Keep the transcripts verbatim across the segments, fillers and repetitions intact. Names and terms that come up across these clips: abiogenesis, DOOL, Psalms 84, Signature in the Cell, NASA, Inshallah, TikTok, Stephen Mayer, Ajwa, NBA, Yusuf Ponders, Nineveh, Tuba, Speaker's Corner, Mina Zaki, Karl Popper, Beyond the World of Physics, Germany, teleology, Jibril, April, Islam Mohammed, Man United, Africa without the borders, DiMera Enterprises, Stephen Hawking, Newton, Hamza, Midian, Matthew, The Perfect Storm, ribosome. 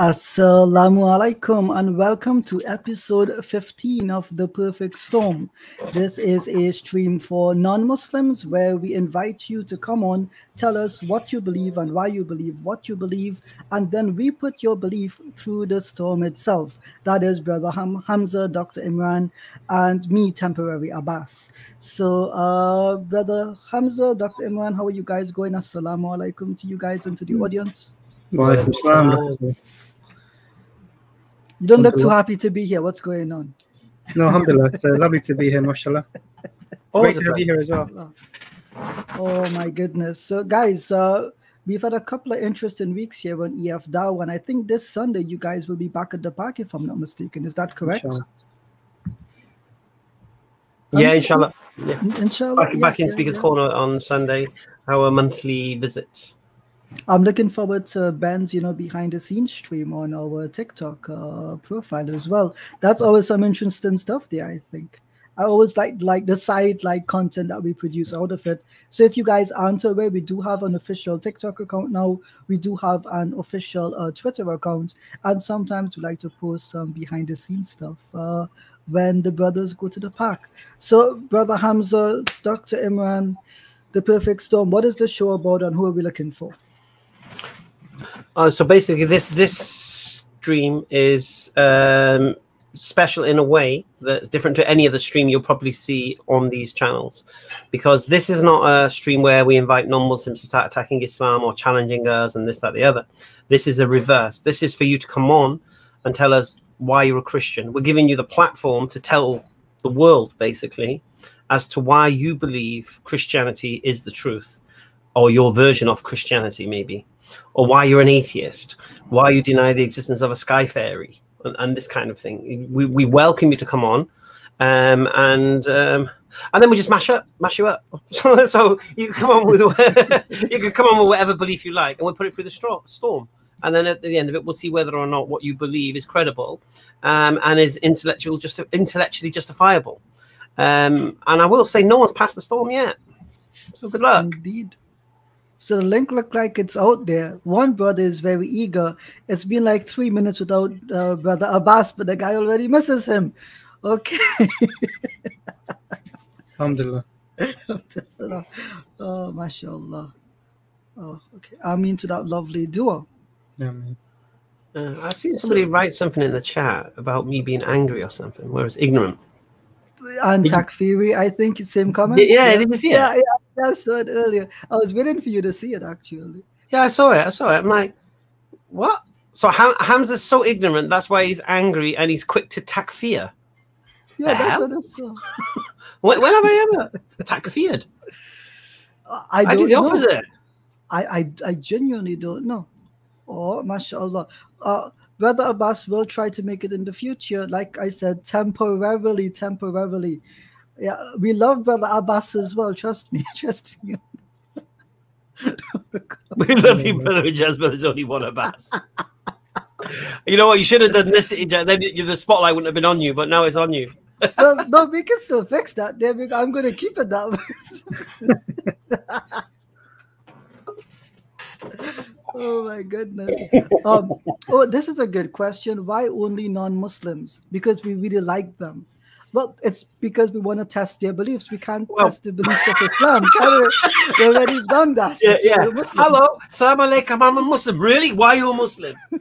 Assalamu alaikum and welcome to episode fifteen of The Perfect Storm. This is a stream for non-Muslims where we invite you to come on, tell us what you believe and why you believe what you believe, and then we put your belief through the storm itself. That is Brother Ham Hamza, Doctor Imran, and me, Temporary Abbas. So, uh, Brother Hamza, Doctor Imran, how are you guys going? Assalamu alaikum to you guys and to the audience. Walaikum salam. You don't look too happy to be here. What's going on? No, alhamdulillah. So lovely to be here, mashallah. Great to have you here as well. Oh my goodness. So guys, uh, we've had a couple of interesting weeks here on E F Dawah, and I think this Sunday you guys will be back at the park if I'm not mistaken. Is that correct? Inshallah. Yeah, inshallah. Yeah. Inshallah. Back, yeah, back in yeah, Speaker's yeah. Corner on Sunday, our monthly visits. I'm looking forward to Ben's, you know, behind the scenes stream on our TikTok uh, profile as well. That's always some interesting stuff there, I think. I always like like the side like content that we produce out of it. So if you guys aren't aware, we do have an official TikTok account now. We do have an official uh, Twitter account, and sometimes we like to post some behind the scenes stuff uh, when the brothers go to the park. So Brother Hamza, Doctor Imran, The Perfect Storm. What is the show about, and who are we looking for? Uh, so basically, this this stream is um, special in a way that's different to any other stream you'll probably see on these channels, because this is not a stream where we invite non-Muslims to start attacking Islam or challenging us and this, that, the other. This is a reverse. This is for you to come on and tell us why you're a Christian. We're giving you the platform to tell the world, basically, as to why you believe Christianity is the truth, or your version of Christianity, maybe. Or why you're an atheist, why you deny the existence of a sky fairy, and, and this kind of thing. We, we welcome you to come on, um, and um, and then we just mash up, mash you up. So, so you can come on with you can come on with whatever belief you like, and we'll put it through the storm. And then at the end of it, we'll see whether or not what you believe is credible um, and is intellectual, just intellectually justifiable. Um, and I will say, no one's passed the storm yet. So good luck. Indeed. So the link looked like it's out there. One brother is very eager. It's been like three minutes without uh, Brother Abbas, but the guy already misses him. Okay. Alhamdulillah. Alhamdulillah. Oh, mashallah. Oh, okay. I mean, to that lovely duo. Yeah, man. Uh, I see somebody write something in the chat about me being angry or something, whereas ignorant. And Takfiri, I think it's same comment. Yeah, yeah. Did you see it? Yeah, yeah. I saw it earlier. I was waiting for you to see it, actually. Yeah, I saw it. I saw it. I'm like, what? So Ham Hamza's so ignorant. That's why he's angry and he's quick to takfir. Yeah, the that's hell? What I saw. when, when have I ever takfired? I, I do the opposite. Know. I, I I genuinely don't know. Oh, mashallah. Uh, Brother Abbas will try to make it in the future. Like I said, temporarily, temporarily. Yeah, we love Brother Abbas as well. Trust me, trust me. We love you, Brother Ijaz, but there's only one Abbas. You know what? You should have done this, Ijaz. Then the spotlight wouldn't have been on you, but now it's on you. Well, no, we can still fix that. I'm going to keep it that way. Oh my goodness. Um, oh, this is a good question. Why only non-Muslims? Because we really like them. Well, it's because we want to test their beliefs. We can't well. test the beliefs of Islam. We've already done that. Yeah, yeah. Hello, salam alaikum, I'm a Muslim. Really? Why are you a Muslim? we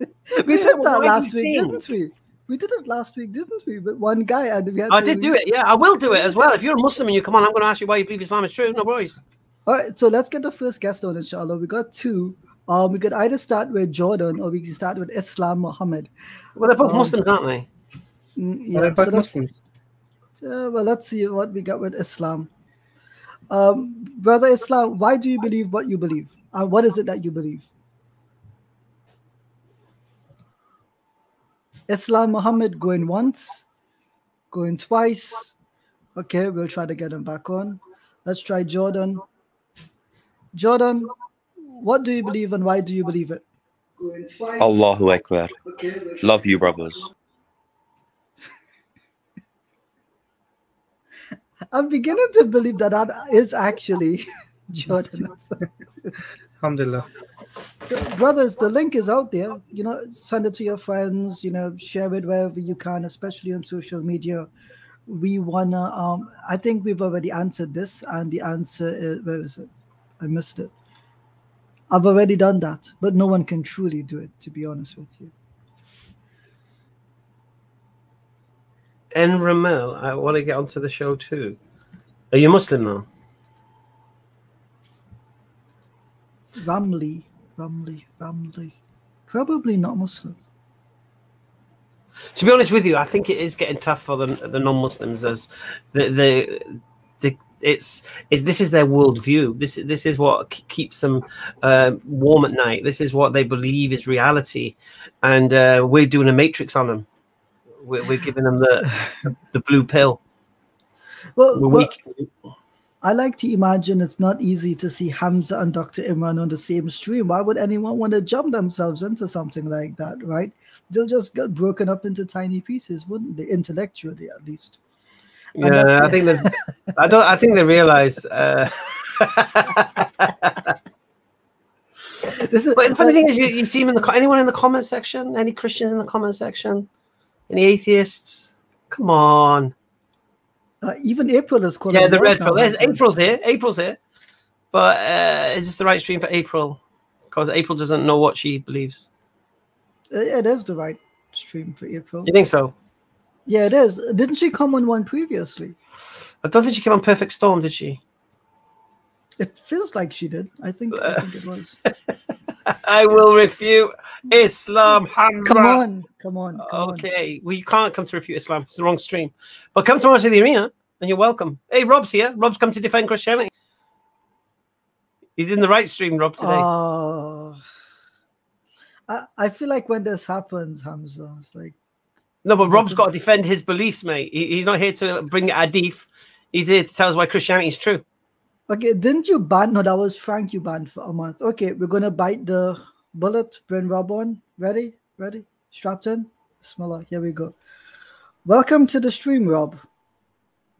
yeah, did well, that last week, think? didn't we? We did it last week, didn't we? But one guy. And we had I did do it, yeah. I will do it as well. If you're a Muslim and you come on, I'm going to ask you why you believe Islam is true. No worries. All right, so let's get the first guest on, inshallah. We got two. Um, we could either start with Jordan or we can start with Islam Mohammed. Well, they're both um, Muslims, aren't they? Yeah, so let's, uh, well, let's see what we got with Islam. Um, Brother Islam, why do you believe what you believe? And uh, what is it that you believe? Islam Mohammed going once, going twice. Okay, we'll try to get him back on. Let's try Jordan. Jordan, what do you believe and why do you believe it? Allahu Akbar. Love you, brothers. I'm beginning to believe that that is actually Jordan. Alhamdulillah. Brothers, the link is out there. You know, send it to your friends. You know, share it wherever you can, especially on social media. We wanna. Um, I think we've already answered this, and the answer is, where is it? I missed it. I've already done that, but no one can truly do it, to be honest with you. And Ramel, I want to get onto the show too. Are you Muslim now? Ramli, Ramli, Ramli. Probably not Muslim. To be honest with you, I think it is getting tough for the the non-Muslims, as the the. The, it's it's this is their worldview. This this is what keeps them uh, warm at night. This is what they believe is reality, and uh, we're doing a matrix on them. We're, we're giving them the the blue pill. Well, well I like to imagine it's not easy to see Hamza and Doctor Imran on the same stream. Why would anyone want to jump themselves into something like that, right? They'll just get broken up into tiny pieces, wouldn't they? Intellectually, at least. Yeah, I think that I don't. I think they realize. Uh, this is, but the funny like, thing is, you, you see them in the anyone in the comment section. Any Christians in the comment section? Any atheists? Come on. Uh, even April is called. Yeah, the red pill. April's here. April's here. But uh, is this the right stream for April? Because April doesn't know what she believes. It is the right stream for April. You think so? Yeah, it is. Didn't she come on one previously? I don't think she came on Perfect Storm, did she? It feels like she did. I think, uh, I think it was. I will refute Islam. Hamra. Come on, come on. Come okay, on. Well, you can't come to refute Islam. It's the wrong stream. But come tomorrow to the arena, and you're welcome. Hey, Rob's here. Rob's come to defend Christianity. He's in the right stream, Rob, today. Oh, I, I feel like when this happens, Hamza, it's like, no, but Rob's got to defend his beliefs, mate. He, he's not here to bring Adif. He's here to tell us why Christianity is true. Okay, didn't you ban? No, that was Frank you banned for a month. Okay, we're going to bite the bullet. Bring Rob on. Ready? Ready? Strapped in? Bismillah. Here we go. Welcome to the stream, Rob.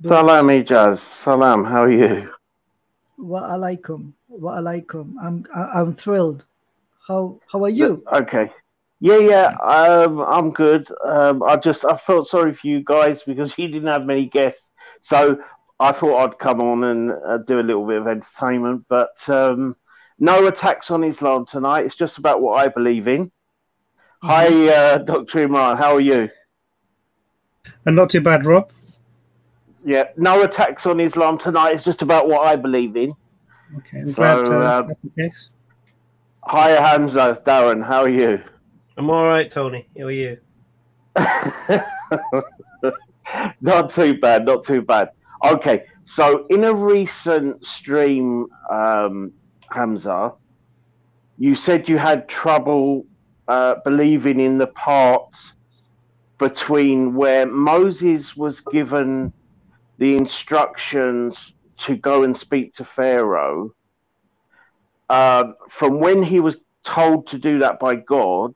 Salam, Ijaz. Salam. How are you? Wa alaikum. Wa alaikum. I'm, I'm thrilled. How, how are you? Okay. Yeah, yeah, um, I'm good. Um, I just I felt sorry for you guys because you didn't have many guests, so I thought I'd come on and uh, do a little bit of entertainment. But um, no attacks on Islam tonight. It's just about what I believe in. Mm-hmm. Hi, uh, Doctor Imran, how are you? And not too bad, Rob. Yeah, no attacks on Islam tonight. It's just about what I believe in. Okay, I'm so, glad to, uh, that's the case. Hi, Hamza, Darren, how are you? I'm all right, Tony. How are you? Not too bad, not too bad. Okay, so in a recent stream, um, Hamza, you said you had trouble uh, believing in the part between where Moses was given the instructions to go and speak to Pharaoh, uh, from when he was told to do that by God,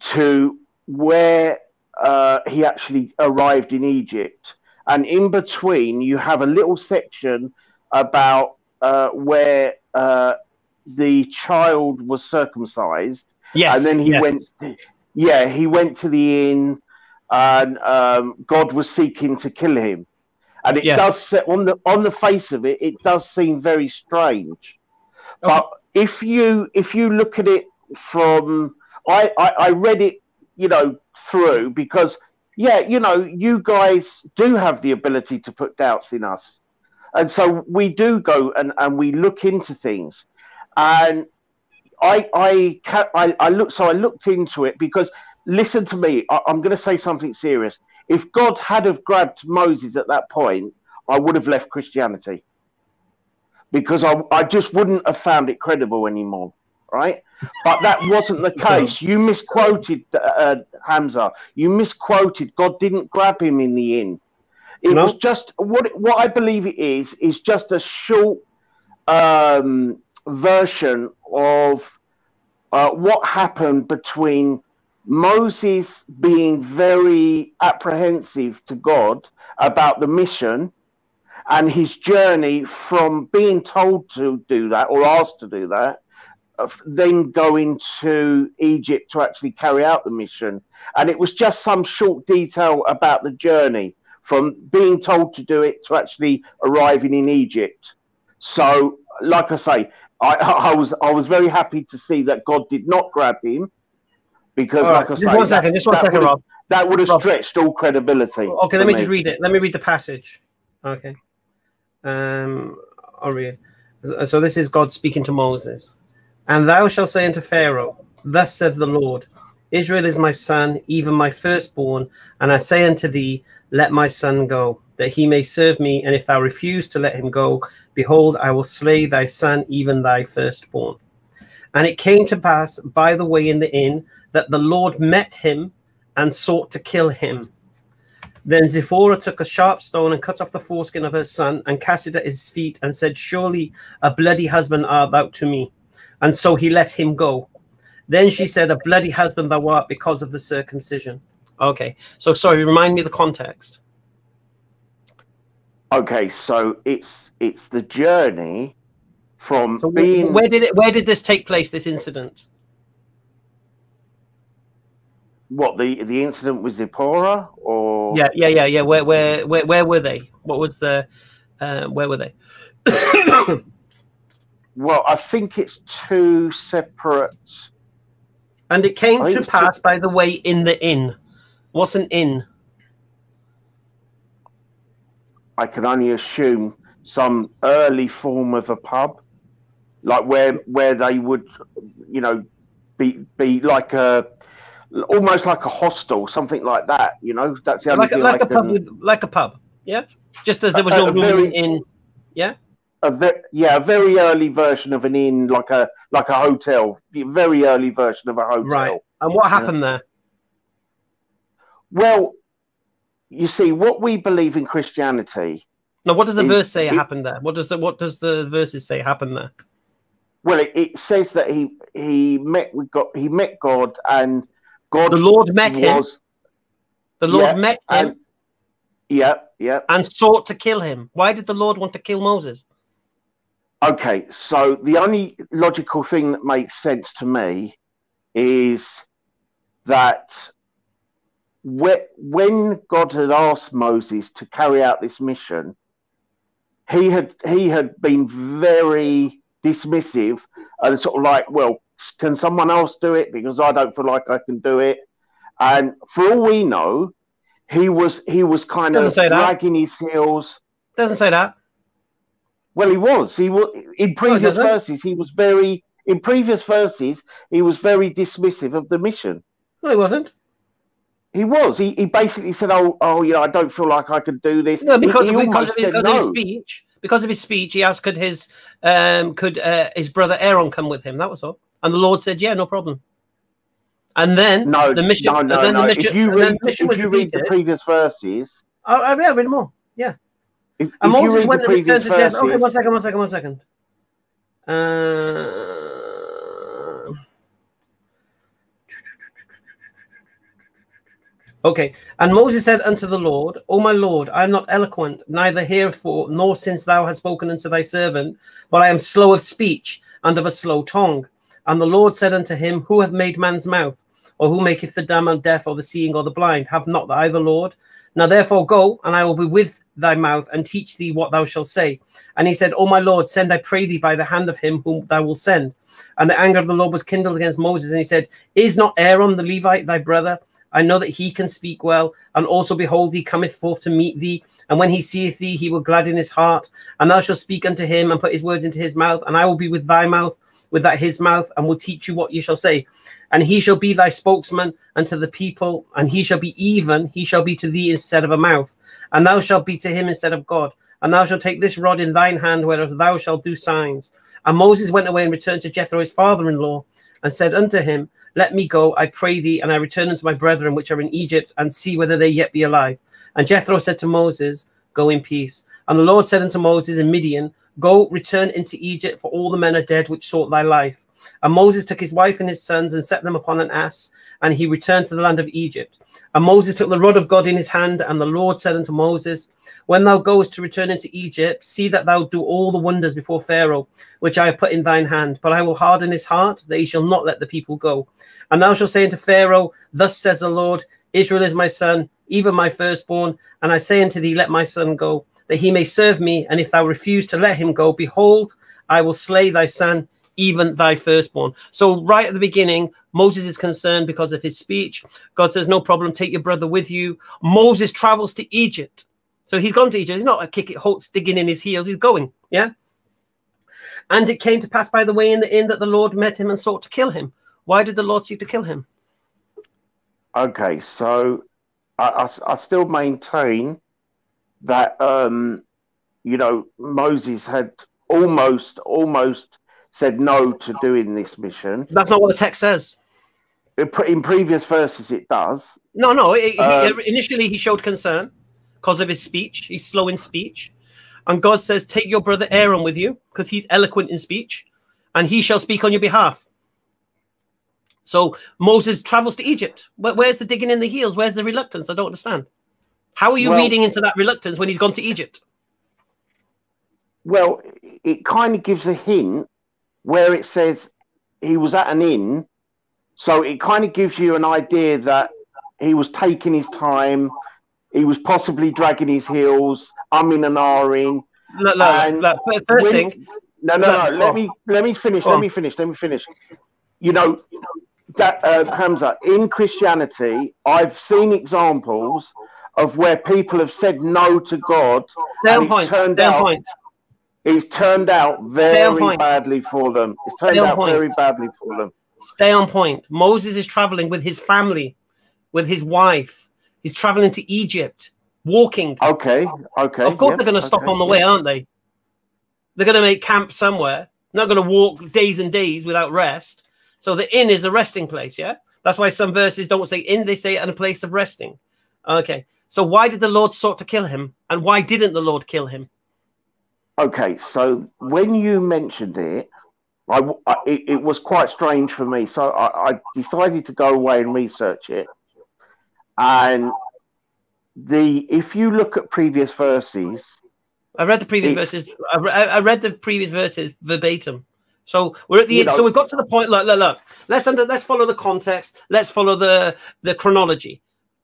to where uh, he actually arrived in Egypt. And in between, you have a little section about uh, where uh, the child was circumcised. Yes. And then he yes. went, yeah, he went to the inn, and um, God was seeking to kill him. And it yeah. does, on the, on the face of it, it does seem very strange. But okay. if you if you look at it from, I, I, I read it, you know, through because, yeah, you know, you guys do have the ability to put doubts in us. And so we do go and, and we look into things. And I I, I, I look, so I looked into it because, listen to me, I, I'm going to say something serious. If God had have grabbed Moses at that point, I would have left Christianity because I, I just wouldn't have found it credible anymore. Right, but that wasn't the case. You misquoted uh, Hamza. You misquoted. God didn't grab him in the inn. It no. was just what what I believe it is is just a short um, version of uh, what happened between Moses being very apprehensive to God about the mission and his journey from being told to do that or asked to do that of them going to Egypt to actually carry out the mission. And it was just some short detail about the journey from being told to do it to actually arriving in Egypt. So, like I say, I, I was I was very happy to see that God did not grab him, because, all like right. I say, just one second, just one second, Rob. That would have Rob. stretched all credibility. Okay, let me, me just read it. Let me read the passage. Okay, um, I'll read it. So this is God speaking to Moses. And thou shalt say unto Pharaoh, thus saith the Lord, Israel is my son, even my firstborn. And I say unto thee, let my son go, that he may serve me. And if thou refuse to let him go, behold, I will slay thy son, even thy firstborn. And it came to pass by the way in the inn, that the Lord met him and sought to kill him. Then Zipporah took a sharp stone and cut off the foreskin of her son and cast it at his feet and said, surely a bloody husband art thou to me. And so he let him go. Then she said, a bloody husband thou art because of the circumcision. Okay, so sorry, remind me of the context. Okay, so it's it's the journey from so being. Where did it? Where did this take place? This incident. What the the incident with Zipporah, or yeah, yeah, yeah, yeah. Where where where where were they? What was the? Uh, where were they? Well, I think it's two separate. And it came to pass by the way in the inn. What's an inn? I can only assume some early form of a pub, like where where they would, you know, be be like a almost like a hostel, something like that. You know, that's the only like thing a, like I a can, pub, with, like a pub. Yeah, just as there was no room in. Yeah. A very, yeah, a very early version of an inn, like a like a hotel, very early version of a hotel. Right. And what happened yeah. there? Well, you see, what we believe in Christianity. Now, what does the is, verse say it, happened there? What does the what does the verses say happened there? Well, it, it says that he he met with God, he met God, and God the Lord met was, him. The Lord yeah, met him. And, yeah, yeah, and sought to kill him. Why did the Lord want to kill Moses? Okay, so the only logical thing that makes sense to me is that when God had asked Moses to carry out this mission, he had he had been very dismissive and sort of like, well, can someone else do it? Because I don't feel like I can do it. And for all we know, he was he was kind of dragging his heels. Doesn't say that. Well, he was. He was in previous oh, verses. He was very in previous verses. He was very dismissive of the mission. No, he wasn't. He was. He, he basically said, "Oh, oh, yeah, I don't feel like I could do this." No, because, he, he of, because, of, his, because no. of his speech. Because of his speech, he asked, "Could his um, could uh, his brother Aaron come with him?" That was all. And the Lord said, "Yeah, no problem." And then no, the mission. No, no, and then no. The mission, if you read, the, mission if you read the previous verses, oh, I yeah, read more. Yeah. If, and if Moses went and returned to death. Okay, one second, one second, one second. Uh... Okay. And Moses said unto the Lord, O my Lord, I am not eloquent, neither herefore, nor since thou hast spoken unto thy servant, but I am slow of speech and of a slow tongue. And the Lord said unto him, who hath made man's mouth? Or who maketh the dumb and deaf, or the seeing, or the blind? Have not I the Lord? Now therefore go, and I will be with thy mouth and teach thee what thou shalt say. And he said, O my Lord, send, I pray thee, by the hand of him whom thou wilt send. And the anger of the Lord was kindled against Moses, and he said, is not Aaron the Levite thy brother? I know that he can speak well. And also, behold, he cometh forth to meet thee, and when he seeth thee, he will gladden his heart. And thou shalt speak unto him, and put his words into his mouth, and I will be with thy mouth, with that his mouth, and will teach you what you shall say. And he shall be thy spokesman unto the people, and he shall be even, he shall be to thee instead of a mouth, and thou shalt be to him instead of God. And thou shalt take this rod in thine hand, whereof thou shalt do signs. And Moses went away and returned to Jethro his father-in-law, and said unto him, let me go, I pray thee, and I return unto my brethren which are in Egypt, and see whether they yet be alive. And Jethro said to Moses, go in peace. And the Lord said unto Moses in Midian, go, return into Egypt, for all the men are dead which sought thy life. And Moses took his wife and his sons and set them upon an ass, and he returned to the land of Egypt. And Moses took the rod of God in his hand, and the Lord said unto Moses, when thou goest to return into Egypt, see that thou do all the wonders before Pharaoh, which I have put in thine hand. But I will harden his heart, that he shall not let the people go. And thou shalt say unto Pharaoh, thus says the Lord, Israel is my son, even my firstborn. And I say unto thee, let my son go, that he may serve me. And if thou refuse to let him go, behold, I will slay thy son, even thy firstborn. So right at the beginning, Moses is concerned because of his speech. God says, no problem, take your brother with you. Moses travels to Egypt. So he's gone to Egypt. He's not a kick it Holtz digging in his heels. He's going, yeah? And it came to pass by the way in the inn that the Lord met him and sought to kill him. Why did the Lord seek to kill him? Okay, so I, I, I still maintain that, um, you know, Moses had almost, almost said no to doing this mission. That's not what the text says. In previous verses, it does. No, no. It, um, he, initially, he showed concern because of his speech. He's slow in speech. And God says, take your brother Aaron with you, because he's eloquent in speech, and he shall speak on your behalf. So Moses travels to Egypt. Where, where's the digging in the heels? Where's the reluctance? I don't understand. How are you well, reading into that reluctance when he's gone to Egypt? Well, it kind of gives a hint where it says he was at an inn. So it kind of gives you an idea that he was taking his time. He was possibly dragging his heels, umming and ahhing. Look, look, look, first when, thing. No, no, look, no. Let me, let me finish. Let me finish. Let me finish. You know, that, uh, Hamza, in Christianity, I've seen examples of where people have said no to God. Stay on point. Stay on point. It's turned out very badly for them. It's turned out very badly for them. Stay on point. Moses is traveling with his family, with his wife. He's traveling to Egypt, walking. Okay, okay. Of course yeah, they're going to stop okay, on the way, yeah. aren't they? They're going to make camp somewhere. They're not going to walk days and days without rest. So the inn is a resting place, yeah? That's why some verses don't say inn, they say and a place of resting. Okay, so why did the Lord sought to kill him? And why didn't the Lord kill him? Okay, so when you mentioned it, I, I, it, it was quite strange for me. So I, I decided to go away and research it. And the if you look at previous verses, I read the previous verses. I, re, I read the previous verses verbatim. So we're at the know, so we've got to the point. Look, look, look. Let's under, let's follow the context. Let's follow the the chronology.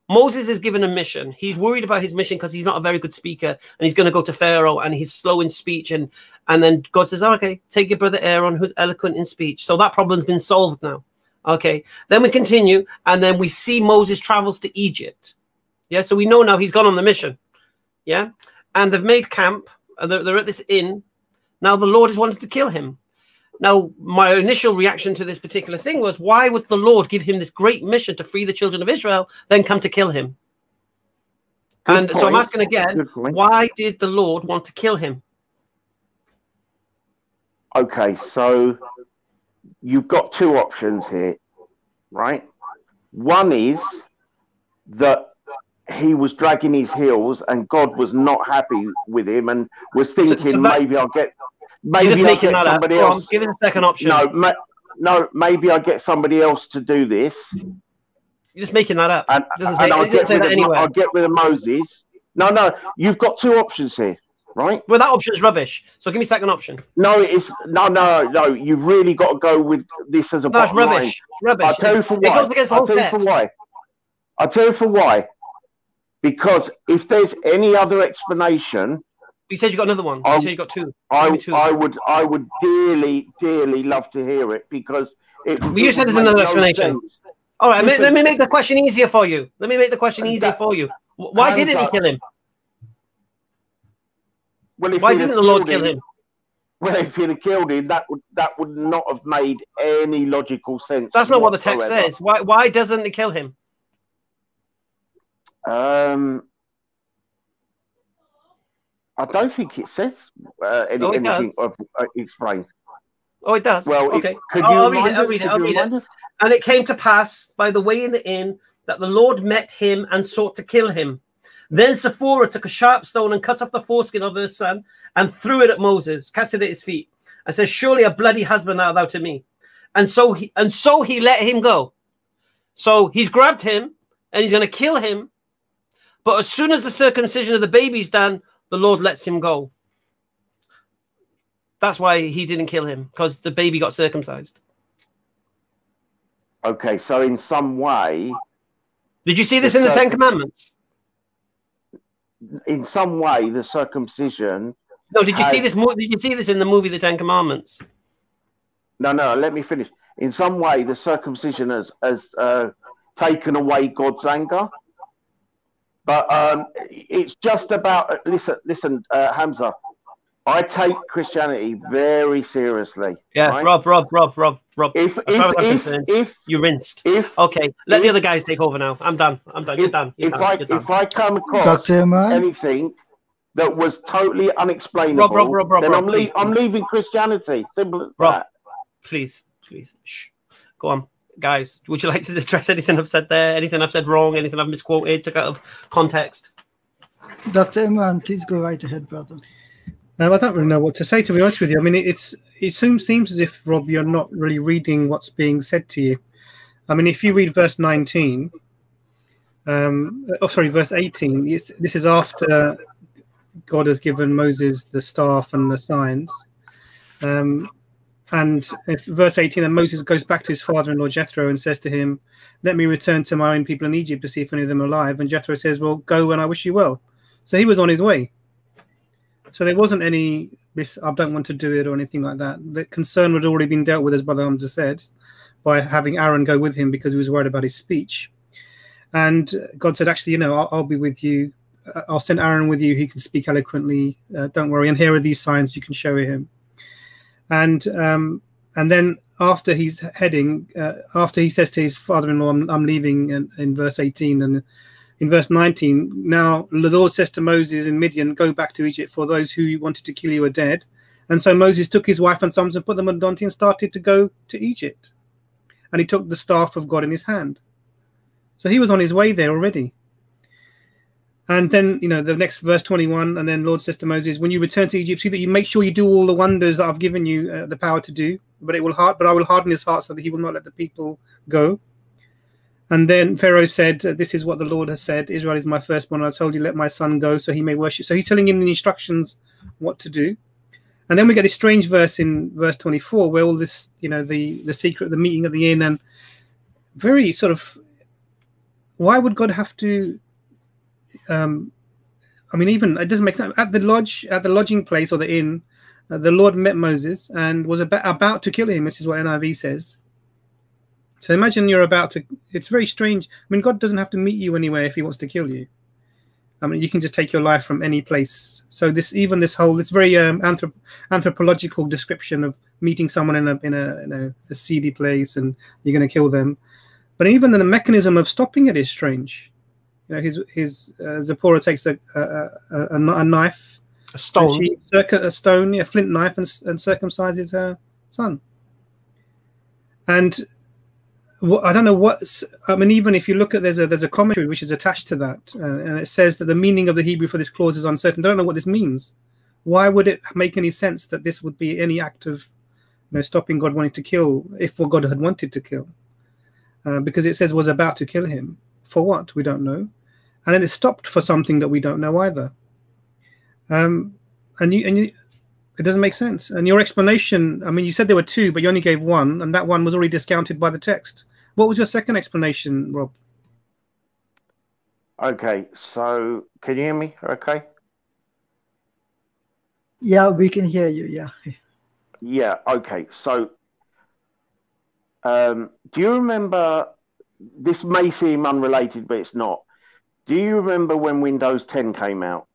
Moses is given a mission. He's worried about his mission because he's not a very good speaker, and he's going to go to Pharaoh, and he's slow in speech. And, and then God says, oh, okay, take your brother Aaron, who's eloquent in speech. So that problem's been solved now. Okay, then we continue, and then we see Moses travels to Egypt. Yeah, so we know now he's gone on the mission. Yeah, and they've made camp, and they're, they're at this inn. Now the Lord has wanted to kill him. Now, my initial reaction to this particular thing was, why would the Lord give him this great mission to free the children of Israel, then come to kill him? Good and point. So I'm asking again, why did the Lord want to kill him? Okay, so you've got two options here, right? One is that he was dragging his heels and God was not happy with him and was thinking, so, so that, maybe I'll get... Maybe You're just making that up. Else. On, give it a second option. No, ma no, maybe I get somebody else to do this. You're just making that up. And, and say, I'll, get that anywhere. I'll get rid of Moses. No, no, you've got two options here, right? Well, that option is rubbish. So give me a second option. No, it's no, no, no. You've really got to go with this as a. No, it's rubbish. It's rubbish. I'll tell you for why. I'll tell you for why. I'll tell you for why. Because if there's any other explanation. You said you got another one. I, you said you got two. I, two. I would, I would dearly, dearly love to hear it because it. Well, you said there's another no explanation. Sense. All right, let, let me make the question easier for you. Let me make the question easier that, for you. Why didn't he kill him? Well, if why didn't the Lord kill him, him? Well, if he'd have killed him, that would that would not have made any logical sense. That's not whatsoever. What the text says. Why? Why doesn't he kill him? Um. I don't think it says uh, any, oh, it anything of, uh, explained. Oh, it does. Well, okay. It, could I'll, you I'll read it. I'll read it. I'll read it. And it came to pass by the way in the inn that the Lord met him and sought to kill him. Then Sephora took a sharp stone and cut off the foreskin of her son and threw it at Moses, cast it at his feet, and said, surely a bloody husband art thou to me. and so he and so he let him go. So he's grabbed him and he's going to kill him. But as soon as the circumcision of the baby's done, the Lord lets him go. That's why he didn't kill him, because the baby got circumcised. Okay, so in some way... Did you see this the in the Ten Commandments? In some way, the circumcision... No, did you has... see this? Did you see this in the movie The Ten Commandments? No, no. Let me finish. In some way, the circumcision has has uh, taken away God's anger. But um, it's just about listen, listen, uh, Hamza. I take Christianity very seriously. Yeah, right? Rob, Rob, Rob, Rob, Rob. If if, if, if you rinsed, if okay, let if, the other guys take over now. I'm done. I'm done. If, You're done. You're if done. I You're done. if I come across anything that was totally unexplainable, Rob, Rob, Rob, Rob, then Rob, I'm, please, leave, please. I'm leaving Christianity. Simple as Rob, that. Please, please, shh. Go on, guys. Would you like to address anything I've said there? Anything I've said wrong? Anything I've misquoted? Took out of context? Doctor Imran, please go right ahead, brother. Um, I don't really know what to say, to be honest with you. I mean, it's it seems, seems as if, Rob, you're not really reading what's being said to you. I mean, if you read verse nineteen, um, oh, sorry, verse eighteen, it's, this is after God has given Moses the staff and the signs. Um, and if verse eighteen, and Moses goes back to his father-in-law Jethro and says to him, let me return to my own people in Egypt to see if any of them are alive. And Jethro says, well, go and I wish you well. So he was on his way. So there wasn't any, this, I don't want to do it or anything like that. The concern had already been dealt with, as Brother Hamza said, by having Aaron go with him because he was worried about his speech. And God said, actually, you know, I'll, I'll be with you. I'll send Aaron with you. He can speak eloquently. Uh, don't worry. And here are these signs you can show him. And um, and then after he's heading, uh, after he says to his father-in-law, I'm, I'm leaving in, in verse eighteen, and in verse nineteen, now the Lord says to Moses in Midian, go back to Egypt, for those who wanted to kill you are dead. And so Moses took his wife and sons and put them on donkey and started to go to Egypt. And he took the staff of God in his hand. So he was on his way there already. And then, you know, the next verse twenty-one, and then Lord says to Moses, when you return to Egypt, see that you make sure you do all the wonders that I've given you uh, the power to do, but it will hard, but I will harden his heart so that he will not let the people go. And then Pharaoh said, this is what the Lord has said. Israel is my firstborn. I told you, let my son go so he may worship. So he's telling him the instructions what to do. And then we get this strange verse in verse twenty-four where all this, you know, the, the secret, the meeting at the inn, and very sort of, why would God have to... Um, I mean, even it doesn't make sense. At the lodge, at the lodging place or the inn, uh, the Lord met Moses and was about, about to kill him. This is what N I V says. So imagine you're about to. It's very strange. I mean, God doesn't have to meet you anywhere if He wants to kill you. I mean, you can just take your life from any place. So this, even this whole, it's very um, anthrop anthropological description of meeting someone in a in a, in a, a seedy place and you're going to kill them. But even the mechanism of stopping it is strange. You know, his his uh, Zipporah takes a a, a, a knife, a stone, a stone, a flint knife, and, and circumcises her son. And wh I don't know what I mean. Even if you look at there's a there's a commentary which is attached to that, uh, and it says that the meaning of the Hebrew for this clause is uncertain. I don't know what this means. Why would it make any sense that this would be any act of, you know, stopping God wanting to kill, if what God had wanted to kill, uh, because it says was about to kill him for what we don't know. And then it stopped for something that we don't know either. Um, and you, and you, it doesn't make sense. And your explanation, I mean, you said there were two, but you only gave one, and that one was already discounted by the text. What was your second explanation, Rob? Okay, so can you hear me okay? Yeah, we can hear you, yeah. Yeah, okay, so um, do you remember, this may seem unrelated, but it's not. Do you remember when Windows ten came out?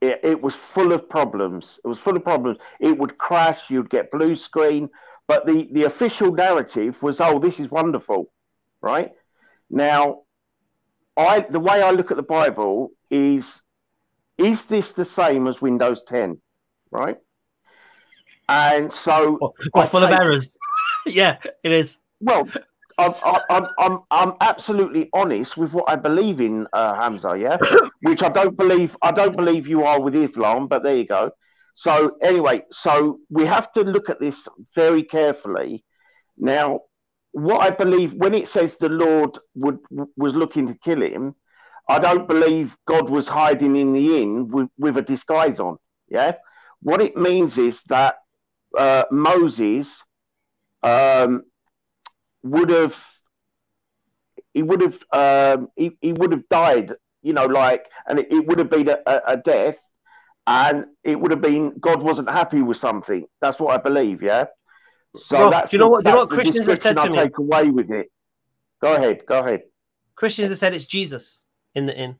It, it was full of problems. It was full of problems. It would crash. You'd get blue screen. But the, the official narrative was, oh, this is wonderful, right? Now, I the way I look at the Bible is, is this the same as Windows ten, right? And so... Well, well, full of errors. Yeah, it is. Well... I'm, I'm, I'm, I'm absolutely honest with what I believe in, uh, Hamza, yeah? Which I don't believe, I don't believe you are with Islam, but there you go. So anyway, so we have to look at this very carefully. Now, what I believe, when it says the Lord would was looking to kill him, I don't believe God was hiding in the inn with, with a disguise on. Yeah, what it means is that uh, Moses um, would have he would have um, he, he would have died, you know, like, and it, it would have been a, a death, and it would have been God wasn't happy with something. That's what I believe. Yeah. So Rob, that's do you know the, what? Do you know what Christians have said to me? I take away with it. Go ahead. Go ahead. Christians have said it's Jesus in the inn.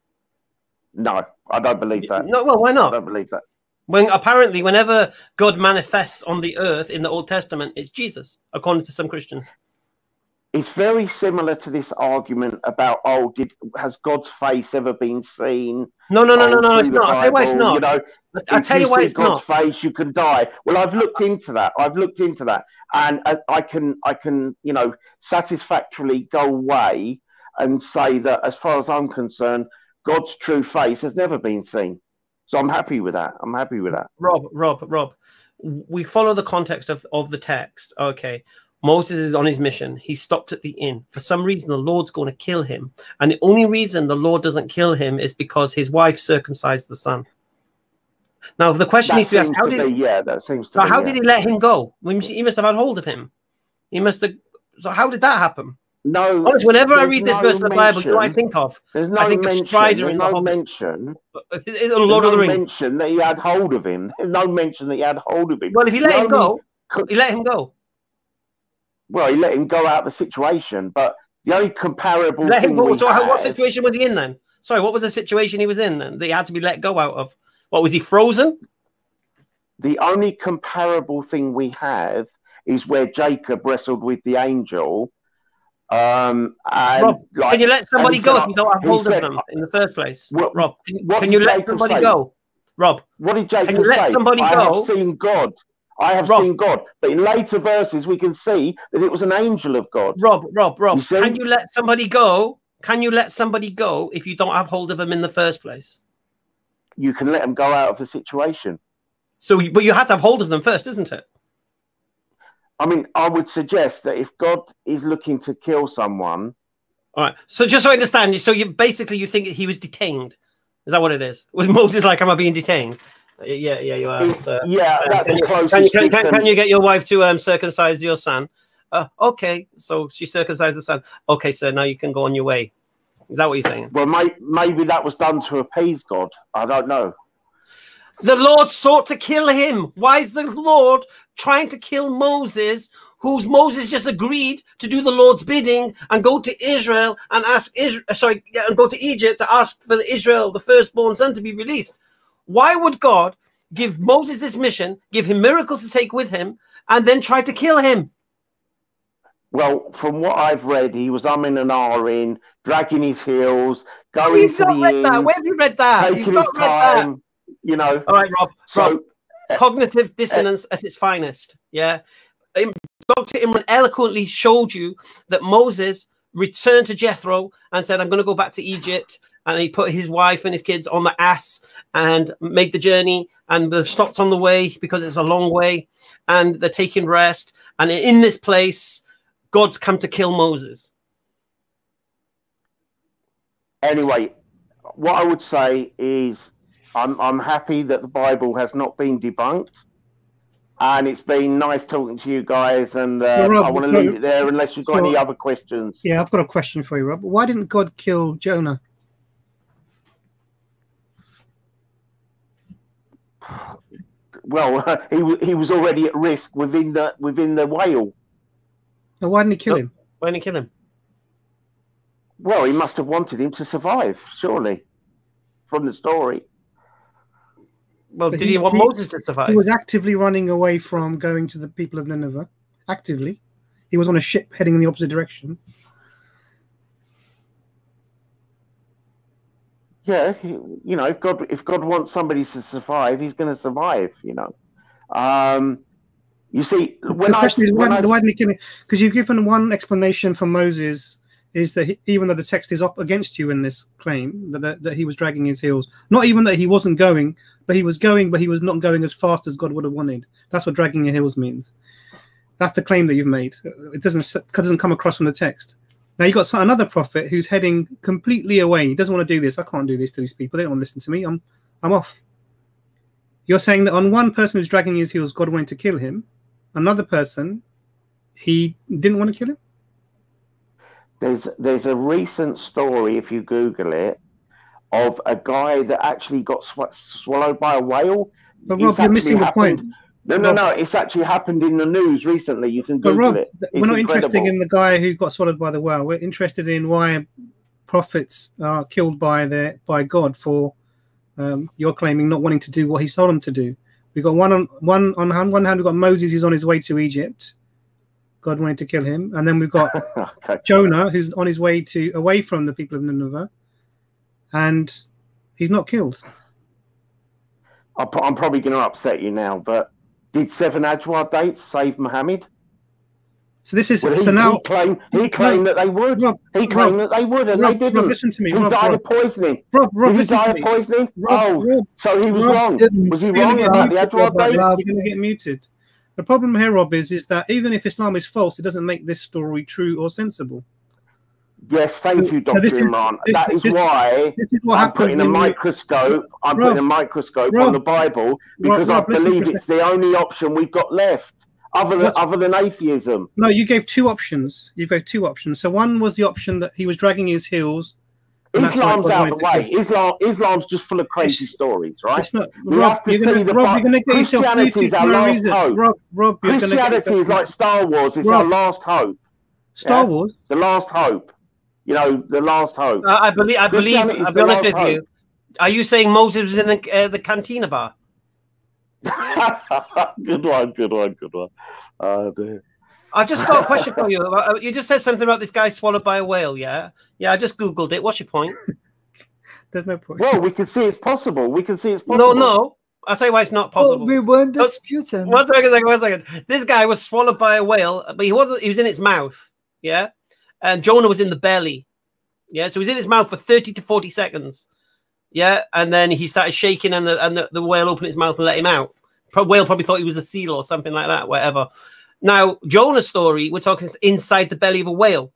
No, I don't believe that. No, well, why not? I don't believe that. When apparently, whenever God manifests on the earth in the Old Testament, it's Jesus, according to some Christians. It's very similar to this argument about, oh, did has God's face ever been seen? No, no, no, no, no, it's not. I'll tell you why it's not. You know, I'll tell you why it's not. God's face, you can die. Well, I've looked into that. I've looked into that, and I, I can, I can, you know, satisfactorily go away and say that, as far as I'm concerned, God's true face has never been seen. So I'm happy with that. I'm happy with that. Rob, Rob, Rob, we follow the context of of the text. Okay. Moses is on his mission. He stopped at the inn. For some reason, the Lord's going to kill him. And the only reason the Lord doesn't kill him is because his wife circumcised the son. Now, the question needs to be asked, how did, yeah, that seems to so be, how yeah. did he let him go? He must have had hold of him. He must have. So how did that happen? No. Honestly, whenever I read this no verse mention, of the Bible, you know what I think of? There's no I think mention. Of Strider in no the mention. It's a Lord of the Rings. No mention that he had hold of him. There's no mention that he had hold of him. Well, if he let no, him go, could, he let him go. Well, he let him go out of the situation, but the only comparable let him go. So had, what situation was he in then? Sorry, what was the situation he was in then that he had to be let go out of? What, was he frozen? The only comparable thing we have is where Jacob wrestled with the angel. Um, and Rob, like, can you let somebody go if you don't have hold of them in the first place? What, Rob, can, what can you let Jacob somebody say? Go? Rob, what did Jacob can you say? Let somebody I go? Have seen God. I have Rob, seen God, but in later verses we can see that it was an angel of God. Rob, Rob, Rob, you can you let somebody go? Can you let somebody go if you don't have hold of them in the first place? You can let them go out of the situation. So, but you have to have hold of them first, isn't it? I mean, I would suggest that if God is looking to kill someone, all right. So, just so I understand, so you basically you think he was detained? Is that what it is? Was Moses like, "Am I being detained?" Yeah, yeah, you are. So, yeah, um, that's can, you, can, can, can, can you get your wife to um, circumcise your son? Uh, okay, so she circumcised the son. Okay, so now you can go on your way. Is that what you're saying? Well, may, maybe that was done to appease God. I don't know. The Lord sought to kill him. Why is the Lord trying to kill Moses, whose Moses just agreed to do the Lord's bidding and go to Israel and ask Israel, sorry, and go to Egypt to ask for the Israel, the firstborn son, to be released? Why would God give Moses this mission, give him miracles to take with him, and then try to kill him? Well, from what I've read, he was umming and ahhing, dragging his heels, going You've to the read inn, that. Where have you read that? Taking You've his not read time, that. You know. All right, Rob. So, Rob, uh, cognitive dissonance uh, at its finest. Yeah. Doctor Imran eloquently showed you that Moses returned to Jethro and said, I'm going to go back to Egypt. And he put his wife and his kids on the ass and made the journey. And they've stopped on the way because it's a long way. And they're taking rest. And in this place, God's come to kill Moses. Anyway, what I would say is I'm, I'm happy that the Bible has not been debunked. And it's been nice talking to you guys. And uh, yeah, Rob, I want to leave it there unless you've got so, any other questions. Yeah, I've got a question for you, Rob. Why didn't God kill Jonah? Well, uh, he he was already at risk within the within the whale. So why didn't he kill no, him? Why didn't he kill him? Well, he must have wanted him to survive, surely, from the story. Well, but did he, he want he, Moses to survive? He was actively running away from going to the people of Nineveh. Actively, he was on a ship heading in the opposite direction. Yeah, you know, if God if God wants somebody to survive, he's going to survive. You know, um, you see, when the question I, is, when why, I why didn't he kill him? Because you've given one explanation for Moses is that he, even though the text is up against you in this claim, that, that, that he was dragging his heels. Not even that he wasn't going, but he was going, but he was not going as fast as God would have wanted. That's what dragging your heels means. That's the claim that you've made. It doesn't, it doesn't come across from the text. Now you've got another prophet who's heading completely away. He doesn't want to do this. I can't do this to these people. They don't want to listen to me. I'm, I'm off. You're saying that on one person who's dragging his heels, God wanted to kill him. Another person, he didn't want to kill him. There's there's a recent story, if you Google it, of a guy that actually got sw swallowed by a whale. But Rob, you're missing happened. the point. No, no, Rob. no. It's actually happened in the news recently. You can Google but Rob, it. It's we're not incredible. interested in the guy who got swallowed by the whale. We're interested in why prophets are killed by their by God for um, you're claiming not wanting to do what He told them to do. We got one on one on one hand. We've got Moses. He's on his way to Egypt. God wanted to kill him, and then we've got okay. Jonah, who's on his way to away from the people of Nineveh, and he's not killed. I'm probably going to upset you now, but did seven Ajwa dates save Muhammad? So this is well, he, so now he claimed he claimed no, that they would. Rob, he claimed Rob, that they would, and Rob, they didn't. Rob, listen to me. He Rob, died Rob, of poisoning. Rob, Rob, did he die of poisoning? Rob, oh, Rob, so he was Rob wrong. Didn't. Was he You're wrong about the Ajwa dates? You're going to get muted. The problem here, Rob, is, is that even if Islam is false, it doesn't make this story true or sensible. Yes, thank you, Doctor Imran. That is why I'm putting a microscope. I'm putting a microscope on the Bible because I believe it's the only option we've got left, other than other than atheism. No, you gave two options. You gave two options. So one was the option that he was dragging his heels. Islam's out of the way. Islam, Islam's just full of crazy it's, stories, right? It's not, we Rob, have to see gonna, the Rob, you're get Christianity is our last hope. Rob, Rob, you're Christianity get is like Star Wars. It's Rob. our last hope. Star yeah? Wars, the last hope. You know, the last hope. Uh, I believe. I believe. I'll be honest with hope. you. Are you saying Moses was in the uh, the cantina bar? Good one. Good one. Good one. Oh, dear. I've just got a question for you. You just said something about this guy swallowed by a whale, yeah? Yeah, I just Googled it. What's your point? There's no point. Well, we can see it's possible. We can see it's possible. No, no. I'll tell you why it's not possible. Well, we weren't disputing. One second, second, one second. This guy was swallowed by a whale, but he wasn't. He was in its mouth, yeah? And Jonah was in the belly, yeah? So he was in his mouth for thirty to forty seconds, yeah? And then he started shaking, and the, and the, the whale opened its mouth and let him out. Pro whale probably thought he was a seal or something like that, whatever. Now, Jonah's story, we're talking inside the belly of a whale.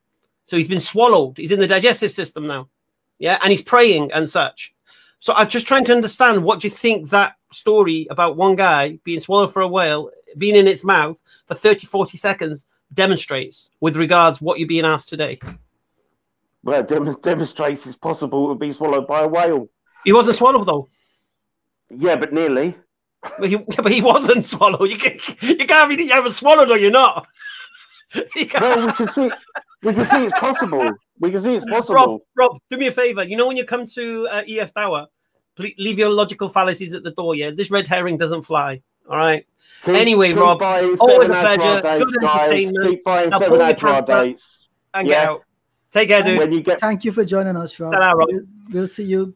So he's been swallowed. He's in the digestive system now. Yeah, and he's praying and such. So I'm just trying to understand, what do you think that story about one guy being swallowed for a whale, being in its mouth for thirty, forty seconds demonstrates with regards what you're being asked today? Well, it dem demonstrates it's possible to be swallowed by a whale. He wasn't swallowed, though. Yeah, but nearly. But he, but he wasn't swallowed. You can't, you can't be ever swallowed, or you're not. You can't. Well, we can see, we can see it's possible. We can see it's possible. Rob, Rob, do me a favor. You know, when you come to uh, E F Dawah, please leave your logical fallacies at the door. Yeah, this red herring doesn't fly. All right. Keep, anyway, keep Rob, always a pleasure. Dates, Good entertainment. Keep buying now seven Adra dates. And yeah. get out. Take care, dude. When you get... Thank you for joining us, Rob. Out, Rob. We'll, we'll see you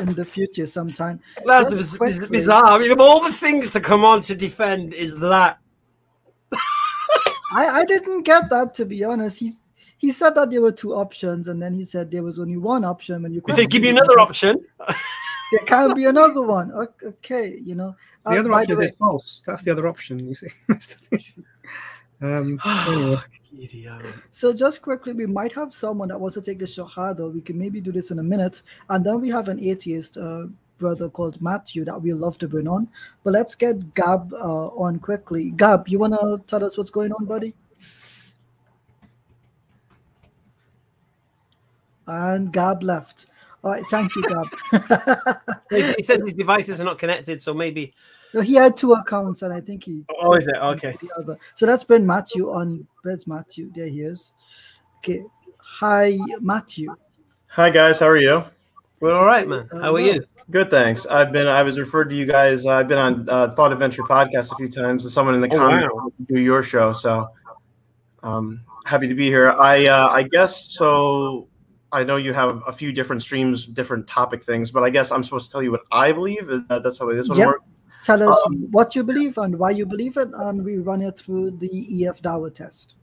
in the future sometime. That's just bizarre. bizarre. I mean, of all the things to come on to defend is that. I, I didn't get that, to be honest. He's, he said that there were two options, and then he said there was only one option. And you he said, give me another option. There can't be another one. Okay, you know. The um, other option the way, is false. That's the other option, you see. um, anyway. So just quickly, we might have someone that wants to take the shahada. We can maybe do this in a minute, and then we have an atheist uh, brother called Matthew that we love to bring on. But let's get Gab uh, on quickly. Gab, you wanna tell us what's going on, buddy? And Gab left. All right, thank you, Gab. He says his devices are not connected, so maybe. No, he had two accounts, and I think he. Oh, is it okay? The other. So that's Ben Matthew on. Where's Matthew? There he is. Okay. Hi, Matthew. Hi guys, how are you? We're all right, man. How uh, are you? Good, thanks. I've been. I was referred to you guys. Uh, I've been on uh, Thought Adventure podcast a few times, and someone in the oh, comments wow. do your show. So, um, happy to be here. I uh, I guess so. I know you have a few different streams, different topic things, but I guess I'm supposed to tell you what I believe. That's how this one yep. works. Tell us um, what you believe and why you believe it, and we run it through the E F Dawah test.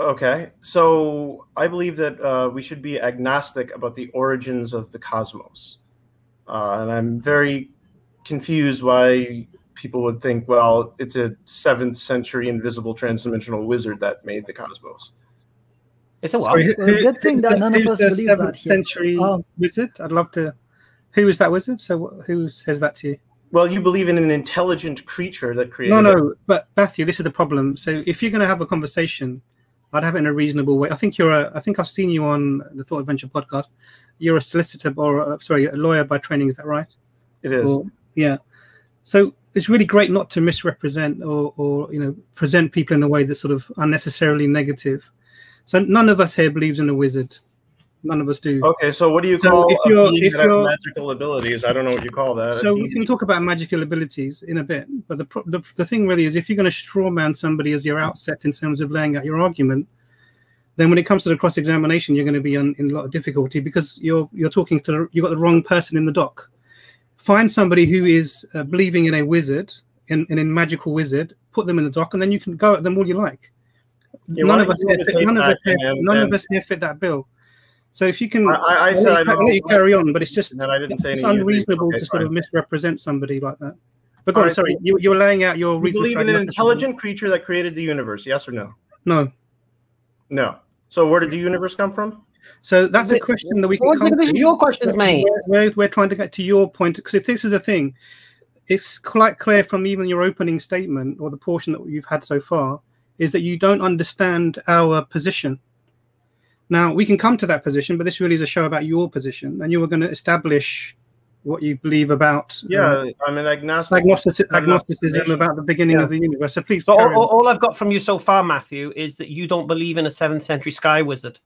Okay, so I believe that uh, we should be agnostic about the origins of the cosmos. Uh, and I'm very confused why people would think, well, it's a seventh century invisible transdimensional wizard that made the cosmos. It's a well, good thing that none of us believe that. seventh century oh. wizard? I'd love to. Who is that wizard? So who says that to you? Well, you believe in an intelligent creature that created. No, no, it. But Matthew, this is the problem. So if you're going to have a conversation, I'd have it in a reasonable way. I think you're a. I think I've seen you on the Thought Adventure podcast. You're a solicitor, or a, sorry, a lawyer by training. Is that right? It is. Or, yeah. So it's really great not to misrepresent or, or you know, present people in a way that's sort of unnecessarily negative. So none of us here believes in a wizard. None of us do. Okay, so what do you so call if you're, a being if that you're, has magical abilities? I don't know what you call that. So we can talk about magical abilities in a bit, but the the, the thing really is, if you're going to strawman somebody as your outset in terms of laying out your argument, then when it comes to the cross-examination, you're going to be on, in a lot of difficulty because you're you're talking to you've got the wrong person in the dock. Find somebody who is uh, believing in a wizard and in, in, in magical wizard, put them in the dock, and then you can go at them all you like. Yeah, none of us here, none of us here, none of us here fit that bill. So if you can, I, I, I said I let you carry on, but it's just that I didn't say it's unreasonable okay, to sort fine. of misrepresent somebody like that. But go on, right, sorry, you, you were laying out your reasons. You believe in an intelligent creature that created the universe, yes or no? No. No. So where did the universe come from? So that's it, a question that we can come This is your questions, mate. We're, we're trying to get to your point, because this is the thing. It's quite clear from even your opening statement, or the portion that you've had so far, is that you don't understand our position. Now, we can come to that position, but this really is a show about your position, and you were going to establish what you believe about yeah, uh, I mean, agnostic, agnosticism, agnosticism about the beginning yeah. of the universe. So please. So all, all I've got from you so far, Matthew, is that you don't believe in a seventh century sky wizard.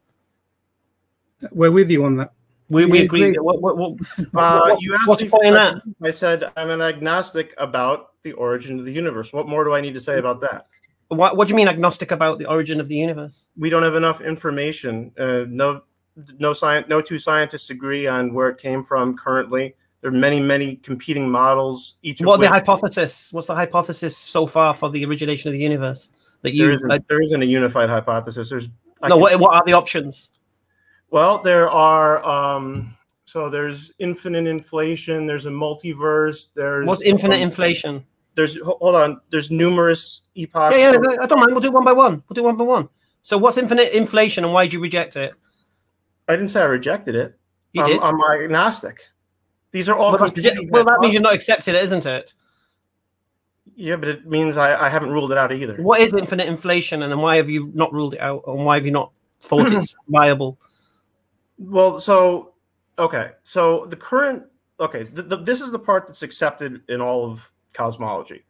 We're with you on that. We, we agree. agree. What, what, what, uh, what, you asked what's me for that? I said I'm an agnostic about the origin of the universe. What more do I need to say about that? What, what do you mean agnostic about the origin of the universe? We don't have enough information. Uh, no, no, science, no two scientists agree on where it came from currently. There are many, many competing models. Each what of the hypothesis? What's the hypothesis so far for the origination of the universe? That you there isn't, uh, there isn't a unified hypothesis. There's I no. What, what are the options? Well, there are. Um, so there's infinite inflation. There's a multiverse. There's what's infinite um, inflation? There's hold on. There's numerous epochs. Yeah, yeah. I don't mind. We'll do it one by one. We'll do it one by one. So, what's infinite inflation, and why did you reject it? I didn't say I rejected it. You um, did. I'm agnostic. These are all. Well, well that means you're not accepted, isn't it? Yeah, but it means I, I haven't ruled it out either. What is infinite inflation, and then why have you not ruled it out, and why have you not thought it's viable? Well, so okay, so the current okay, the, the, this is the part that's accepted in all of cosmology.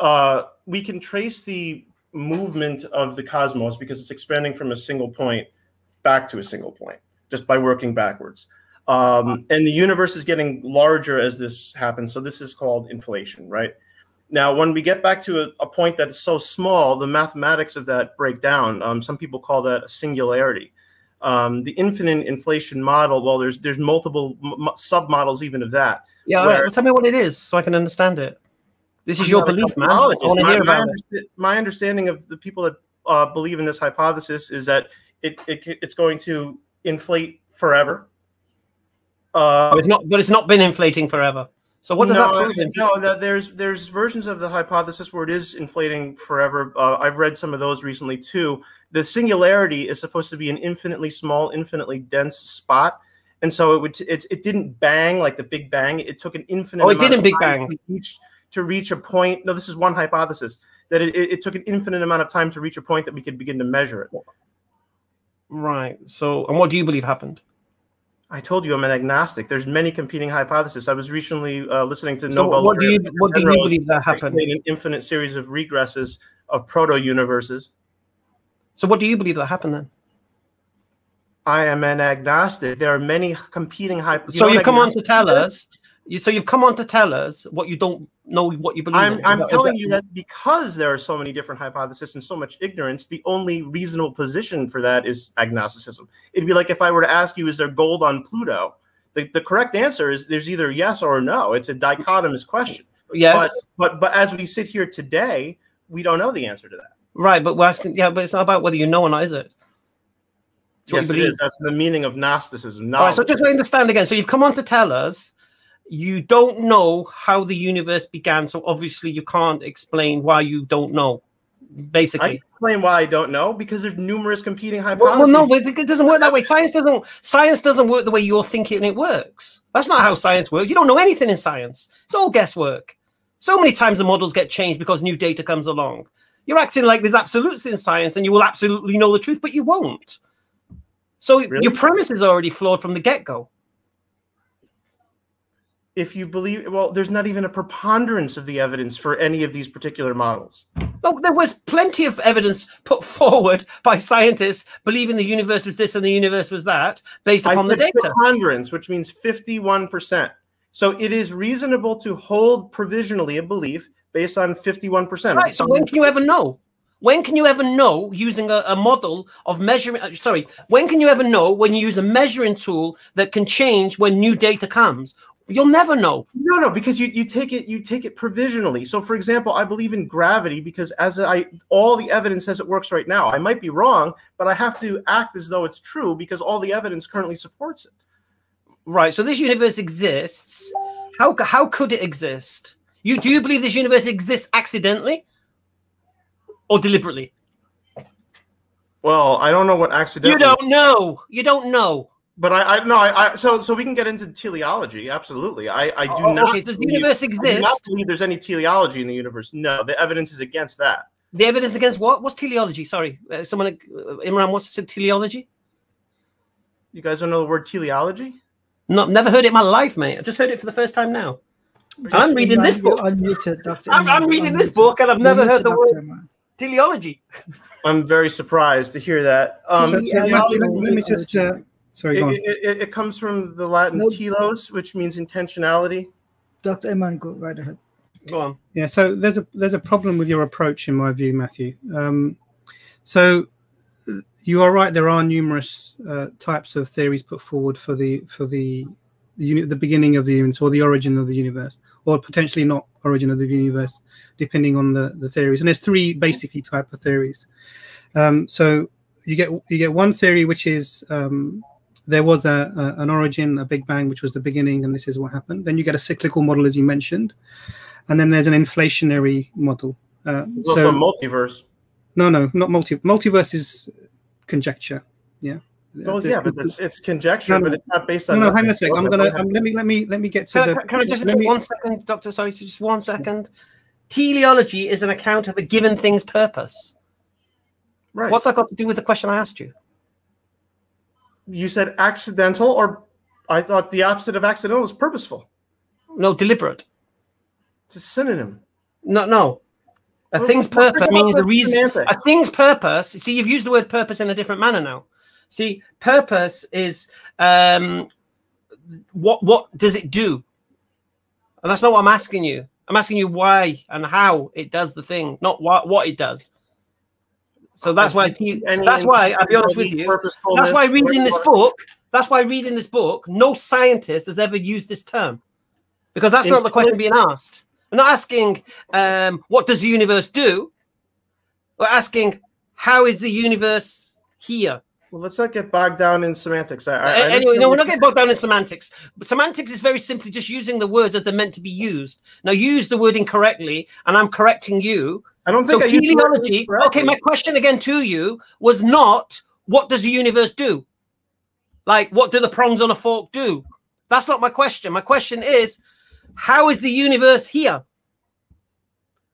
Uh, we can trace the movement of the cosmos because it's expanding from a single point back to a single point just by working backwards. Um, and the universe is getting larger as this happens. So this is called inflation, right? Now, when we get back to a, a point that is so small, the mathematics of that break down. Um, some people call that a singularity. Um, the infinite inflation model, well, there's there's multiple m sub-models even of that. Yeah, where, well, tell me what it is so I can understand it. This is I'm your belief, man. I want to hear about it. My understanding of the people that uh, believe in this hypothesis is that it, it it's going to inflate forever. Uh, but, it's not, but it's not been inflating forever. So what does no, that prove? No, the, there's, there's versions of the hypothesis where it is inflating forever. Uh, I've read some of those recently, too. The singularity is supposed to be an infinitely small, infinitely dense spot. And so it would t it, it didn't bang like the Big Bang. It took an infinite oh, it amount didn't of big time bang. To, reach, to reach a point. No, this is one hypothesis, that it, it, it took an infinite amount of time to reach a point that we could begin to measure it. Right. So, and what do you believe happened? I told you I'm an agnostic. There's many competing hypotheses. I was recently uh, listening to so Nobel. What do you what do you believe that happened? An infinite series of regresses of proto-universes. So what do you believe that happened then? I am an agnostic. There are many competing hypotheses. So you've come on to tell us. You, so you've come on to tell us what you don't know, what you believe. I'm, in. I'm that, telling that, you that because there are so many different hypotheses and so much ignorance, the only reasonable position for that is agnosticism. It'd be like if I were to ask you, is there gold on Pluto? The, the correct answer is there's either yes or no. It's a dichotomous question. Yes. But, but, but as we sit here today, we don't know the answer to that. Right, but we're asking, yeah, but it's not about whether you know or not, is it? It's yes, it is. That's the meaning of Gnosticism. Now, right, so just to understand again, so you've come on to tell us you don't know how the universe began, so obviously you can't explain why you don't know. Basically, I can explain why I don't know because there's numerous competing hypotheses. Well, well, no, it doesn't work that way. Science doesn't. Science doesn't work the way you're thinking it works. That's not how science works. You don't know anything in science. It's all guesswork. So many times the models get changed because new data comes along. You're acting like there's absolutes in science and you will absolutely know the truth, but you won't. So really? Your premise is already flawed from the get-go. If you believe, well, there's not even a preponderance of the evidence for any of these particular models. No, there was plenty of evidence put forward by scientists believing the universe was this and the universe was that based upon the data. Preponderance, which means fifty-one percent. So it is reasonable to hold provisionally a belief based on fifty-one percent. Right, so when can you ever know? When can you ever know using a, a model of measuring, sorry, when can you ever know when you use a measuring tool that can change when new data comes? You'll never know. No, no, because you, you take it you take it provisionally. So, for example, I believe in gravity because as I all the evidence says it works right now. I might be wrong, but I have to act as though it's true because all the evidence currently supports it. Right. So this universe exists. How how could it exist? You do you believe this universe exists accidentally or deliberately? Well, I don't know what accidentally. You don't know. You don't know. But I, I no, I, I so so we can get into teleology. Absolutely, I I do oh, not. Okay. Does the believe, universe exist? I do not believe there's any teleology in the universe. No, the evidence is against that. The evidence against what? What's teleology? Sorry, uh, someone, uh, Imran, what's teleology? You guys don't know the word teleology? No, never heard it in my life, mate. I just heard it for the first time now. I'm reading this book. Unmuted, Doctor I'm, I'm reading this book, and I've never heard the word. Teleology. I'm very surprised to hear that. Um, let me just. Uh, Sorry, it, it, it comes from the Latin no, telos, which means intentionality. Doctor Imran, go right ahead. Go on. Yeah, so there's a there's a problem with your approach, in my view, Matthew. Um, so you are right. There are numerous uh, types of theories put forward for the for the the, the beginning of the universe or the origin of the universe, or potentially not origin of the universe, depending on the the theories. And there's three basically type of theories. Um, so you get you get one theory which is um, there was a, a, an origin, a Big Bang, which was the beginning, and this is what happened. Then you get a cyclical model, as you mentioned. And then there's an inflationary model. Uh, There's so, also a multiverse. No, no, not multi. Multiverse is conjecture, yeah. Well, there's, yeah, but it's, it's conjecture, no, but it's not based on... No, no, hang on a sec. I'm going to... Let me, let, me, let me get to can the... I, can I just... just me, one second, Doctor, sorry, so just one second. Teleology is an account of a given thing's purpose. Right. What's that got to do with the question I asked you? You said accidental, or I thought the opposite of accidental is purposeful. No, deliberate. It's a synonym. No, no. A well, thing's purpose means the reason. Semantics. A thing's purpose. See, you've used the word purpose in a different manner now. See, purpose is um, what. What does it do? And that's not what I'm asking you. I'm asking you why and how it does the thing, not what what it does. So that's why that's why I'll be honest with you. That's why reading this book, that's why reading this book, no scientist has ever used this term. Because that's not the question being asked. We're not asking um what does the universe do? We're asking how is the universe here? Well, let's not get bogged down in semantics. I, I anyway, no, we're not getting bogged down in semantics. But semantics is very simply just using the words as they're meant to be used. Now, use the word incorrectly, and I'm correcting you. I don't think so. I teleology. Okay, my question again to you was not what does the universe do? Like, what do the prongs on a fork do? That's not my question. My question is, how is the universe here?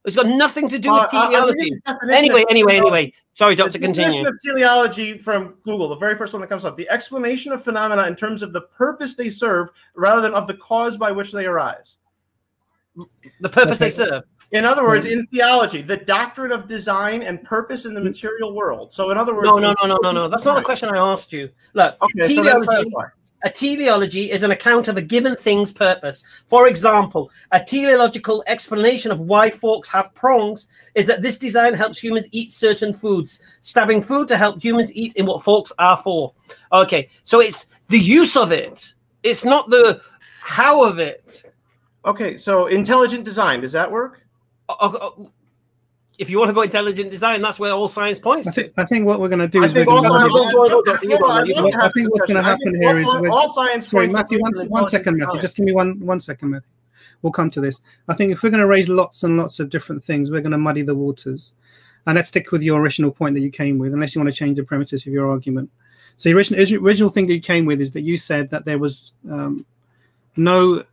It's got nothing to do with uh, teleology. Uh, anyway, anyway, anyway. Sorry, Doctor, continue. The definition of teleology from Google, the very first one that comes up, the explanation of phenomena in terms of the purpose they serve rather than of the cause by which they arise. The purpose okay. they serve. In other words, in theology, the doctrine of design and purpose in the material world. So in other words... No, no, no, no, no, no. That's not the question I asked you. Look, okay, teleology... So A teleology is an account of a given thing's purpose. For example, a teleological explanation of why forks have prongs is that this design helps humans eat certain foods, stabbing food to help humans eat in what forks are for. Okay, so it's the use of it. It's not the how of it. Okay, so intelligent design, does that work? Uh, uh, if you want to go intelligent design, that's where all science points I think, to. I think what we're going to do I is... Think all science science I, I think what's going to happen here all, is... All, all science sorry, Matthew, one, one second, Matthew. Just give me one, one second, Matthew. We'll come to this. I think if we're going to raise lots and lots of different things, we're going to muddy the waters. And let's stick with your original point that you came with, unless you want to change the premises of your argument. So the original, original thing that you came with is that you said that there was um, no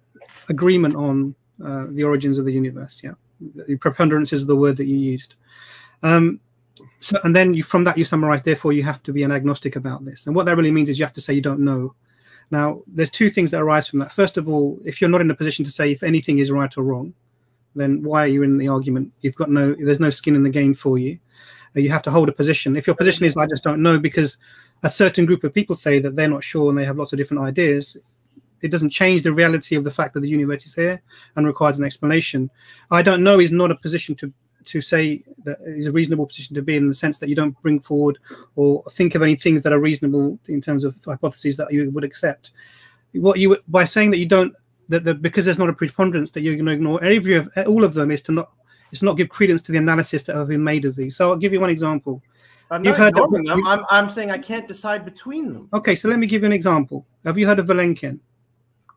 agreement on uh, the origins of the universe, yeah? The preponderance is the word that you used. Um, so, and then you, from that you summarize, therefore you have to be an agnostic about this. And what that really means is you have to say you don't know. Now, there's two things that arise from that. First of all, if you're not in a position to say if anything is right or wrong, then why are you in the argument? You've got no, there's no skin in the game for you. Uh, you have to hold a position. If your position is, I just don't know, because a certain group of people say that they're not sure and they have lots of different ideas, it doesn't change the reality of the fact that the universe is here and requires an explanation. I don't know is not a position to, to say that is a reasonable position to be in, in the sense that you don't bring forward or think of any things that are reasonable in terms of hypotheses that you would accept. What you by saying that you don't, that, that because there's not a preponderance that you're going to ignore every of all of them is to not is to not give credence to the analysis that have been made of these. So I'll give you one example. I'm not You've heard ignoring of, them. You, I'm, I'm saying I can't decide between them. Okay, so let me give you an example. Have you heard of Vilenkin?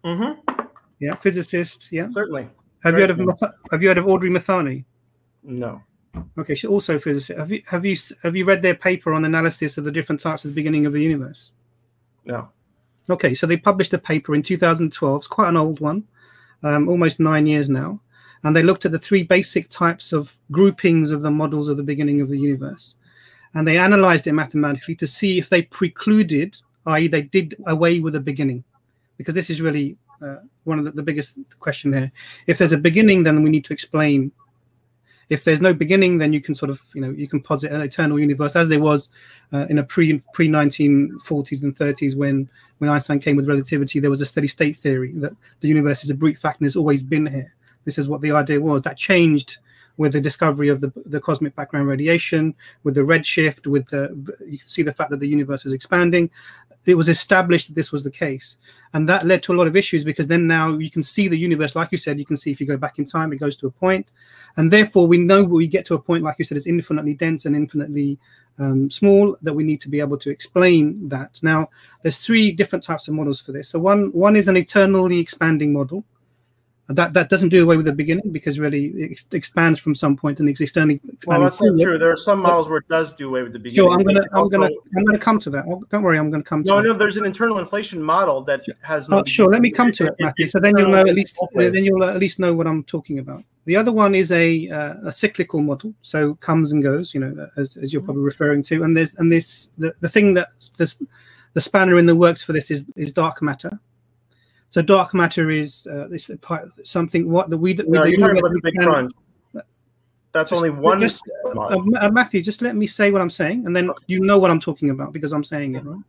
Mm-hmm. Yeah, physicist. Yeah, certainly. Have certainly. you heard of Have you heard of Audrey Mithani? No. Okay, she's also a physicist. Have you Have you Have you read their paper on analysis of the different types of the beginning of the universe? No. Okay, so they published a paper in two thousand twelve. It's quite an old one, um, almost nine years now, and they looked at the three basic types of groupings of the models of the beginning of the universe, and they analyzed it mathematically to see if they precluded, that is, they did away with the beginning. Because this is really uh, one of the, the biggest question there. If there's a beginning, then we need to explain. If there's no beginning, then you can sort of, you know, you can posit an eternal universe as there was uh, in a pre pre nineteen forties and thirties when when Einstein came with relativity. There was a steady state theory that the universe is a brute fact and has always been here. This is what the idea was. That changed with the discovery of the, the cosmic background radiation, with the redshift, with the you can see the fact that the universe is expanding. It was established that this was the case, and that led to a lot of issues, because then now you can see the universe, like you said, you can see if you go back in time, it goes to a point, and therefore we know we get to a point, like you said, is infinitely dense and infinitely um, small, that we need to be able to explain that. Now, there's three different types of models for this. So one one is an eternally expanding model. That that doesn't do away with the beginning, because really it ex expands from some point and it's externally. Well, that's not true. There are some models where it does do away with the beginning. Sure, I'm gonna, I'm also, gonna, I'm gonna come to that. I'll, don't worry, I'm gonna come to. No, no, that. There's an internal inflation model that has. Oh, no sure, let me come to it, Matthew. It, it, so then you'll know at least. Always. Then you'll at least know what I'm talking about. The other one is a uh, a cyclical model, so comes and goes, you know, as, as you're probably referring to. And there's and this the the thing that the the spanner in the works for this is is dark matter. So dark matter is uh, this part, something what the we that no, we you're talking about the big crunch. That's just, only one. Just, uh, uh, Matthew, just let me say what I'm saying, and then okay. You know what I'm talking about because I'm saying it, right?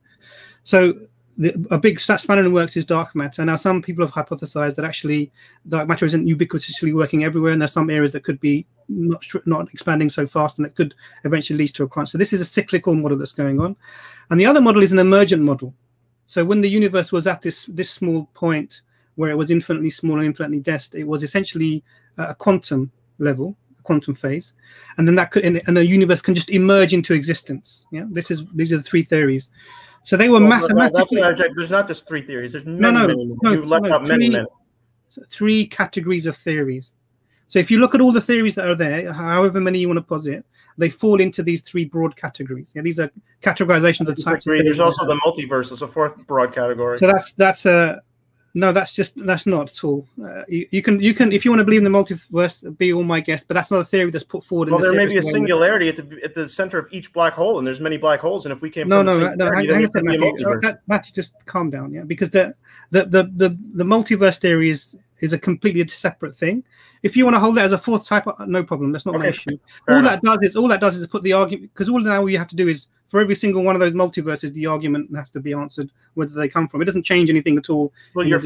So the, a big spanner in the works is dark matter. Now, some people have hypothesized that actually dark matter isn't ubiquitously working everywhere, and there's some areas that could be not not expanding so fast, and that could eventually lead to a crunch. So this is a cyclical model that's going on, and the other model is an emergent model. So when the universe was at this this small point where it was infinitely small and infinitely dense, it was essentially a quantum level, a quantum phase, and then that could and the universe can just emerge into existence. Yeah, this is these are the three theories. So they were well, mathematically. That's not, there's not just three theories. There's many, no, no, many, no, you've left no, out many, three, many. Three categories of theories. So if you look at all the theories that are there, however many you want to posit, they fall into these three broad categories. Yeah, these are categorizations of types. There's also the multiverse as a fourth broad category. So that's that's a no. That's just that's not at all. Uh, you, you can you can if you want to believe in the multiverse, be all my guest. But that's not a theory that's put forward. Well, in there may be a singularity at the at the center of each black hole, and there's many black holes. And if we came no from no the no, hang, hang on, Matthew, oh, that, Matthew, just calm down. Yeah, because the the the the, the multiverse theory is. is a completely separate thing. If you want to hold that as a fourth type, no problem. That's not okay. an issue. Fair all enough. that does is all that does is put the argument, because all now you have to do is for every single one of those multiverses, the argument has to be answered whether they come from. It doesn't change anything at all. Well, you're,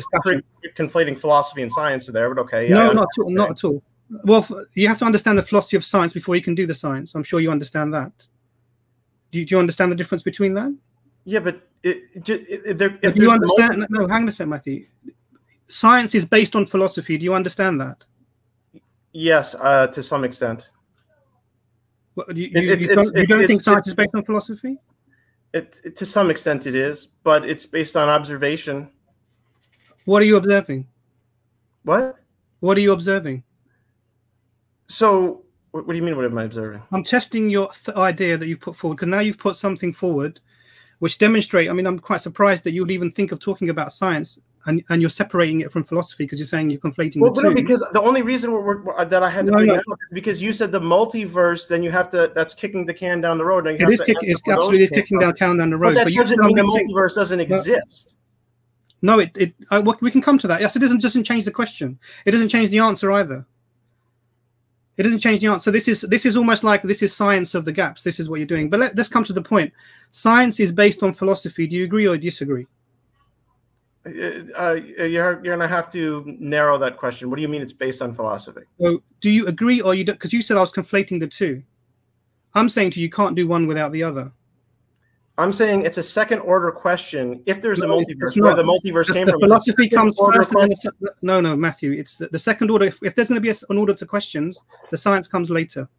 you're conflating philosophy and science there, but okay. Yeah, no, not at all. Not at all. Well, you have to understand the philosophy of science before you can do the science. I'm sure you understand that. Do you, do you understand the difference between that? Yeah, but it, it, it, there, if you understand, no, hang on a second, Matthew. Science is based on philosophy. Do you understand that? Yes, uh, to some extent. What, you, you, it's, you don't, it's, you don't it's, think it's, science it's, is based on philosophy? It, it to some extent it is, but it's based on observation. What are you observing? What? What are you observing? So, what do you mean? What am I observing? I'm testing your th idea that you've put forward, because now you've put something forward, which demonstrate. I mean, I'm quite surprised that you'll even think of talking about science, and and you're separating it from philosophy, because you're saying you're conflating. Well, the no, two. Because the only reason we're, we're, that I had to no, bring no. it up is because you said the multiverse. Then you have to. That's kicking the can down the road. And you it have is kicking. It's absolutely is kicking down can down the road. But that but doesn't mean the multiverse doesn't exist. No, it. it I, we can come to that. Yes, it doesn't. Doesn't change the question. It doesn't change the answer either. It doesn't change the answer. This is this is almost like this is science of the gaps. This is what you're doing. But let, let's come to the point. Science is based on philosophy. Do you agree or disagree? Uh, uh, you're you're gonna have to narrow that question. What do you mean it's based on philosophy? So do you agree or you don't? Because you said I was conflating the two. I'm saying to you, you can't do one without the other. I'm saying it's a second order question. If there's no, a multiverse, where the multiverse the, came the from, philosophy comes first. And the, no, no, Matthew, it's the, the second order. If, if there's going to be a, an order to questions, the science comes later.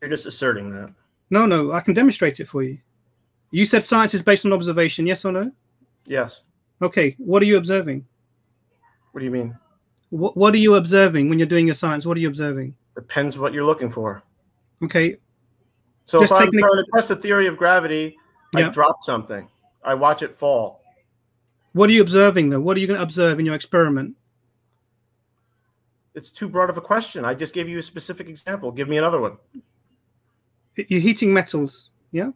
You're just asserting that. No, no, I can demonstrate it for you. You said science is based on observation. Yes or no? Yes. Okay. What are you observing? What do you mean? What What are you observing when you're doing your science? What are you observing? Depends what you're looking for. Okay. So just if I'm trying to test the theory of gravity, yeah. I drop something. I watch it fall. What are you observing, though? What are you going to observe in your experiment? It's too broad of a question. I just gave you a specific example. Give me another one. You're heating metals, yeah?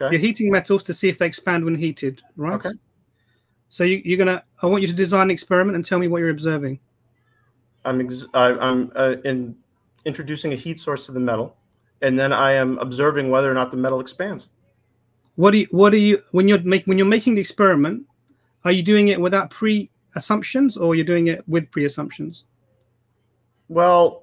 Okay. You're heating metals to see if they expand when heated, right? Okay. So you, you're going to – I want you to design an experiment and tell me what you're observing. I'm, ex I, I'm uh, in introducing a heat source to the metal. And then I am observing whether or not the metal expands. What do you, what do you, when you're making, when you're making the experiment, are you doing it without pre-assumptions or you're doing it with pre-assumptions? Well,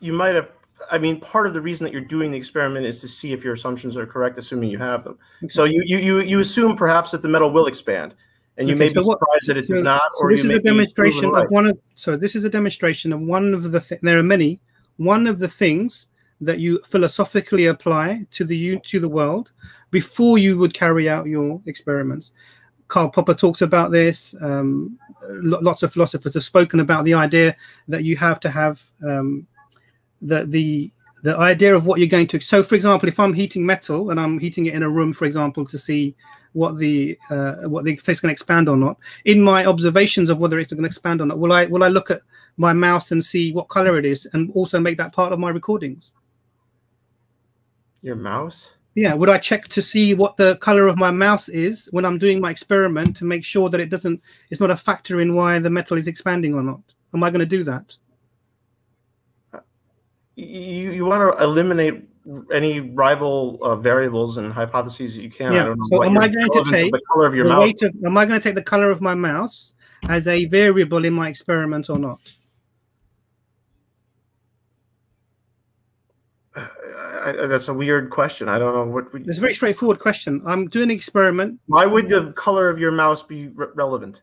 you might have, I mean, part of the reason that you're doing the experiment is to see if your assumptions are correct, assuming you have them. Okay. So you, you, you, you assume perhaps that the metal will expand and you okay, may so be surprised what, that it so, does not. So or this you is a demonstration of right. one of, so this is a demonstration of one of the, th there are many, one of the things that you philosophically apply to the you to the world before you would carry out your experiments. Karl Popper talks about this. Um, lots of philosophers have spoken about the idea that you have to have um, the the the idea of what you're going to. So, for example, if I'm heating metal and I'm heating it in a room, for example, to see what the uh, what the if it's going to expand or not, in my observations of whether it's going to expand or not, will I will I look at my mouse and see what color it is, and also make that part of my recordings? Your mouse? Yeah. Would I check to see what the color of my mouse is when I'm doing my experiment to make sure that it doesn't, it's not a factor in why the metal is expanding or not? Am I going to do that? You, you want to eliminate any rival uh, variables and hypotheses that you can. Yeah. I don't know so what am I going to take the color of your the mouse? Of, am I going to take the color of my mouse as a variable in my experiment or not? I, that's a weird question. I don't know what. We... It's a very straightforward question. I'm doing an experiment. Why would the color of your mouse be re relevant?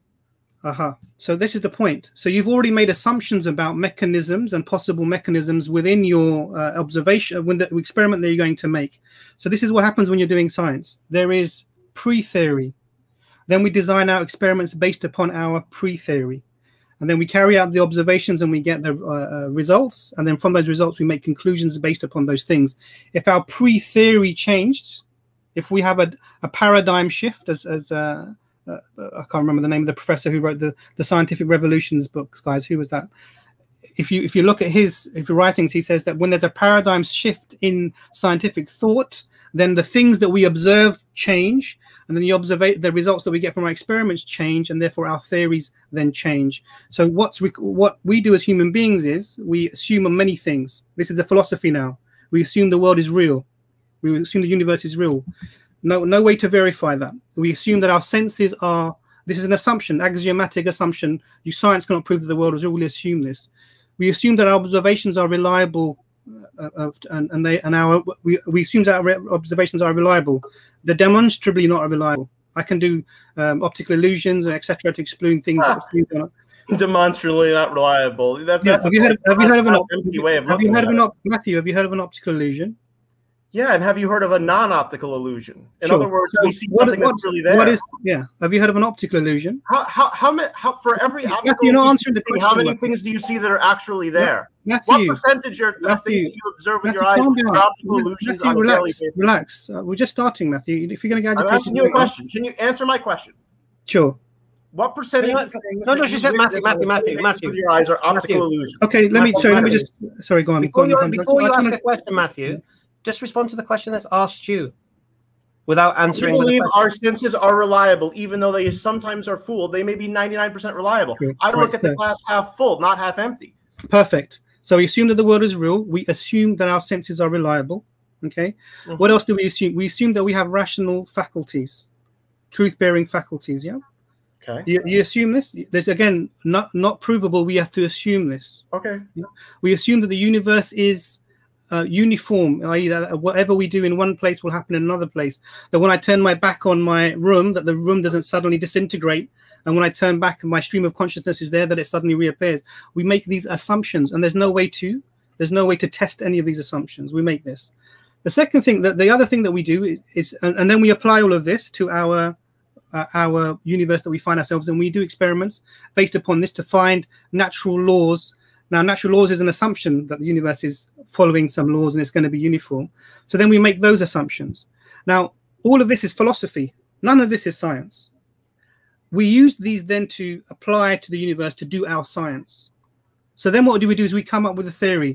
Uh huh. So this is the point. So you've already made assumptions about mechanisms and possible mechanisms within your uh, observation, when the experiment that you're going to make. So this is what happens when you're doing science. There is pre-theory. Then we design our experiments based upon our pre-theory. And then we carry out the observations and we get the uh, uh, results. And then from those results, we make conclusions based upon those things. If our pre-theory changed, if we have a, a paradigm shift, as, as uh, uh, I can't remember the name of the professor who wrote the, the Scientific Revolutions book, guys, who was that? If you, if you look at his if your writings, he says that when there's a paradigm shift in scientific thought, then the things that we observe change, and then the, observa the results that we get from our experiments change, and therefore our theories then change. So what's what we do as human beings is we assume many things. This is the philosophy now. We assume the world is real. We assume the universe is real. No, no way to verify that. We assume that our senses are, this is an assumption, axiomatic assumption. You science cannot prove that the world is real. We assume this. We assume that our observations are reliable Uh, uh, and, and they and our we, we assume that our observations are reliable. They're demonstrably not reliable. I can do um, optical illusions and et cetera to explain things. Ah. demonstrably not reliable. That, that's yeah, have, you heard, have you heard of an empty way of have you heard of an op Matthew? Have you heard of an optical illusion? Yeah, and have you heard of a non-optical illusion? In sure. other words, so we see what, something what, that's really there. What is? Yeah. Have you heard of an optical illusion? How how how, how for every optical Matthew, you're not answering the question. How many like things that. do you see that are actually there? Matthew, what percentage of Matthew, things that you observe Matthew, with your eyes are optical illusions? Matthew, on relax, daily basis? relax. Uh, we're just starting, Matthew. If you're going to go, I'm asking you a question. Can you answer my question? Sure. What percentage of things? No, no, she said Matthew, Matthew, Matthew, Matthew. Your eyes are optical illusions. Okay, let me. Sorry, let me just. Sorry, go on. Before you ask a question, Matthew. Just respond to the question that's asked you without answering. I believe our senses are reliable, even though they sometimes are fooled. They may be ninety-nine percent reliable. True. I don't right. look at the glass half full, not half empty. Perfect. So we assume that the world is real. We assume that our senses are reliable. Okay. Mm-hmm. What else do we assume? We assume that we have rational faculties, truth-bearing faculties. Yeah. Okay. You, you assume this. This again, not not provable. We have to assume this. Okay. Yeah? We assume that the universe is Uh, uniform, that is that whatever we do in one place will happen in another place. That when I turn my back on my room, that the room doesn't suddenly disintegrate, and when I turn back and my stream of consciousness is there, that it suddenly reappears. We make these assumptions, and there's no way to there's no way to test any of these assumptions. We make this. The second thing, that the other thing that we do is, is and, and then we apply all of this to our uh, our universe that we find ourselves in. We do experiments based upon this to find natural laws. Now, natural laws is an assumption that the universe is following some laws and it's going to be uniform. So then we make those assumptions. Now, all of this is philosophy. None of this is science. We use these then to apply to the universe to do our science. So then what do we do is we come up with a theory.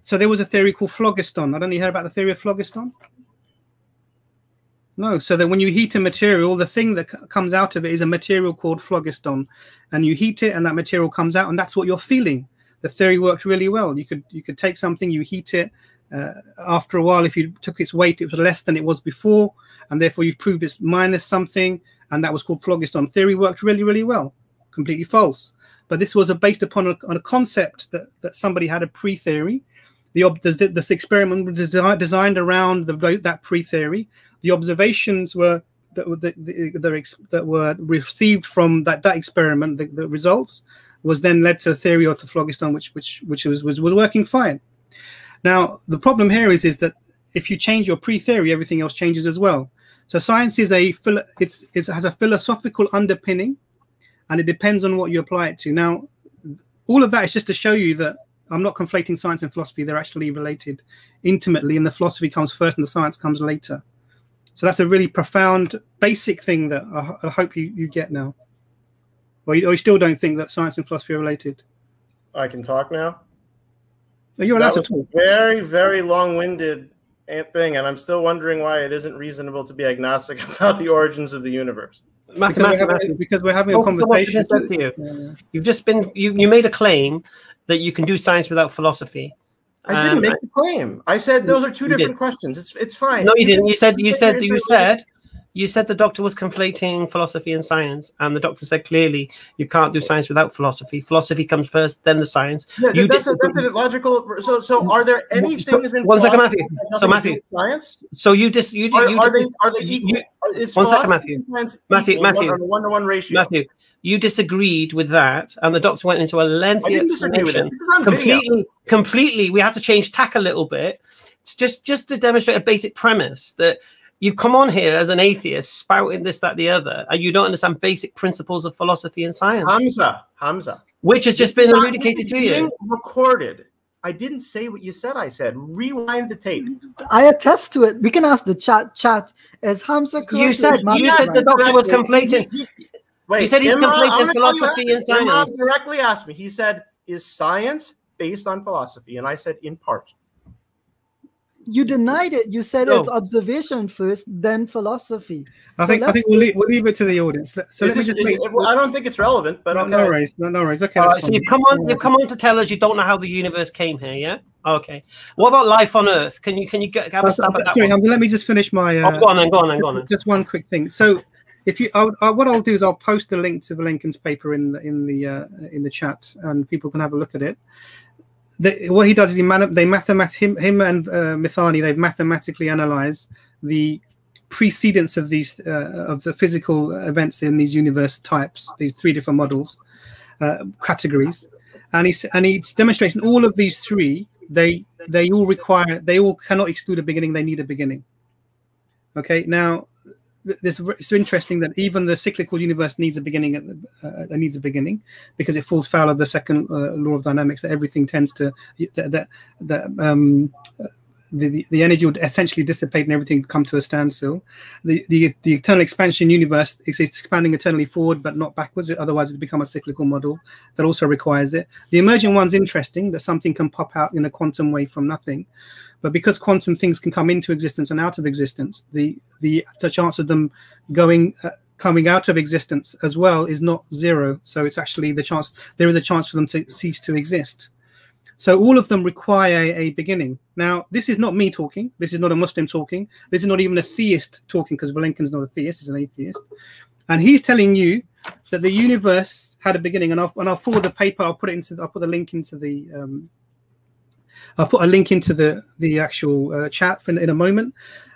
So there was a theory called phlogiston. I don't know if you heard about the theory of phlogiston. No, so that when you heat a material, the thing that comes out of it is a material called phlogiston. And you heat it and that material comes out, and that's what you're feeling. The theory worked really well. You could you could take something, you heat it. Uh, after a while, if you took its weight, it was less than it was before, and therefore you've proved it's minus something, and that was called phlogiston. Theory worked really, really well. Completely false. But this was a, based upon a, on a concept that, that somebody had a pre-theory. The ob this, this experiment was desi designed around the, that pre-theory. The observations were that, the, the, the ex that were received from that, that experiment, the, the results, was then led to a theory of the phlogiston, which which which was, was was working fine. Now the problem here is is that if you change your pre-theory, everything else changes as well. So science is a it's it has a philosophical underpinning, and it depends on what you apply it to. Now, all of that is just to show you that I'm not conflating science and philosophy; they're actually related intimately, and the philosophy comes first, and the science comes later. So that's a really profound, basic thing that I, I hope you you get now. Or you, or you still don't think that science and philosophy are related? I can talk now. So you're allowed that to was talk. Very, very long-winded thing, and I'm still wondering why it isn't reasonable to be agnostic about the origins of the universe. Because, Matthew, we're, having, Matthew. because we're having oh, a conversation. So to you. Yeah. You've just been you, you made a claim that you can do science without philosophy. I didn't um, make the claim. I said those are two different did. questions. It's it's fine. No, you didn't. You said you said you said. You said the doctor was conflating philosophy and science, and the doctor said clearly you can't do science without philosophy. Philosophy comes first, then the science. Yeah, you that's, a, that's an illogical. So, so are there any so, things in one second, Matthew? So, Matthew, science. So you just you are, you are they are they equal? You, is one second, Matthew. Matthew, Matthew, on a one-to-one ratio. Matthew, you disagreed with that, and the doctor went into a lengthy explanation. Completely, completely. We had to change tack a little bit. It's just just to demonstrate a basic premise that. You've come on here as an atheist spouting this, that, the other, and you don't understand basic principles of philosophy and science. Hamza, Hamza. Which has just been elucidated to you. Recorded. I didn't say what you said I said. Rewind the tape. I attest to it. We can ask the chat. Chat. As Hamza correct? You said, you said the doctor was conflating. He, he, wait, you said he's Imran, conflating philosophy and science. Imran directly asked me. He said, is science based on philosophy? And I said, in part. You denied it. You said no. It's observation first, then philosophy. I so think I think we'll leave, we'll leave it to the audience. So let me just it, well, I don't think it's relevant, but no, okay. no worries, no, no worries. Okay. All right, so you've come on, you've come on to tell us you don't know how the universe came here, yeah? Okay. What about life on Earth? Can you can you get have a stab at that? Sorry, one? Let me just finish my. Uh, oh, go on, then, go on, then, go on. Then. Just one quick thing. So, if you, I, I, what I'll do is I'll post the link to Vilenkin's paper in the in the uh, in the chat, and people can have a look at it. The, what he does is he man, they mathemat him, him and uh, Mithani. They've mathematically analysed the precedence of these uh, of the physical events in these universe types. These three different models, uh, categories, and he's and he's demonstrating all of these three. They they all require they all cannot exclude a beginning. They need a beginning. Okay, now th this it's interesting that even the cyclical universe needs a beginning. At the, uh, needs a beginning because it falls foul of the second uh, law of dynamics, that everything tends to that that, that um. The, the, the energy would essentially dissipate and everything would come to a standstill. The, the, the eternal expansion universe is expanding eternally forward but not backwards, otherwise it would become a cyclical model that also requires it. The emergent one's interesting, that something can pop out in a quantum way from nothing. But because quantum things can come into existence and out of existence, the, the, the chance of them going uh, coming out of existence as well is not zero. So it's actually the chance, there is a chance for them to cease to exist. So all of them require a beginning. Now, this is not me talking. This is not a Muslim talking. This is not even a theist talking, because Vilenkin's not a theist, he's an atheist. And he's telling you that the universe had a beginning. And I'll, and I'll forward the paper. I'll put it into. I'll put the link into the. Um, I'll put a link into the the actual uh, chat in, in a moment.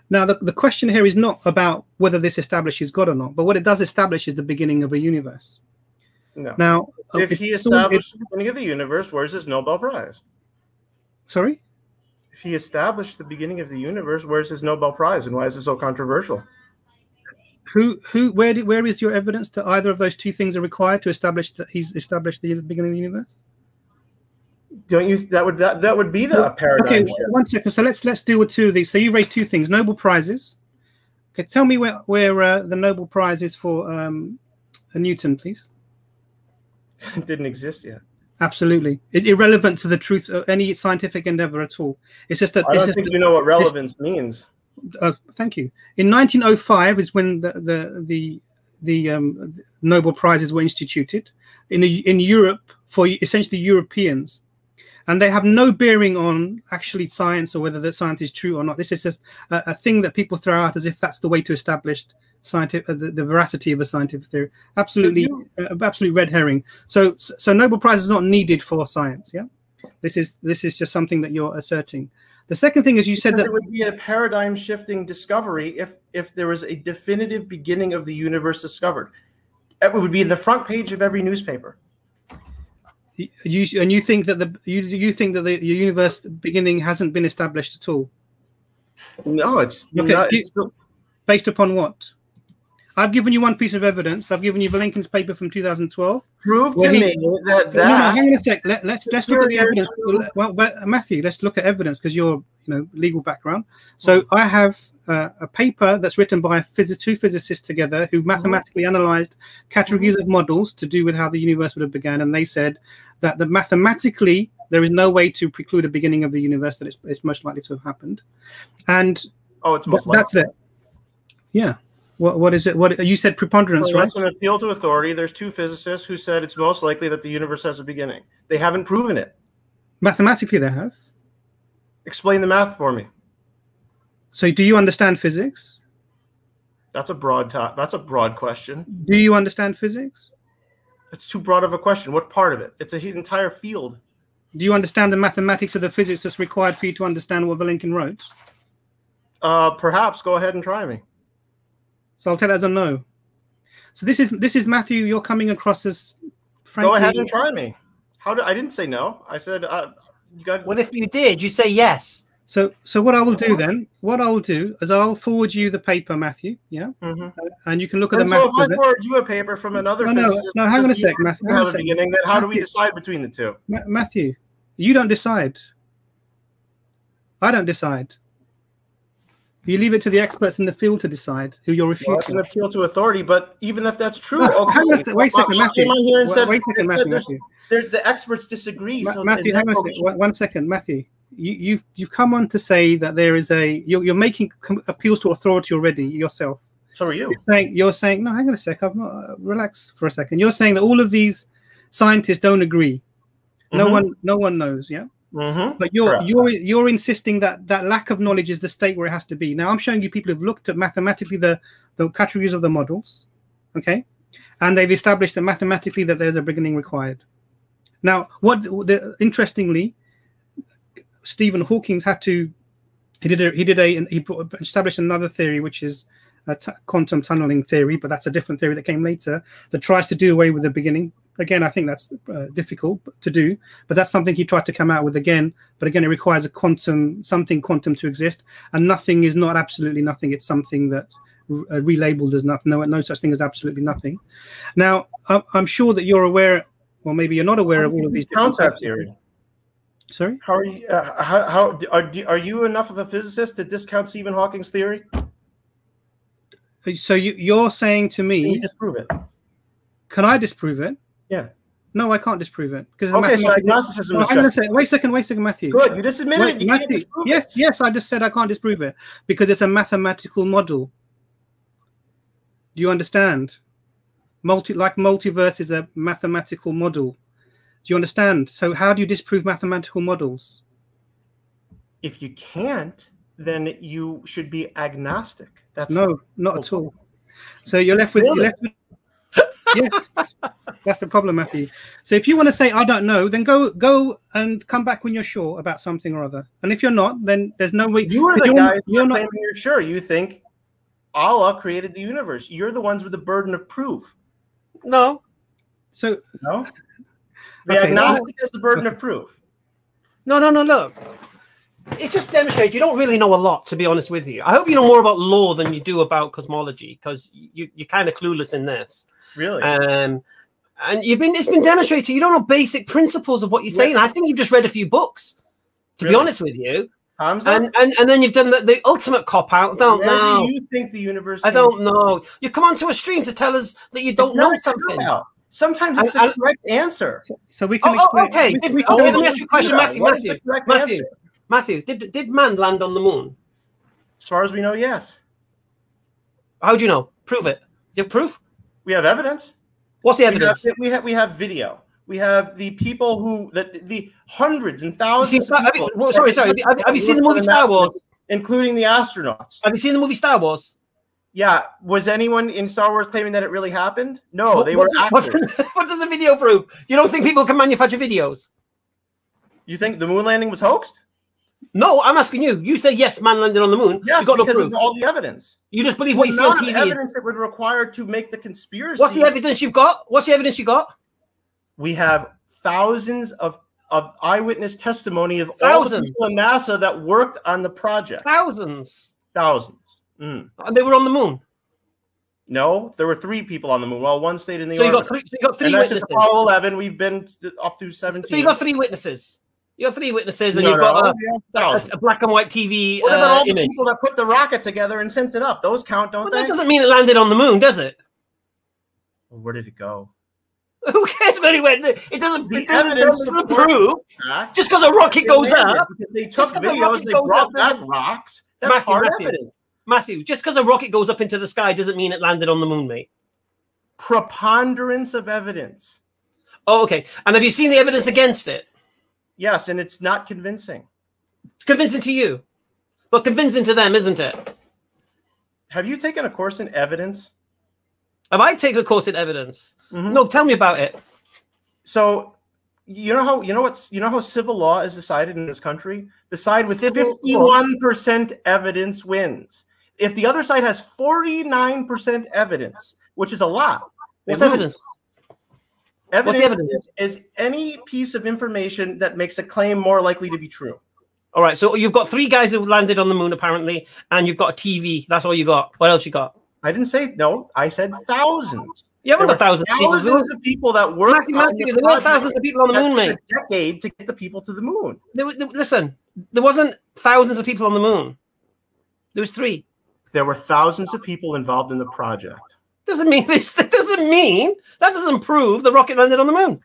Now, the, the question here is not about whether this establishes God or not, but what it does establish is the beginning of a universe. No. Now, if he established the beginning of the universe, where's his Nobel Prize? Sorry? If he established the beginning of the universe, where's his Nobel Prize, and why is it so controversial? Who, who, where, did, where is your evidence that either of those two things are required to establish that he's established the beginning of the universe? Don't you? That would that that would be the okay, paradigm. Okay, one second. So let's let's deal with two of these. So you raised two things: Nobel Prizes. Okay, tell me where where uh, the Nobel Prize is for um, Newton, please. It didn't exist yet. Absolutely. It's irrelevant to the truth of any scientific endeavor at all. It's just that I don't think you know what relevance means. Uh, thank you. In nineteen oh five is when the the the, the um, Nobel Prizes were instituted in in Europe for essentially Europeans, and they have no bearing on actually science or whether the science is true or not. This is just a, a thing that people throw out as if that's the way to establish scientific, uh, the, the veracity of a scientific theory. Absolutely, so you, uh, absolute red herring. So, so Nobel Prize is not needed for science. Yeah, this is this is just something that you're asserting. The second thing is you said that it would be a paradigm shifting discovery if if there was a definitive beginning of the universe discovered. It would be the front page of every newspaper. You and you think that the you you think that the your universe beginning hasn't been established at all? No, it's okay. Not, it's based upon what? I've given you one piece of evidence. I've given you Vilenkin's paper from two thousand twelve. Prove to he, me that, that. No, no, hang on a sec. Let, let's let's look at the evidence. Well, well, Matthew, let's look at evidence because you're, you know, legal background. So mm-hmm. I have uh, a paper that's written by phys two physicists together who mathematically mm-hmm. analyzed categories of models to do with how the universe would have began, and they said that the mathematically there is no way to preclude a beginning of the universe, that it's, it's most likely to have happened. And oh, it's most likely. That's it. Yeah. What, what is it? What you said preponderance, well, right? That's an appeal to authority. There's two physicists who said it's most likely that the universe has a beginning. They haven't proven it. Mathematically, they have. Explain the math for me. So, do you understand physics? That's a broad top. That's a broad question. Do you understand physics? It's too broad of a question. What part of it? It's an entire field. Do you understand the mathematics of the physics that's required for you to understand what Vilenkin wrote? Uh, perhaps. Go ahead and try me. So I'll tell that as a no. So this is this is Matthew. You're coming across as. Frankly, go ahead and try me. How do I didn't say no? I said uh, you got. Well, if you did, you say yes. So so what I will do then? What I will do is I'll forward you the paper, Matthew. Yeah. Mm-hmm. uh, and you can look at and the. So math if I forward it. You a paper from another. No, no, no. Hang on a sec, Matthew. Hang on a sec. Beginning, then how Matthew, do we decide between the two? Ma Matthew, you don't decide. I don't decide. You leave it to the experts in the field to decide who you're refuting. Well, that's an appeal to authority, but even if that's true, no, okay. Wait, wait a second, Matthew. Wait, said, wait a second, Matthew. Matthew. The experts disagree. Ma so Matthew, hang on a second. One second, Matthew. You, you've you've come on to say that there is a you're, you're making appeals to authority already yourself. So are you? You're saying you're saying no. Hang on a sec. I'm not uh, relax for a second. You're saying that all of these scientists don't agree. Mm-hmm. No one, no one knows. Yeah. Mm-hmm. But you're Correct. you're you're insisting that that lack of knowledge is the state where it has to be. Now I'm showing you people who've looked at mathematically the the categories of the models, okay, and they've established that mathematically that there's a beginning required. Now, what the, interestingly, Stephen Hawking had to he did a, he did a he established another theory which is a t quantum tunneling theory, but that's a different theory that came later that tries to do away with the beginning Again, I think that's uh, difficult to do, but that's something he tried to come out with again. But again, it requires a quantum, something quantum to exist. And nothing is not absolutely nothing. It's something that uh, relabeled as nothing. No, no such thing as absolutely nothing. Now, I'm sure that you're aware, or maybe you're not aware of all of these. Counter theory. Sorry? How are you? Uh, how how are, are you enough of a physicist to discount Stephen Hawking's theory? So you, you're saying to me, can you disprove it? Can I disprove it? Yeah. No, I can't disprove it because okay. So agnosticism. No, wait a second. Wait a second. Wait a second, Matthew. Good. You just admitted wait, it. You Matthew, can't disprove yes, it. Yes. I just said I can't disprove it because it's a mathematical model. Do you understand? Multi like multiverse is a mathematical model. Do you understand? So how do you disprove mathematical models? If you can't, then you should be agnostic. That's no, not at all. So you're left with... Really? You're left with yes, that's the problem, Matthew. So if you want to say, I don't know, then go go and come back when you're sure about something or other. And if you're not, then there's no way... You are the you're, guy you're not claiming you're sure. You think Allah created the universe. You're the ones with the burden of proof. No. So... No? The okay, agnostic has the burden okay. of proof. No, no, no, no. It just demonstrates you don't really know a lot, to be honest with you. I hope you know more about law than you do about cosmology, because you, you're kind of clueless in this. Really? Um, and you've been it's been demonstrated you don't know basic principles of what you're saying. Yeah. I think you've just read a few books, to really? be honest with you. Hamza? And, and and then you've done the, the ultimate cop-out. I don't Where know. Do you think the universe I don't change? know. You come onto a stream to tell us that you don't it's know something. Out. Sometimes it's the correct answer. So we can. Oh, oh okay. We, did, we, oh, okay. Let me ask you a question, Matthew. Matthew. Matthew. Answer? Matthew. Did did man land on the moon? As far as we know, yes. How do you know? Prove it. You have proof? We have evidence. What's the evidence? We have we have, we have video. We have the people who the the hundreds and thousands. Seen, of people you, well, sorry, sorry. Have you, have, have you seen the movie Star Wars, including the astronauts? Have you seen the movie Star Wars? Yeah, was anyone in Star Wars claiming that it really happened? No, what, they were what, actors. What, what does the video prove? You don't think people can manufacture videos? You think the moon landing was hoaxed? No, I'm asking you. You say yes, man landed on the moon. Yes, got because no of all the evidence. You just believe what you see on T V. Evidence is. that would require to make the conspiracy. What's the evidence you've got? What's the evidence you got? We have thousands of of eyewitness testimony of thousands. all the people in NASA that worked on the project. Thousands. Thousands. Mm. And they were on the moon. No, there were three people on the moon. Well, one stayed in the. So you got three. So you got three and that's witnesses. Just Apollo eleven. We've been up to seventeen. So you got three witnesses. You got three witnesses, and no, you've no, got no. A, a black and white T V. What about uh, all the image? people that put the rocket together and sent it up? Those count, don't but they? That doesn't mean it landed on the moon, does it? Well, where did it go? Who cares where it went? It doesn't. The it doesn't, doesn't prove. Huh? Just because a rocket goes up, they took videos. They brought back rocks. That's hard evidence. Matthew, just because a rocket goes up into the sky doesn't mean it landed on the moon, mate. Preponderance of evidence. Oh, okay. And have you seen the evidence against it? Yes, and it's not convincing. It's convincing to you, but convincing to them, isn't it? Have you taken a course in evidence? Have I taken a course in evidence? Mm-hmm. No, tell me about it. So, you know how you know what's you know how civil law is decided in this country? The side with fifty-one percent evidence wins. If the other side has forty-nine percent evidence, which is a lot. What's evidence? Evidence, What's evidence? Is, is any piece of information that makes a claim more likely to be true. All right, so you've got three guys who landed on the moon, apparently, and you've got a T V. That's all you got. What else you got? I didn't say no. I said thousands. You haven't got thousands of people. Thousands of people that worked Matthew, on Matthew, the there were thousands of people on the moon, mate. A decade to get the people to the moon. There was, there, listen, there wasn't thousands of people on the moon. There was three. There were thousands of people involved in the project. Doesn't mean this. That doesn't mean that doesn't prove the rocket landed on the moon.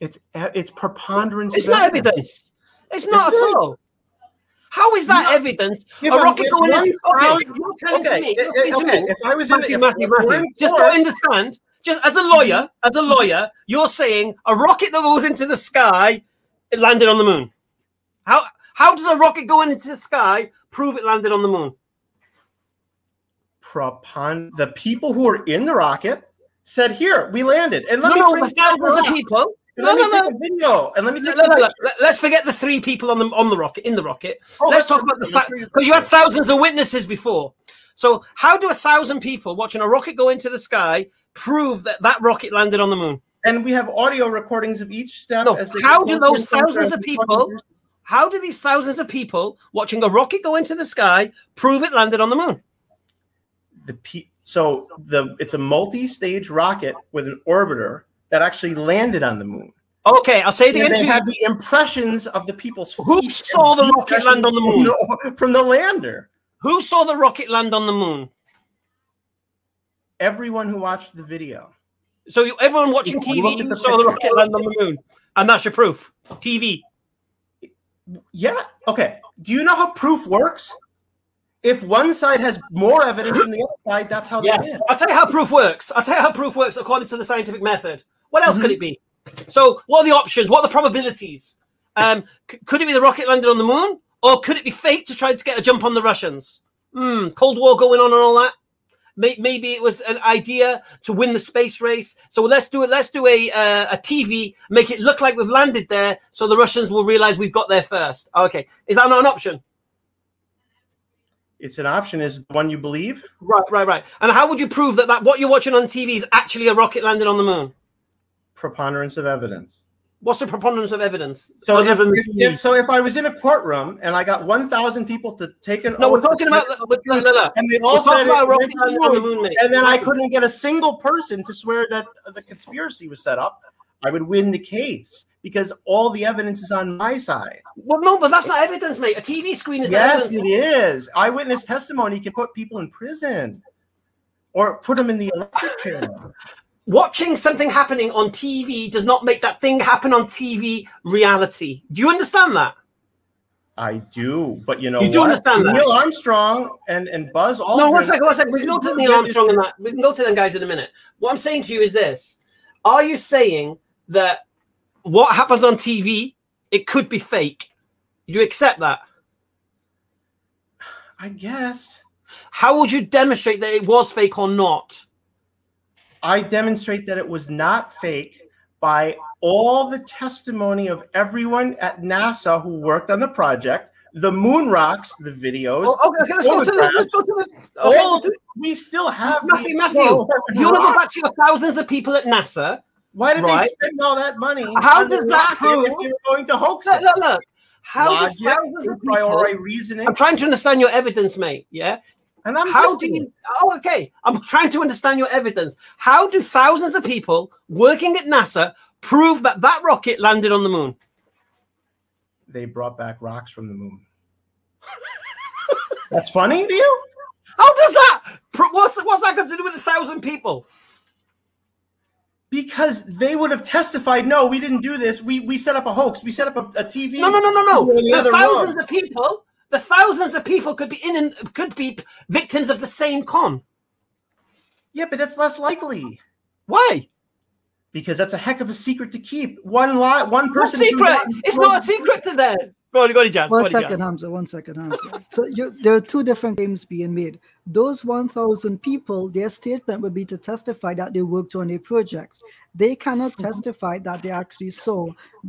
It's it's preponderance. It's not evidence. It's not at all. How is that not evidence? A rocket going in? Okay, you're telling okay. me. It, okay. me. If I was Matthew, in, Matthew, Matthew, Matthew, in just to understand. Just as a lawyer, as a lawyer, you're saying a rocket that goes into the sky, it landed on the moon. How how does a rocket going into the sky prove it landed on the moon? Propon the people who were in the rocket said, "Here, we landed." And let no, me no, thousands of people. And no, let me no, take no. a video, and let me take no, no, no. Let's forget the three people on the on the rocket in the rocket. Oh, let's talk about the fact because you had thousands of witnesses before. So, how do a thousand people watching a rocket go into the sky prove that that rocket landed on the moon. And we have audio recordings of each step. No, as they how do those thousands of people, how do these thousands of people watching a rocket go into the sky prove it landed on the moon? The pe so the it's a multi-stage rocket with an orbiter that actually landed on the moon. Okay, I'll say it again. They had the impressions of the people's feet. Who saw the rocket land on the moon? No, from the lander. Who saw the rocket land on the moon? Everyone who watched the video. So you, everyone watching T V the saw the rocket land on the moon, and that's your proof. T V. Yeah. Okay. Do you know how proof works? If one side has more evidence than the other side, that's how. Yeah. They I'll tell you how proof works. I'll tell you how proof works according to the scientific method. What else mm-hmm. could it be? So what are the options? What are the probabilities? Um, could it be the rocket landed on the moon, or could it be fake to try to get a jump on the Russians? Hmm. Cold War going on and all that. Maybe it was an idea to win the space race. So let's do it. Let's do a uh, a T V, make it look like we've landed there, so the Russians will realize we've got there first. Okay, is that not an option? It's an option. Is the one you believe? Right, right, right. And how would you prove that that what you're watching on T V is actually a rocket landing on the moon? Preponderance of evidence. What's the preponderance of evidence? So, if, if, if, so if I was in a courtroom and I got one thousand people to take an no, oath we're talking about the, no, no, no. and they all said it, and then I couldn't get a single person to swear that the conspiracy was set up, I would win the case because all the evidence is on my side. Well, no, but that's not evidence, mate. A T V screen is yes, evidence. Yes, it is. Eyewitness testimony can put people in prison or put them in the electric chair. Watching something happening on T V does not make that thing happen on T V reality. Do you understand that? I do, but you know, you do what? understand that. Neil Armstrong and and Buzz Aldrin. No, one second, one second. We can go to Neil Armstrong and that. We can go to them guys in a minute. What I'm saying to you is this: are you saying that what happens on T V it could be fake? Do you accept that? I guess. How would you demonstrate that it was fake or not? I demonstrate that it was not fake by all the testimony of everyone at NASA who worked on the project, the moon rocks, the videos. Oh, okay, okay, let's go to the, let's go to the, okay. all, we still have. Matthew, Matthew, you want to go back to your thousands of people at NASA. Why did right? they spend all that money? How does that prove? If they were going to hoax it? Look, look, look. How does thousands of people, reasoning. I'm trying to understand your evidence, mate, yeah? And I'm how listening. do you? Oh, okay. I'm trying to understand your evidence. How do thousands of people working at NASA prove that that rocket landed on the moon? They brought back rocks from the moon. That's funny to you? How does that? What's what's that got to do with a thousand people? Because they would have testified, no, we didn't do this. We we set up a hoax. We set up a, a T V. No, no, no, no, no. The, the thousands room. of people. The thousands of people could be in and could be victims of the same con. Yeah, but that's less likely. Why? Because that's a heck of a secret to keep. One lie, one person. What secret? It's not a secret to them. Go on, go on, Jazz. One second, Hamza. One second, Hamza. So you, there are two different claims being made. Those one thousand people, their statement would be to testify that they worked on a project. They cannot testify that they actually saw,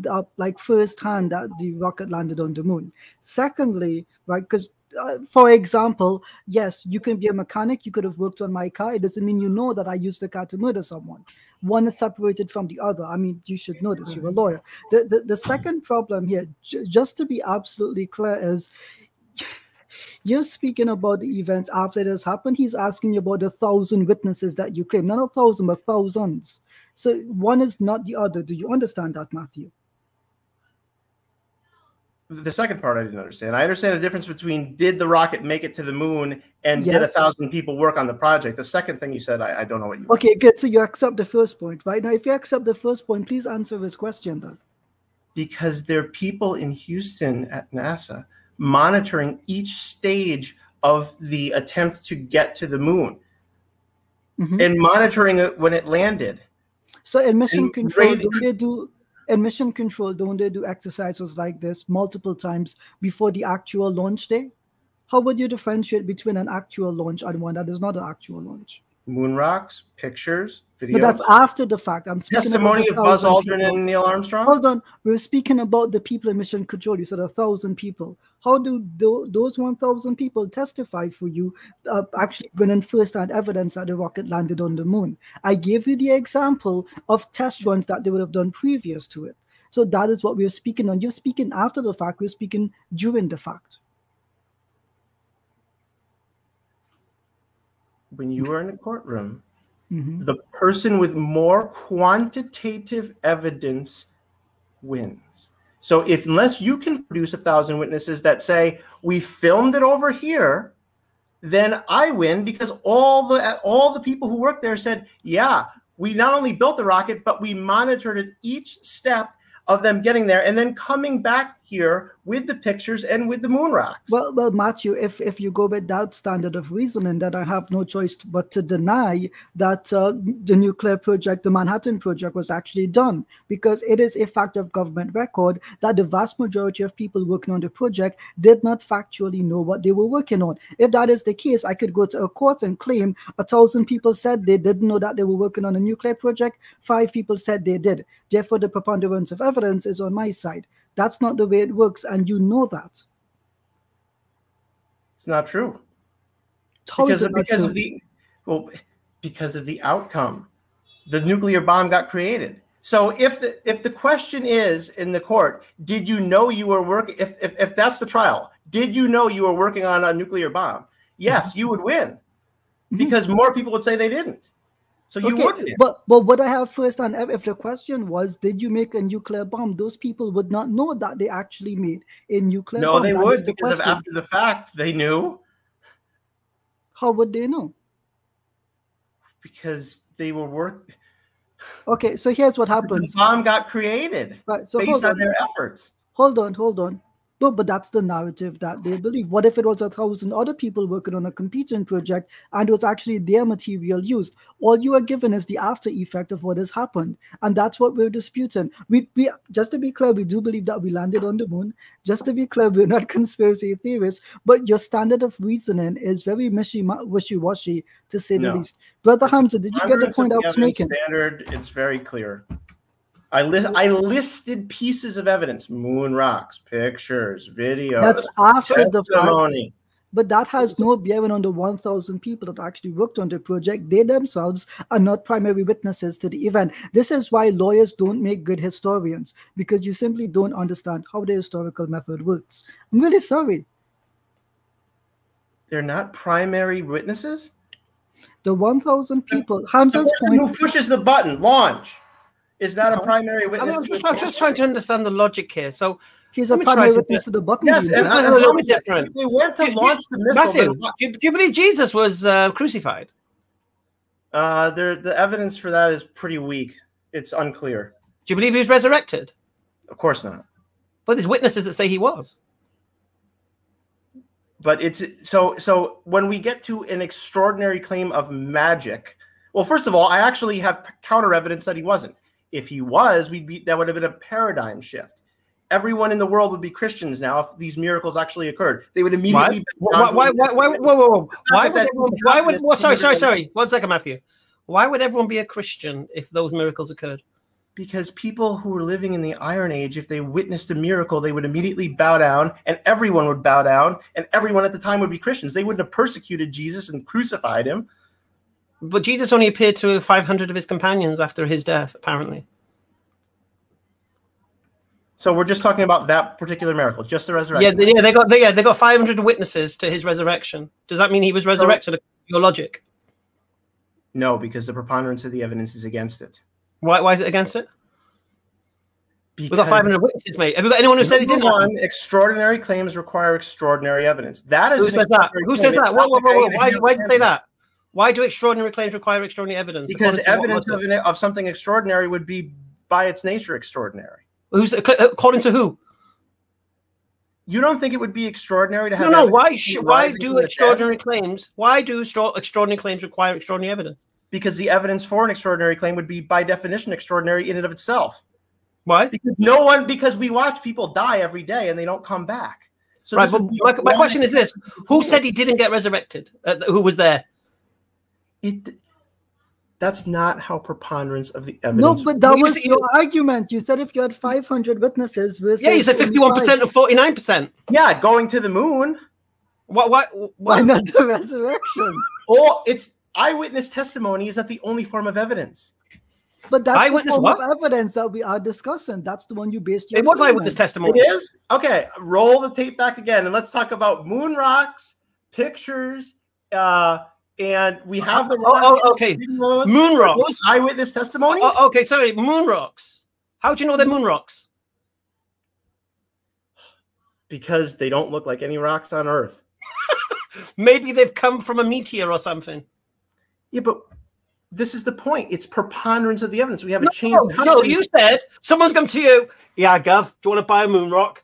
uh, like firsthand, that the rocket landed on the moon. Secondly, right, because uh, for example, yes, you can be a mechanic. You could have worked on my car. It doesn't mean you know that I used the car to murder someone. One is separated from the other. I mean, you should know this. You're a lawyer. The, the, the second problem here, j just to be absolutely clear, is you're speaking about the events after it has happened. He's asking you about the thousand witnesses that you claim. Not a thousand, but thousands. So one is not the other. Do you understand that, Matthew? The second part I didn't understand. I understand the difference between did the rocket make it to the moon and yes. did a thousand people work on the project. The second thing you said, I, I don't know what you Okay, mean. Good. So you accept the first point, right? Now, if you accept the first point, please answer his question then. Because there are people in Houston at NASA monitoring each stage of the attempt to get to the moon mm-hmm. and monitoring it when it landed. So in mission and control, do they do... In mission control, don't they do exercises like this multiple times before the actual launch day? How would you differentiate between an actual launch and one that is not an actual launch? moon rocks, pictures, videos. But that's after the fact. I'm speaking testimony about of Buzz Aldrin people. and Neil Armstrong. Hold on, we're speaking about the people in Mission Control. You said a thousand people. How do those one thousand people testify for you? Uh, actually, when in first-hand evidence that the rocket landed on the moon. I gave you the example of test runs that they would have done previous to it. So that is what we're speaking on. You're speaking after the fact. We're speaking during the fact. When you were in the courtroom, mm-hmm. the person with more quantitative evidence wins. So if unless you can produce a thousand witnesses that say, we filmed it over here, then I win because all the, all the people who worked there said, yeah, we not only built the rocket, but we monitored at each step of them getting there and then coming back here with the pictures and with the moon rocks. Well, well, Matthew, if, if you go with that standard of reasoning, then I have no choice but to deny that uh, the nuclear project, the Manhattan Project, was actually done, because it is a fact of government record that the vast majority of people working on the project did not factually know what they were working on. If that is the case, I could go to a court and claim a thousand people said they didn't know that they were working on a nuclear project, five people said they did. Therefore, the preponderance of evidence is on my side. That's not the way it works, and you know that. It's not true. How because of, because true? of the well, because of the outcome, the nuclear bomb got created. So if the if the question is in the court, did you know you were working? If, if if that's the trial, did you know you were working on a nuclear bomb? Yes, mm-hmm. you would win, mm-hmm. because more people would say they didn't. So you okay, wouldn't. But, but what I have first on, if the question was, did you make a nuclear bomb? Those people would not know that they actually made a nuclear no, bomb. No, they that would, the because question. of after the fact, they knew. How would they know? Because they were working. Okay, so here's what happens. The bomb got created right, so based on, on their efforts. Hold on, hold on. No, but that's the narrative that they believe. What if it was a thousand other people working on a competing project and it was actually their material used? All you are given is the after effect of what has happened. And that's what we're disputing. We, we just to be clear, we do believe that we landed on the moon. Just to be clear, we're not conspiracy theorists, but your standard of reasoning is very wishy-washy, to say no. the least. Brother Hamza, did you get the point I was making? Standard, it's very clear. I, list, I listed pieces of evidence, moon rocks, pictures, videos. That's after the fact. But that has no bearing on the one thousand people that actually worked on the project. They themselves are not primary witnesses to the event. This is why lawyers don't make good historians, because you simply don't understand how the historical method works. I'm really sorry. They're not primary witnesses? The one thousand people. Hamza's point. Who pushes the button? Launch. Is that no. a primary witness? I'm just, I'm just trying to understand the logic here. So he's a primary witness to the button. Yes, and how different. If they weren't to do, launch do, the missile. Matthew, do, do you believe Jesus was uh, crucified? Uh, there, the evidence for that is pretty weak. It's unclear. Do you believe he was resurrected? Of course not. But there's witnesses that say he was. But it's so. So when we get to an extraordinary claim of magic, well, first of all, I actually have counter evidence that he wasn't. If he was, we'd be, that would have been a paradigm shift. Everyone in the world would be Christians now if these miracles actually occurred. They would immediately. Why? Why? Why? Why? Whoa! Whoa! Whoa! Why would? Everyone, why would? Well, sorry! Sorry! Sorry! One second, Matthew. Why would everyone be a Christian if those miracles occurred? Because people who were living in the Iron Age, if they witnessed a miracle, they would immediately bow down, and everyone would bow down, and everyone at the time would be Christians. They wouldn't have persecuted Jesus and crucified him. But Jesus only appeared to five hundred of his companions after his death, apparently. So we're just talking about that particular miracle, just the resurrection. Yeah, they, yeah, they got they, yeah, they got five hundred witnesses to his resurrection. Does that mean he was resurrected? So, your logic? No, because the preponderance of the evidence is against it. Why? Why is it against it? Because we got five hundred witnesses, mate. Have we got anyone who said he didn't? One, extraordinary claims require extraordinary evidence. That is who says that? Who says that? Whoa, whoa, whoa, whoa! Why? Why did you say that? Why do extraordinary claims require extraordinary evidence? Because evidence of, an, of something extraordinary would be, by its nature, extraordinary. Who's according to who? You don't think it would be extraordinary to have? No, no. Why? Why do extraordinary claims? Why do extraordinary claims require extraordinary evidence? Because the evidence for an extraordinary claim would be, by definition, extraordinary in and of itself. Why? Because no one. Because we watch people die every day and they don't come back. So right, but my, my question is this: who said he didn't get resurrected? Uh, who was there? It, That's not how preponderance of the evidence. No, but that was your argument. You said if you had five hundred witnesses versus yeah, you said fifty-one percent or forty-nine percent. Yeah, going to the moon. What? What? what? Why not the resurrection? Or it's eyewitness testimony is not the only form of evidence. But that's eyewitness the form what? of evidence that we are discussing. That's the one you based your. It was eyewitness testimony. It is? Okay, roll the tape back again, and let's talk about moon rocks, pictures, uh, and we have the oh, oh, okay videos. Moon rocks, eyewitness testimony. Oh, okay, sorry, moon rocks. How do you know they're moon rocks? Because they don't look like any rocks on Earth. Maybe they've come from a meteor or something. Yeah, but this is the point. It's preponderance of the evidence. We have no, a chain of custody. No, you said someone's come to you. Yeah, Gov, do you want to buy a moon rock?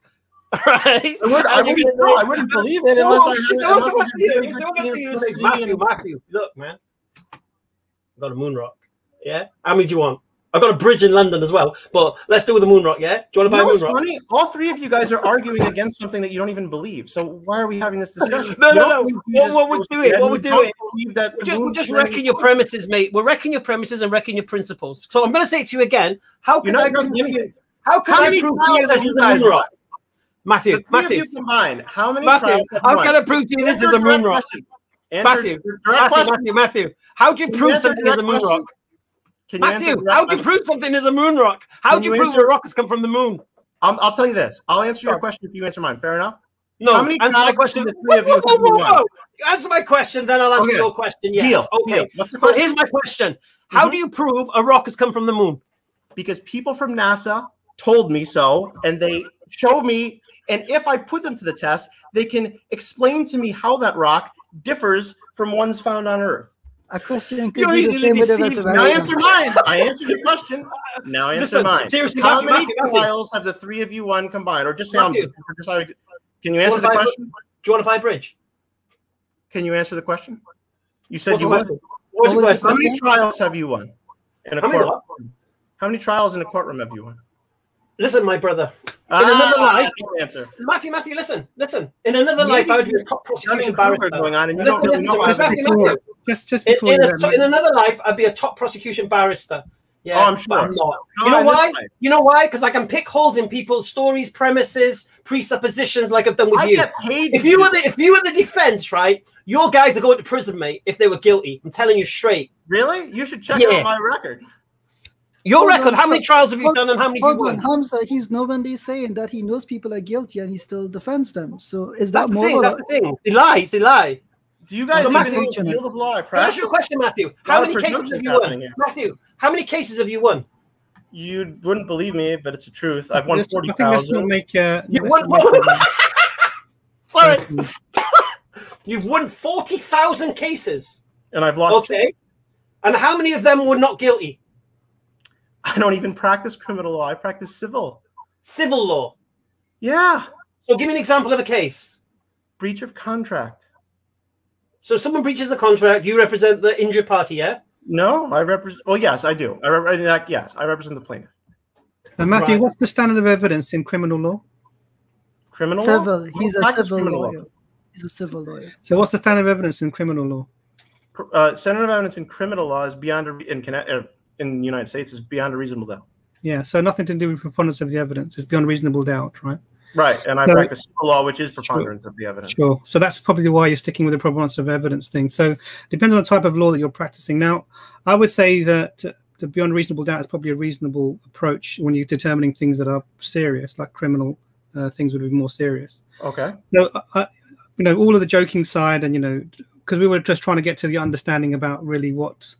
Right? I, would, I, wouldn't, no, I wouldn't believe it unless no, I had it. Matthew, Matthew, look, man. I've got a moon rock. Yeah? How many do you want? I've got a bridge in London as well, but let's do with the moon rock, yeah? Do you want to buy no, a moon rock? Funny. All three of you guys are arguing against something that you don't even believe. So why are we having this discussion? no, no, no. What, what we're doing, what we're doing. We're just, we're just wrecking your premises, mate. We're wrecking your premises and wrecking your principles. So I'm going to say to you again, how can I prove you? How can I prove to you that he's a moon rock? Matthew, Matthew. Combined, how many Matthew, I'm going to prove to you this is a moon rock. Matthew, Matthew, Matthew, how do you prove something is a moon rock? Can Matthew, you how do you prove something is a moon rock? How do you, you prove a rock has come from the moon? Um, I'll tell you this. I'll answer your question if you answer mine. Fair enough? No. How many answer my question. The three of you whoa, whoa, whoa. Answer my question, then I'll answer okay. your question. Yes. Deal. Okay. Deal. What's the question? Here's my question. Mm-hmm. How do you prove a rock has come from the moon? Because people from NASA told me so, and they showed me, and if I put them to the test, they can explain to me how that rock differs from ones found on Earth. A question could You're be the same with the Now answer mine. I answered your question. Now answer Listen, mine. Seriously, how Matthew, many Matthew, trials Matthew. have the three of you won combined? Or just Hamza? Can you answer you the question? Do you want to buy a bridge? Can you answer the question? You said What's you won. What was the question? How many trials have you won? In a how, many how many trials in a courtroom have you won? Listen, my brother. In another life, answer. Matthew, Matthew, listen, listen. In another Maybe life, I would be a top prosecution barrister. Going on, and you listen, listen, know listen Matthew, Matthew. Just, just in, in, a, in another life, I'd be a top prosecution barrister. Yeah, oh, I'm sure. I'm not. No, you know why? You know why? Because I can pick holes in people's stories, premises, presuppositions, like I've done with I you. Get paid if you were the, if you were the defense, right? Your guys are going to prison, mate. If they were guilty, I'm telling you straight. Really? You should check yeah. out my record. Your hold record, on, how many trials have you hold, done and how many you won? Hamza, he's knowingly saying that he knows people are guilty and he still defends them. So is that more? That's the thing, that's the thing. They lie, they lie. Do you guys even know the field of law? Can I ask you a question, Matthew? How many cases have you won? Here. Matthew, how many cases have you won? You wouldn't believe me, but it's the truth. I've won forty thousand. Uh, Sorry. You've won forty thousand cases. And I've lost. Okay. Six. And how many of them were not guilty? I don't even practice criminal law. I practice civil. Civil law? Yeah. So give me an example of a case. Breach of contract. So someone breaches a contract, you represent the injured party, yeah? No, I represent... Oh, yes, I do. I represent. Yes, I represent the plaintiff. And Matthew, right. what's the standard of evidence in criminal law? Criminal civil. law? He's a civil lawyer. Law. He's a civil lawyer. So what's the standard of evidence in criminal law? Uh, standard of evidence in criminal law is beyond... A, in uh, in the United States is beyond a reasonable doubt. Yeah, so nothing to do with preponderance of the evidence. It's beyond reasonable doubt, right? Right, and I so, practice civil law, which is preponderance sure, of the evidence. Sure, so that's probably why you're sticking with the preponderance of evidence thing. So depends on the type of law that you're practicing. Now, I would say that the beyond reasonable doubt is probably a reasonable approach when you're determining things that are serious, like criminal uh, things would be more serious. Okay. So, I, you know, all of the joking side and, you know, because we were just trying to get to the understanding about really what...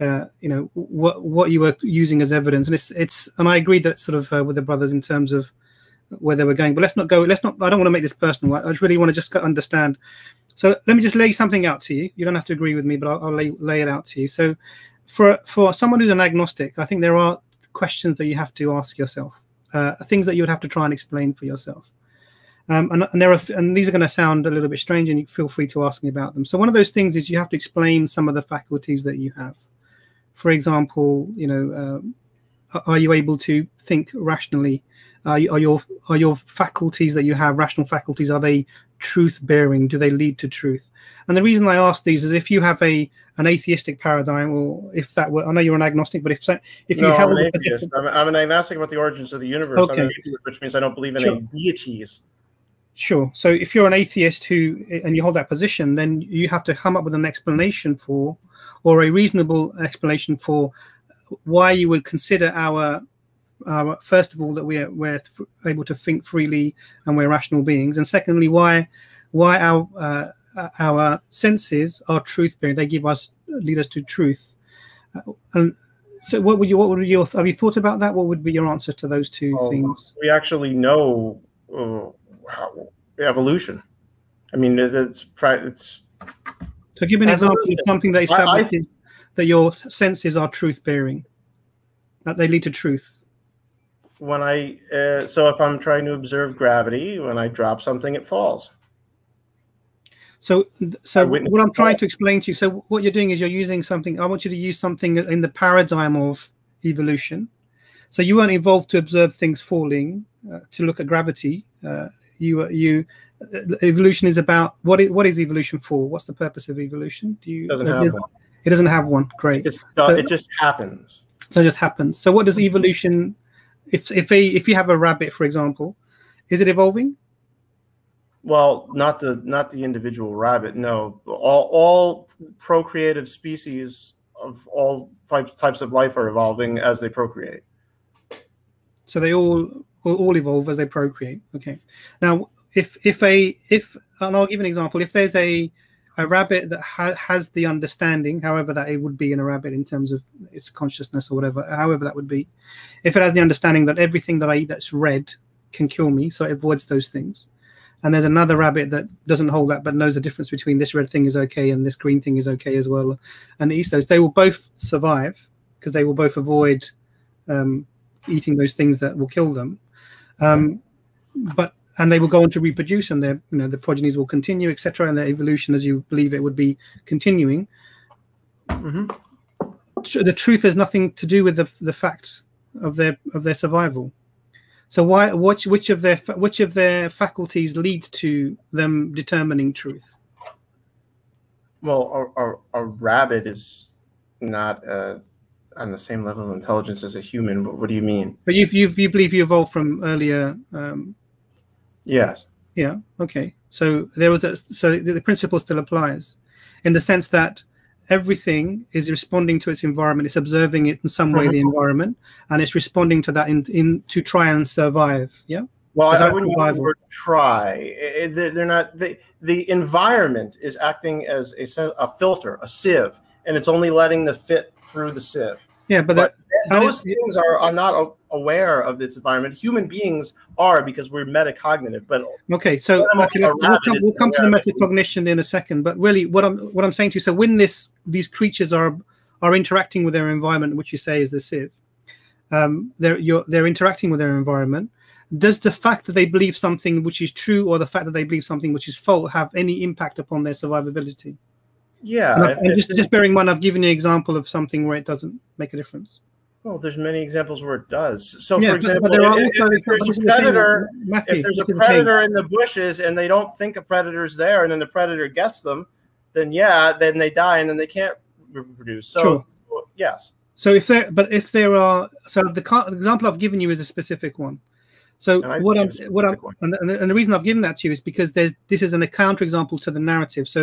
Uh, you know what what you were using as evidence, and it's it's and I agree that sort of uh, with the brothers in terms of where they were going, but let's not go. Let's not. I don't want to make this personal. I, I really want to just understand. So let me just lay something out to you. You don't have to agree with me, but I'll, I'll lay lay it out to you. So for for someone who's an agnostic, I think there are questions that you have to ask yourself, uh, things that you would have to try and explain for yourself. Um, and, and there are and these are going to sound a little bit strange, and you feel free to ask me about them. So one of those things is you have to explain some of the faculties that you have. For example, you know, uh, are you able to think rationally? Uh, are your are your faculties that you have, rational faculties, are they truth bearing? Do they lead to truth? And the reason I ask these is if you have a an atheistic paradigm, or if that were, I know you're an agnostic, but if that, if no, you held I'm an atheist, I'm, I'm an agnostic about the origins of the universe. Okay. I'm an atheist, which means I don't believe in sure. any deities. Sure. So if you're an atheist who and you hold that position, then you have to come up with an explanation for, or a reasonable explanation for, why you would consider our, our first of all that we are, we're able to think freely and we're rational beings, and secondly why why our uh, our senses are truth bearing. They give us lead us to truth. Uh, and so, what would you what would your have you thought about that? What would be your answer to those two oh, things? We actually know. Uh, Wow. Evolution. I mean, it's it's. So, give me an example of something that establishes I, I, that your senses are truth-bearing, that they lead to truth. When I uh, so, if I'm trying to observe gravity, when I drop something, it falls. So, so what I'm trying to explain to you. So, what you're doing is you're using something. I want you to use something in the paradigm of evolution. So, you weren't involved to observe things falling, uh, to look at gravity. Uh, You, you, uh, evolution is about what? Is, what is evolution for? What's the purpose of evolution? Do you? Doesn't uh, have it, one. It doesn't have one. Great. It just, uh, so, it just happens. So it just happens. So what does evolution? If if a if you have a rabbit, for example, is it evolving? Well, not the not the individual rabbit. No, all all procreative species of all five types of life are evolving as they procreate. So they all. will all evolve as they procreate. Okay. Now, if if a if and I'll give an example. If there's a a rabbit that ha has the understanding, however that it would be in a rabbit in terms of its consciousness or whatever, however that would be, if it has the understanding that everything that I eat that's red can kill me, so it avoids those things. And there's another rabbit that doesn't hold that but knows the difference between this red thing is okay and this green thing is okay as well, and it eats those. They will both survive because they will both avoid um, eating those things that will kill them. Um, but and they will go on to reproduce, and their you know the progenies will continue, et cetera, and their evolution, as you believe it, would be continuing. Mm-hmm. The truth has nothing to do with the the facts of their of their survival. So why which which of their which of their faculties leads to them determining truth? Well, a, a, a rabbit is not a. on the same level of intelligence as a human, but what do you mean? But you you you believe you evolved from earlier? Um, yes. Yeah. Okay. So there was a so the, the principle still applies, in the sense that everything is responding to its environment. It's observing it in some way, the environment, and it's responding to that in in to try and survive. Yeah. Well, I, I wouldn't use the word try. They're, they're not. They, the environment is acting as a a filter, a sieve, and it's only letting the fit through the sieve. Yeah, but, but that, those that is, things are, are not aware of its environment. Human beings are, because we're metacognitive. But okay, so okay, we'll come, we'll come to the metacognition in a second. But really, what I'm what I'm saying to you, so when this these creatures are are interacting with their environment, which you say is the sieve, um, they're you're, they're interacting with their environment. Does the fact that they believe something which is true, or the fact that they believe something which is false, have any impact upon their survivability? Yeah, and I, and just, just bearing in mind, I've given you an example of something where it doesn't make a difference. Well, there's many examples where it does. So, yeah, for example, there are if, also, if there's a predator, the Matthew, if there's a predator the in the bushes and they don't think a predator's there, and then the predator gets them, then yeah, then they die and then they can't reproduce. So, sure. so yes. So if there, but if there are, so the, the example I've given you is a specific one. So what I'm, what I'm, and, and the reason I've given that to you is because there's this is an a counterexample to the narrative. So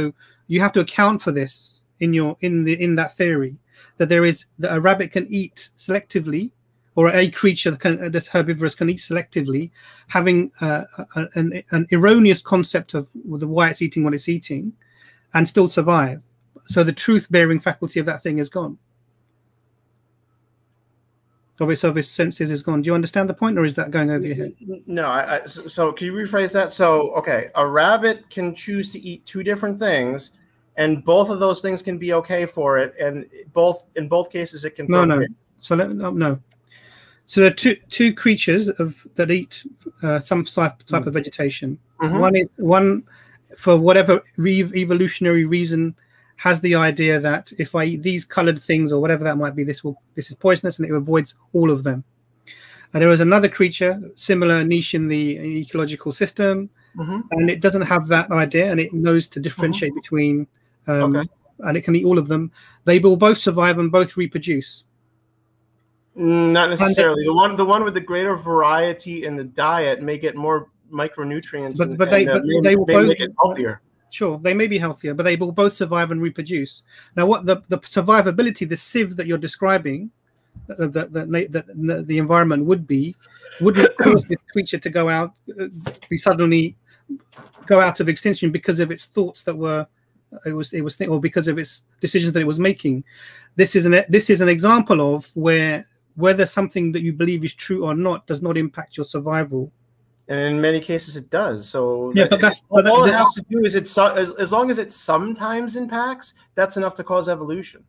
you have to account for this in your in the in that theory that there is that a rabbit can eat selectively, or a creature that can, that's herbivorous can eat selectively, having uh, a, an, an erroneous concept of the why it's eating what it's eating, and still survive. So the truth-bearing faculty of that thing is gone. Of its, of its senses is gone. Do you understand the point, or is that going over your head? No. I, I, so, so can you rephrase that? So, okay, a rabbit can choose to eat two different things, and both of those things can be okay for it, and both in both cases it can. No, no. It. So let, no, no. So there are two two creatures of that eat uh, some type type mm. of vegetation. Mm-hmm. One is one for whatever re evolutionary reason. Has the idea that if I eat these coloured things or whatever that might be, this will this is poisonous, and it avoids all of them. And there is another creature, similar niche in the ecological system, Mm-hmm. And it doesn't have that idea, and it knows to differentiate mm-hmm. between, um, okay. and it can eat all of them. They will both survive and both reproduce. Not necessarily. They, the one, the one with the greater variety in the diet make it more micronutrients. But, and, but they, and, uh, but they, they will they both make it healthier. Sure, they may be healthier, but they will both survive and reproduce. Now, what the, the survivability, the sieve that you're describing, that the, the, the, the environment would be, would cause this creature to go out, uh, be suddenly go out of extinction because of its thoughts that were, it was, it was, or because of its decisions that it was making. This is an, this is an example of where whether something that you believe is true or not does not impact your survival. And in many cases, it does. So yeah, that, but that's, all, but all that, it has to do is it. So, as, as long as it sometimes impacts, that's enough to cause evolution.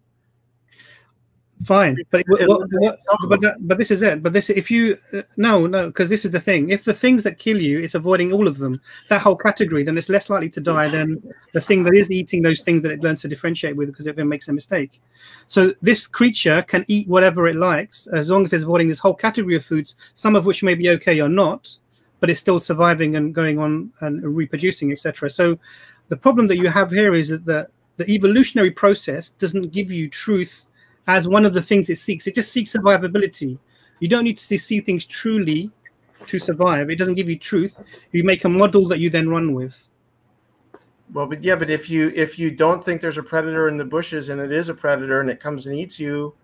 Fine, but it, it, what, what, but that, but this is it. But this, if you uh, no no, because this is the thing. If the things that kill you, it's avoiding all of them, that whole category, then it's less likely to die than the thing that is eating those things that it learns to differentiate with because it makes a mistake. So this creature can eat whatever it likes as long as it's avoiding this whole category of foods, some of which may be okay or not. But it's still surviving and going on and reproducing, et cetera. So the problem that you have here is that the, the evolutionary process doesn't give you truth as one of the things it seeks. It just seeks survivability. You don't need to see things truly to survive. It doesn't give you truth. You make a model that you then run with. Well, but yeah, but if you if you don't think there's a predator in the bushes and it is a predator and it comes and eats you,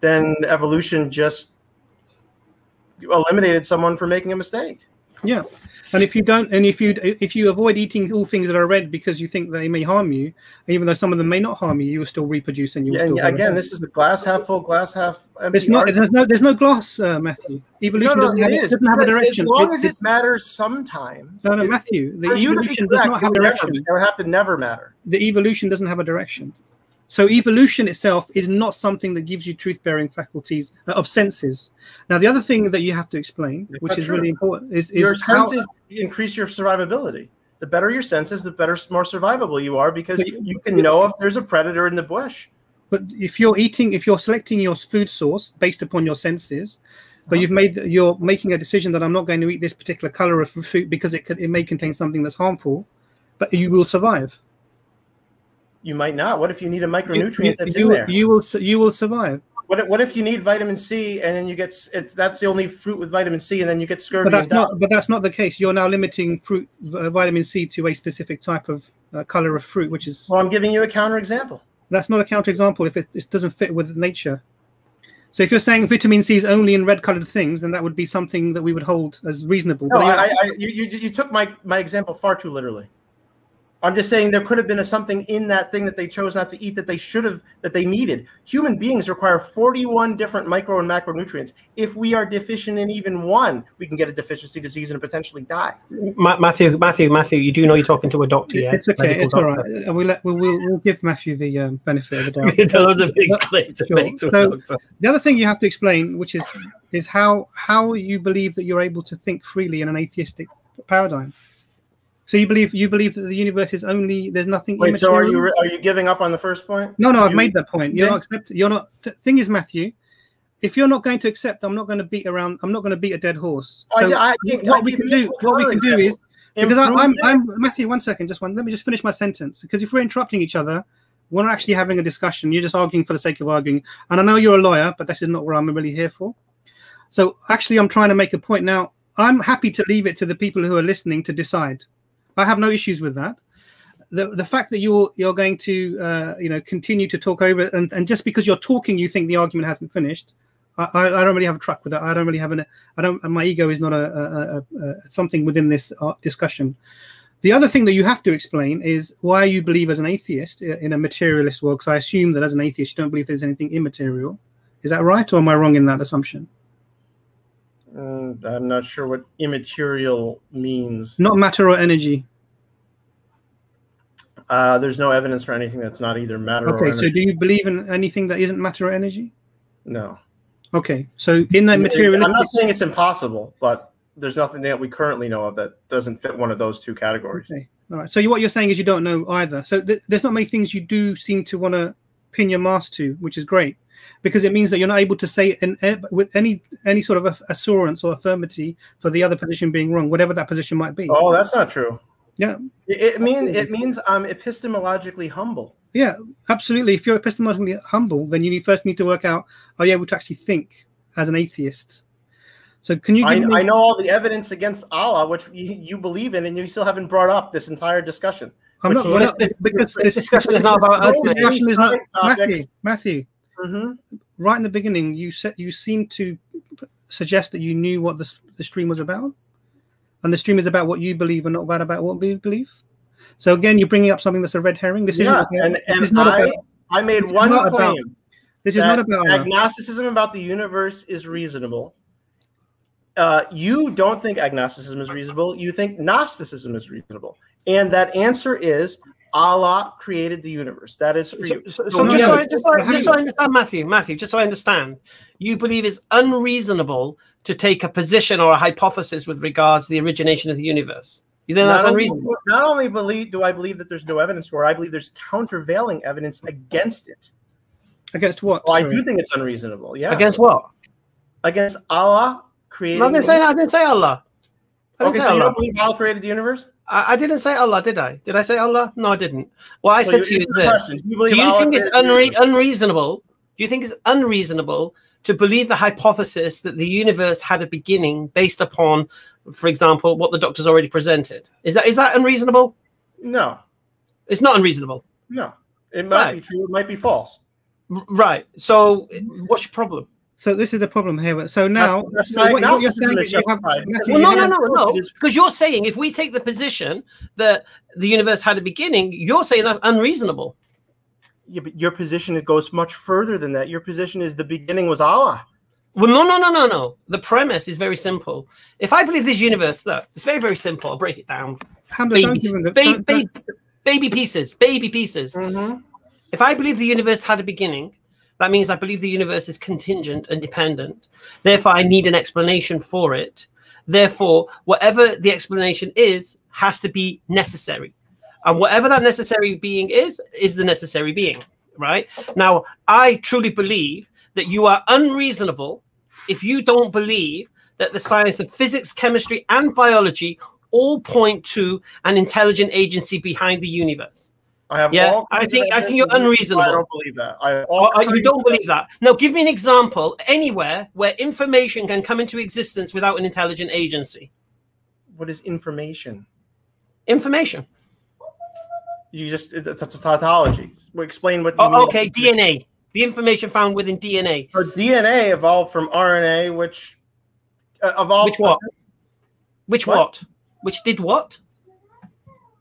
then evolution just eliminated someone for making a mistake. Yeah, and if you don't, and if you if you avoid eating all things that are red because you think they may harm you, even though some of them may not harm you, you will still reproduce and you will yeah, still. Yeah, again, this is the glass half full, glass half empty. It's not. There's no. There's no glass, uh, Matthew. Evolution no, no, doesn't, it have, doesn't have a direction. As long as it, it matters sometimes. No, no, Matthew. The evolution does not have a direction. It would have to never matter. The evolution doesn't have a direction. So evolution itself is not something that gives you truth-bearing faculties uh, of senses. Now, the other thing that you have to explain, That's which is true. really important, is, is your senses increase your survivability. The better your senses, the better, more survivable you are, because you, you can know if there's a predator in the bush. But if you're eating, if you're selecting your food source based upon your senses, but you've made, you're making a decision that I'm not going to eat this particular color of food because it could, it may contain something that's harmful, but you will survive. You might not. What if you need a micronutrient you, you, that's you, in there? You will. You will survive. What? What if you need vitamin C and then you get? It's, that's the only fruit with vitamin C, and then you get scurvy. But that's and not. But that's not the case. You're now limiting fruit uh, vitamin C to a specific type of uh, color of fruit, which is. Well, I'm giving you a counterexample. That's not a counterexample if it, it doesn't fit with nature. So if you're saying vitamin C is only in red-colored things, then that would be something that we would hold as reasonable. No, I, I, I, you, you, you took my my example far too literally. I'm just saying there could have been a something in that thing that they chose not to eat that they should have, that they needed. Human beings require forty-one different micro and macronutrients. If we are deficient in even one, we can get a deficiency disease and potentially die. Ma Matthew, Matthew, Matthew, you do know you're talking to a doctor, yeah? It's okay, it's doctor. all right. We'll, let, we'll, we'll, we'll give Matthew the um, benefit of the doubt. That was a big claim to sure. make to so a doctor. The other thing you have to explain, which is, is how, how you believe that you're able to think freely in an atheistic paradigm. So you believe you believe that the universe is only there's nothing. Wait, immaterial. So are you are you giving up on the first point? No, no, I've you, made that point. You're yeah. not accepting. You're not. Th thing is, Matthew, if you're not going to accept, I'm not going to beat around. I'm not going to beat a dead horse. So I, I, I, what I, we I, can I, do, what we can do is because I, I'm, I'm Matthew. One second, just one. Let me just finish my sentence because if we're interrupting each other, we're not actually having a discussion. You're just arguing for the sake of arguing. And I know you're a lawyer, but this is not what I'm really here for. So actually, I'm trying to make a point now. I'm happy to leave it to the people who are listening to decide. I have no issues with that. The the fact that you're you're going to uh, you know continue to talk over and and just because you're talking, you think the argument hasn't finished. I I, I don't really have a truck with that. I don't really have an I don't. My ego is not a, a, a, a something within this discussion. The other thing that you have to explain is why you believe as an atheist in a materialist world. Because I assume that as an atheist, you don't believe there's anything immaterial. Is that right, or am I wrong in that assumption? Uh, I'm not sure what immaterial means. Not matter or energy. Uh, there's no evidence for anything that's not either matter okay, or energy. Okay, so do you believe in anything that isn't matter or energy? No. Okay, so in that material... I'm not saying it's impossible, but there's nothing that we currently know of that doesn't fit one of those two categories. Okay, all right. So you, what you're saying is you don't know either. So th there's not many things you do seem to want to pin your mask to, which is great. because it means that you're not able to say an, with any any sort of assurance or affirmity for the other position being wrong, whatever that position might be. Oh, that's not true. Yeah, it, it means it means I'm epistemologically humble. Yeah, absolutely. If you're epistemologically humble, then you first need to work out, are you able to actually think as an atheist? So can you? I, me I know all the evidence against Allah, which you, you believe in, and you still haven't brought up this entire discussion. I'm not, not this, because this discussion is not about us. This discussion is not Matthew. Matthew, mm-hmm. Right in the beginning, you said you seemed to suggest that you knew what the the stream was about, and the stream is about what you believe and not about about what we believe. So again, you're bringing up something that's a red herring. This yeah, isn't. And, and is not I, about, I made one claim. About, this is not about agnosticism about the universe is reasonable. Uh, you don't think agnosticism is reasonable. You think Gnosticism is reasonable. And that answer is Allah created the universe. That is for you. So, so, so no, just, no, so I, just, no, just so I understand, Matthew, Matthew, just so I understand, you believe it's unreasonable to take a position or a hypothesis with regards to the origination of the universe. You think that's unreasonable? Not only believe, do I believe that there's no evidence for it, I believe there's countervailing evidence against it. Against what? Well, I do think it's unreasonable, yeah. Against what? Against Allah creating... No, I didn't say, I didn't say Allah. I didn't okay, say so Allah. You don't believe Allah created the universe? I didn't say Allah, did I? Did I say Allah? No, I didn't. What I well, said to you is this. Do you, do you think it's unre unreasonable? Do you think it's unreasonable to believe the hypothesis that the universe had a beginning based upon, for example, what the doctors already presented? Is that is that unreasonable? No. It's not unreasonable? No. It might right. be true. It might be false. Right. So what's your problem? So this is the problem here. So now, that's, that's so what, what you're saying is you have, Matthew, well, no, no, no, no, because you're saying if we take the position that the universe had a beginning, you're saying that's unreasonable. Yeah, but your position, it goes much further than that. Your position is the beginning was Allah. Well, no, no, no, no, no. The premise is very simple. If I believe this universe, look, it's very, very simple. I'll break it down. Hamza, baby, the, baby, don't, baby, don't. baby pieces, baby pieces. Mm-hmm. If I believe the universe had a beginning, that means I believe the universe is contingent and dependent. Therefore, I need an explanation for it. Therefore, whatever the explanation is has to be necessary. And whatever that necessary being is, is the necessary being, right? Now, I truly believe that you are unreasonable if you don't believe that the science of physics, chemistry, and biology all point to an intelligent agency behind the universe. I have yeah, all I think I think you're unreasonable. I don't believe that. I all oh, you don't believe that. Now, give me an example anywhere where information can come into existence without an intelligent agency. What is information? Information. You just it's a tautology. We explain what. You oh, mean. Okay, D N A. The information found within D N A. So D N A evolved from R N A, which uh, evolved. Which what? Which what? what? Which did what?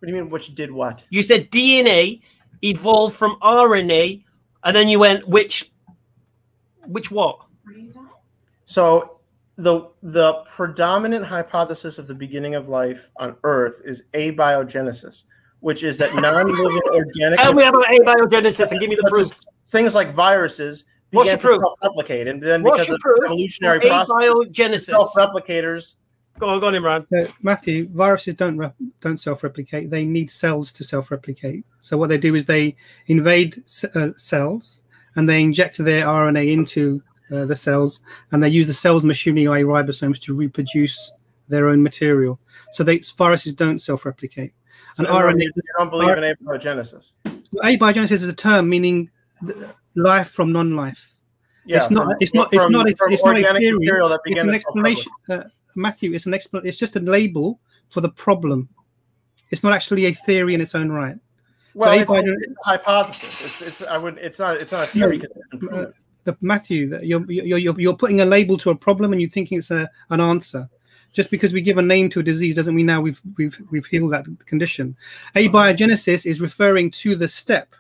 What do you mean, which did what? You said D N A evolved from R N A, and then you went, which, which what? So the, the predominant hypothesis of the beginning of life on Earth is abiogenesis, which is that non-living organic... Tell me about abiogenesis and give me the proof. Things like viruses began to self-replicate, and then because of evolutionary processes, self-replicators... Go on, go on, Imran. So, Matthew, viruses don't rep don't self-replicate. They need cells to self-replicate. So what they do is they invade uh, cells and they inject their R N A into uh, the cells, and they use the cells' machinery, that is ribosomes, to reproduce their own material. So they, viruses don't self-replicate. And so R N A. You don't believe in abiogenesis. Abiogenesis is a term meaning life from non-life. Yeah, it's not. From, it's not. From, it's not. It's, it's not a theory. That it's an explanation. Uh, Matthew, it's an expl- it's just a label for the problem. It's not actually a theory in its own right. Well, so it's, I, it's a hypothesis. It's, it's, I would, it's not. It's not a theory. No, uh, the, Matthew, the, you're, you're you're you're putting a label to a problem, and you think it's a an answer. Just because we give a name to a disease doesn't mean now we've we've we've healed that condition. Abiogenesis is referring to the step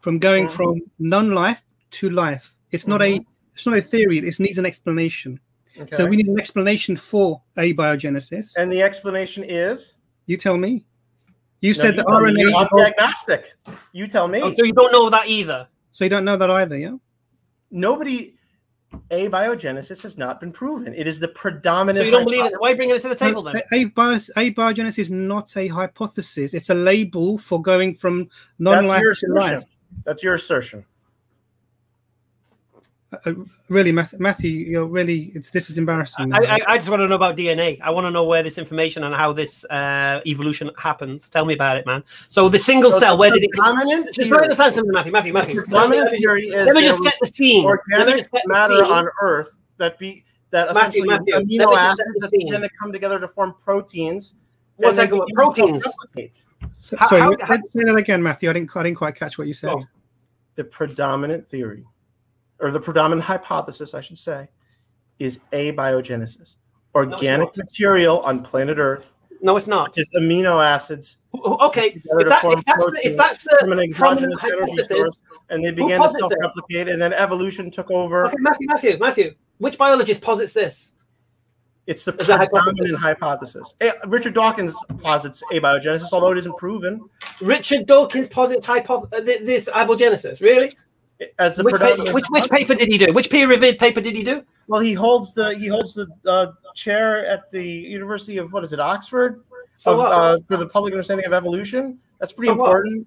from going mm-hmm. from non-life to life. It's not mm-hmm. a it's not a theory. It needs an explanation. Okay. So we need an explanation for abiogenesis. And the explanation is? You tell me. You no, said that R N A... I'm diagnostic. You tell me. Oh, so you don't know that either. So you don't know that either, yeah? Nobody... Abiogenesis has not been proven. It is the predominant... So you don't hypothesis. Believe it? Why are you bringing it to the table then? Abio abiogenesis is not a hypothesis. It's a label for going from non-life to life. That's your assertion. Uh, really, Matthew, you're really, it's, this is embarrassing. I, I, I just want to know about D N A. I want to know where this information and how this uh, evolution happens. Tell me about it, man. So the single so cell, where did it come in? Just try to understand something, Matthew, Matthew, Matthew. Let me just set the scene. Organic matter on Earth that be that essentially Matthew, Matthew, amino acids that then come together to form proteins. What's that? Proteins. So, how, sorry, how, how, say that again, Matthew. I didn't, I didn't quite catch what you said. Oh. The predominant theory, or the predominant hypothesis, I should say, is abiogenesis. Organic no, material on planet Earth. No, it's not. Is amino acids. Okay, if, that, if, that's the, if that's the an exogenous energy source, and they began to self-replicate, and then evolution took over. Okay, Matthew, Matthew, Matthew. Which biologist posits this? It's the predominant hypothesis. hypothesis. Richard Dawkins posits abiogenesis, although it isn't proven. Richard Dawkins posits hypo this abiogenesis, really? As the which, predominant paper, which, which paper did he do? Which peer-reviewed paper did he do? Well, he holds the he holds the uh, chair at the University of what is it, Oxford, so of, uh, for the public understanding of evolution. That's pretty so important. What?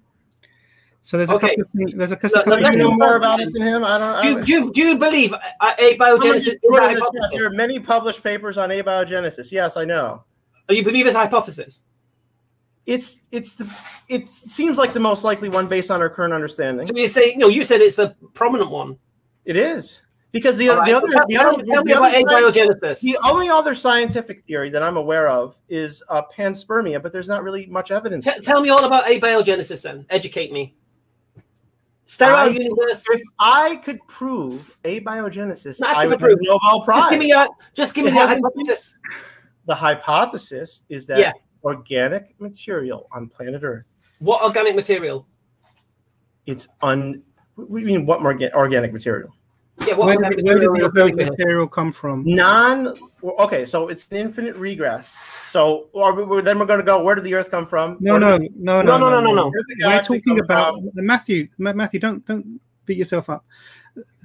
So there's a okay. couple of things. There's a couple of you know more about it than him. I don't. I don't. Do, do, do you believe abiogenesis? There are many published papers on abiogenesis. Yes, I know. Do you believe his hypothesis? It's it's the it seems like the most likely one based on our current understanding. So you say no. You said it's the prominent one. It is because the, right. the other the tell other, tell the, other abiogenesis. the only other scientific theory that I'm aware of is uh, panspermia, but there's not really much evidence. T tell me all about abiogenesis then. Educate me. Sterile universe. If I could prove abiogenesis, I would prove Nobel Prize. Just give me a, just give me the hypothesis. The hypothesis is that yeah. organic material on planet Earth. What organic material? It's un. We mean what orga organic material? Yeah. What where, organic where material did the organic material come from? Non. Okay, so it's an infinite regress. So or we, then we're going to go, where did the Earth come from? No, no, the, no, no, no, no, no, no. We're talking about the Matthew. Matthew, don't don't beat yourself up.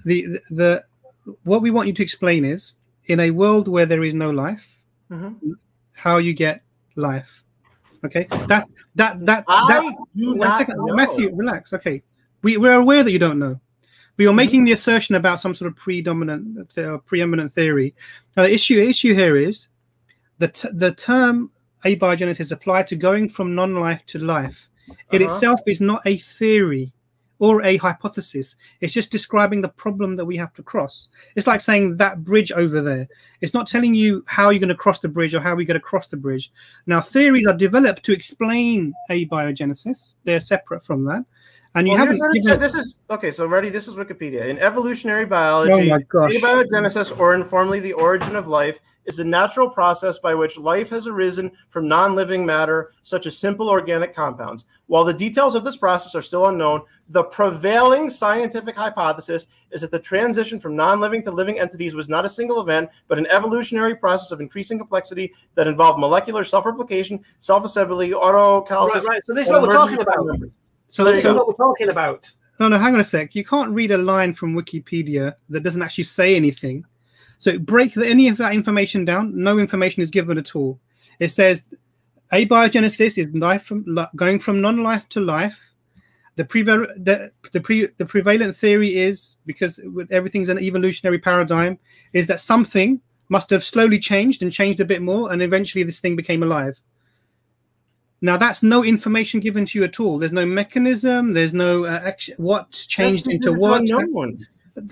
The, the the what we want you to explain is in a world where there is no life, mm-hmm. how you get life. Okay, that's that that. I that, do one not second, know. Matthew, relax. Okay, we we're aware that you don't know. But you're making the assertion about some sort of predominant, uh, preeminent theory. Now, the issue issue here is that the, the term abiogenesis is applied to going from non-life to life. It uh-huh. itself is not a theory or a hypothesis. It's just describing the problem that we have to cross. It's like saying that bridge over there. It's not telling you how you're going to cross the bridge or how we're going to cross the bridge. Now, theories are developed to explain abiogenesis. They're separate from that. And you well, haven't given said, this is okay. So, ready. This is Wikipedia. In evolutionary biology, oh abiogenesis, or informally the origin of life, is the natural process by which life has arisen from non-living matter, such as simple organic compounds. While the details of this process are still unknown, the prevailing scientific hypothesis is that the transition from non-living to living entities was not a single event, but an evolutionary process of increasing complexity that involved molecular self-replication, self-assembly, autocatalysis. Right, right. So this is what we're talking about. So, so this is what we're talking about. No, no, hang on a sec. You can't read a line from Wikipedia that doesn't actually say anything. So break the, any of that information down. No information is given at all. It says abiogenesis is life from, going from non-life to life. The, preval the, the, pre the prevalent theory is, because with everything's an evolutionary paradigm, is that something must have slowly changed and changed a bit more, and eventually this thing became alive. Now, that's no information given to you at all. There's no mechanism. There's no uh, action, what changed into what.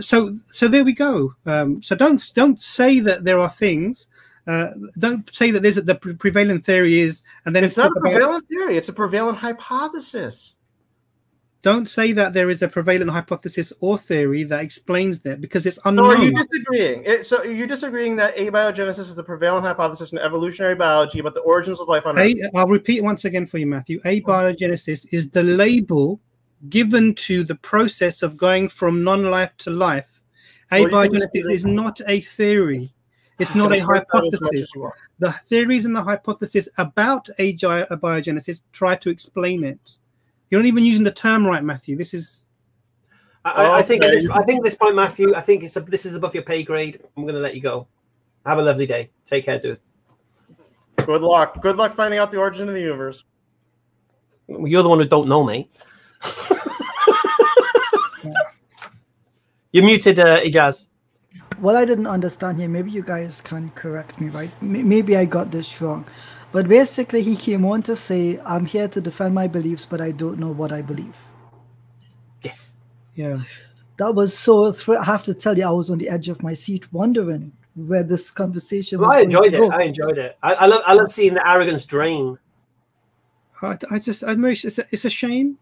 So, so there we go. Um, so don't don't say that there are things. Uh, don't say that there's a, the prevalent theory is, and then it's not a prevalent theory. It's a prevalent hypothesis. Don't say that there is a prevalent hypothesis or theory that explains that, because it's unknown. So are you disagreeing? It, so you're disagreeing that abiogenesis is the prevalent hypothesis in evolutionary biology about the origins of life on Earth? A, I'll repeat once again for you, Matthew. Abiogenesis is the label given to the process of going from non-life to life. Abiogenesis is not a theory. It's not a hypothesis. The theories and the hypothesis about abiogenesis try to explain it. You're not even using the term right, Matthew. This is. I, I think. At this, I think at this point, Matthew. I think it's. A, this is above your pay grade. I'm going to let you go. Have a lovely day. Take care, dude. Good luck. Good luck finding out the origin of the universe. You're the one who don't know, mate. You're muted, uh, Ijaz. What I didn't understand here, maybe you guys can correct me, right? M maybe I got this wrong. But basically, he came on to say, I'm here to defend my beliefs, but I don't know what I believe. Yes. Yeah. That was so, I have to tell you, I was on the edge of my seat wondering where this conversation well, was I enjoyed it. Go. I enjoyed it. I, I love I love seeing the arrogance drain. I, I just, I'm really, it's, a, it's a shame.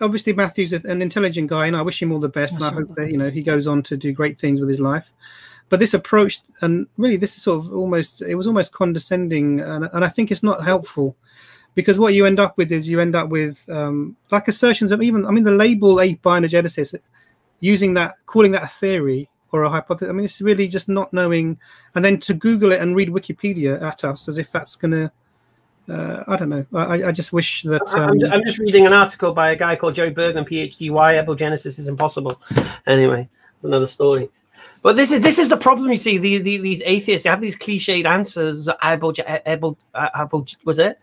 Obviously, Matthew's an intelligent guy, and I wish him all the best. And I hope that, you know, he goes on to do great things with his life. But this approach, and really, this is sort of almost, it was almost condescending, and, and I think it's not helpful, because what you end up with is you end up with um, like assertions of even, I mean, the label abiogenesis, using that, calling that a theory or a hypothesis. I mean, it's really just not knowing, and then to Google it and read Wikipedia at us as if that's going to. Uh, I don't know. I, I just wish that. Um... I'm, just, I'm just reading an article by a guy called Joe Bergen, PhD. Why abiogenesis is impossible. Anyway, it's another story. But this is this is the problem. You see, the, the, these atheists, they have these cliched answers. Abiogenesis, was it?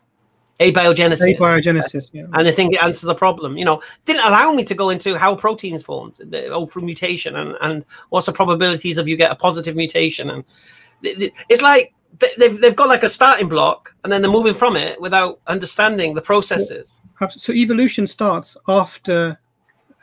Abiogenesis. Abiogenesis. Yeah. And they think it answers the problem. You know, didn't allow me to go into how proteins formed, oh, through mutation, and and what's the probabilities of you get a positive mutation, and it's like. They've, they've got like a starting block, and then they're moving from it without understanding the processes. So, so evolution starts after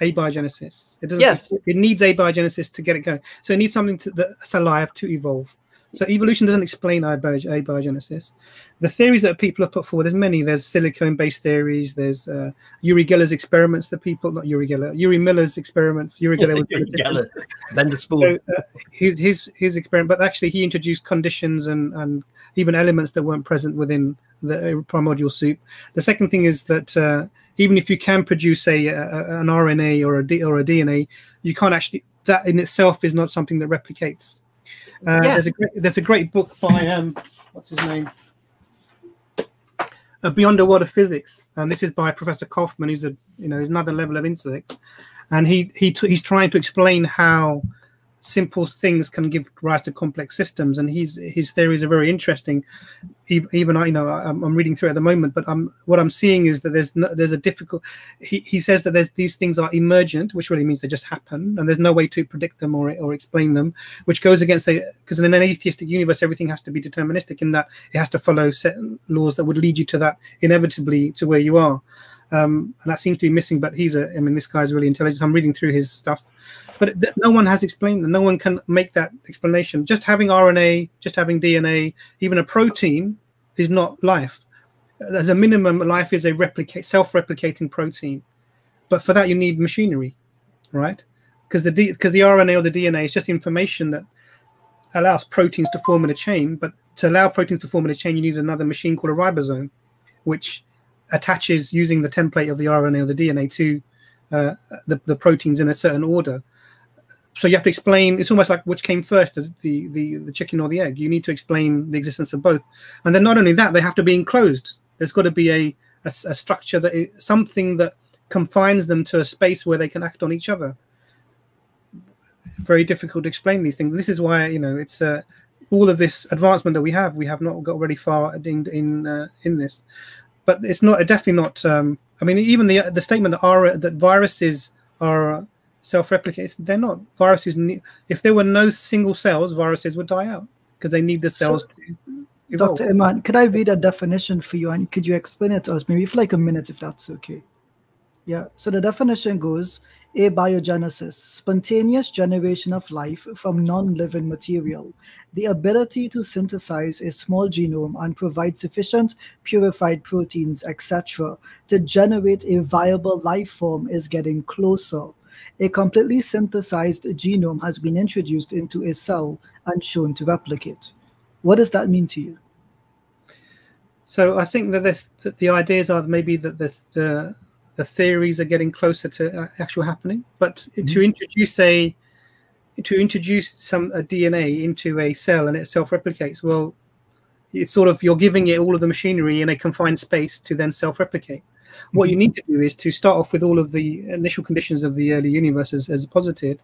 abiogenesis. It doesn't. Yes. It needs abiogenesis to get it going. So it needs something to, that's alive to evolve. So evolution doesn't explain abiogenesis. The theories that people have put forward, there's many. There's silicone-based theories. There's uh, Yuri Geller's experiments that people, not Yuri Geller, Yuri Miller's experiments. Yuri Geller was Yuri Geller. Then the spool. So, uh, his, his, his experiment, but actually he introduced conditions and, and even elements that weren't present within the primordial soup. The second thing is that uh, even if you can produce a, a an R N A or a, D, or a D N A, you can't actually, that in itself is not something that replicates. Uh, yeah. There's a great, there's a great book by um, what's his name? Uh, Beyond the World of Physics, and this is by Professor Kaufman, who's a you know another level of intellect, and he he t he's trying to explain how simple things can give rise to complex systems, and his his theories are very interesting. Even I you know I'm, I'm reading through at the moment, but I'm what I'm seeing is that there's no, there's a difficult. He he says that there's these things are emergent, which really means they just happen, and there's no way to predict them or or explain them, which goes against a because in an atheistic universe everything has to be deterministic in that it has to follow certain laws that would lead you to that inevitably to where you are. Um, and that seems to be missing, but he's a, I mean, this guy's really intelligent. I'm reading through his stuff, but it, no one has explained them. No one can make that explanation. Just having R N A, just having D N A, even a protein is not life. As a minimum, life is a replicate, self-replicating protein. But for that, you need machinery, right? Because the, because the R N A or the D N A is just information that allows proteins to form in a chain, but to allow proteins to form in a chain, you need another machine called a ribosome, which attaches using the template of the R N A or the D N A to uh, the, the proteins in a certain order. So you have to explain, it's almost like which came first, the, the, the, the chicken or the egg. You need to explain the existence of both. And then not only that, they have to be enclosed. There's got to be a, a, a structure, that is, something that confines them to a space where they can act on each other. Very difficult to explain these things. This is why, you know, it's uh, all of this advancement that we have, we have not got really far in, in, uh, in this. But it's not definitely not. Um, I mean, even the the statement that are that viruses are self-replicating, they're not. Viruses, if there were no single cells, viruses would die out because they need the cells so, to evolve. Doctor Imran, could I read a definition for you, and could you explain it to us, maybe for like a minute, if that's okay? Yeah. So the definition goes: abiogenesis, spontaneous generation of life from non-living material, the ability to synthesize a small genome and provide sufficient purified proteins, et cetera, to generate a viable life form is getting closer. A completely synthesized genome has been introduced into a cell and shown to replicate. What does that mean to you? So I think that, this, that the ideas are maybe that the, the the theories are getting closer to uh, actual happening, but mm-hmm. to introduce a to introduce some a D N A into a cell and it self-replicates. Well, it's sort of you're giving it all of the machinery in a confined space to then self-replicate. Mm-hmm. What you need to do is to start off with all of the initial conditions of the early universe as, as posited,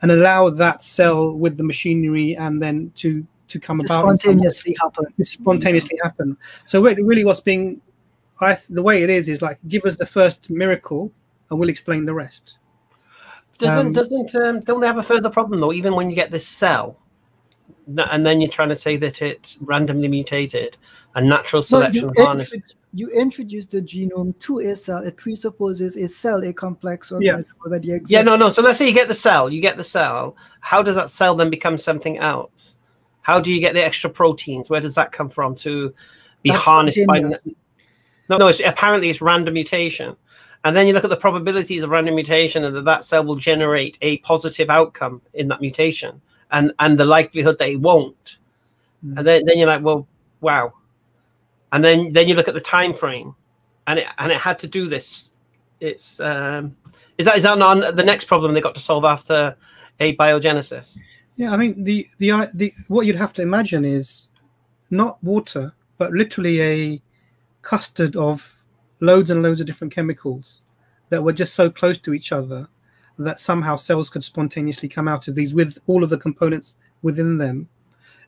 and allow that cell with the machinery and then to to come to about spontaneously happen. To spontaneously yeah. happen. So really, what's being I, the way it is is like give us the first miracle and we'll explain the rest. Doesn't um, doesn't um, don't they have a further problem though? Even when you get this cell, and then you're trying to say that it's randomly mutated and natural selection no, harnessed. You introduce the genome to a cell. It presupposes a cell, a complex organism yeah. already exists. Yeah, no, no. So let's say you get the cell. You get the cell. How does that cell then become something else? How do you get the extra proteins? Where does that come from to be That's harnessed by? No, no. It's, apparently, it's random mutation. And then you look at the probabilities of random mutation, and that that cell will generate a positive outcome in that mutation, and and the likelihood that it won't. Mm. And then then you're like, well, wow. And then, then you look at the time frame, and it and it had to do this. It's um, is that is that not the next problem they got to solve after abiogenesis? Yeah, I mean the the the what you'd have to imagine is not water, but literally a custard of loads and loads of different chemicals that were just so close to each other that somehow cells could spontaneously come out of these with all of the components within them,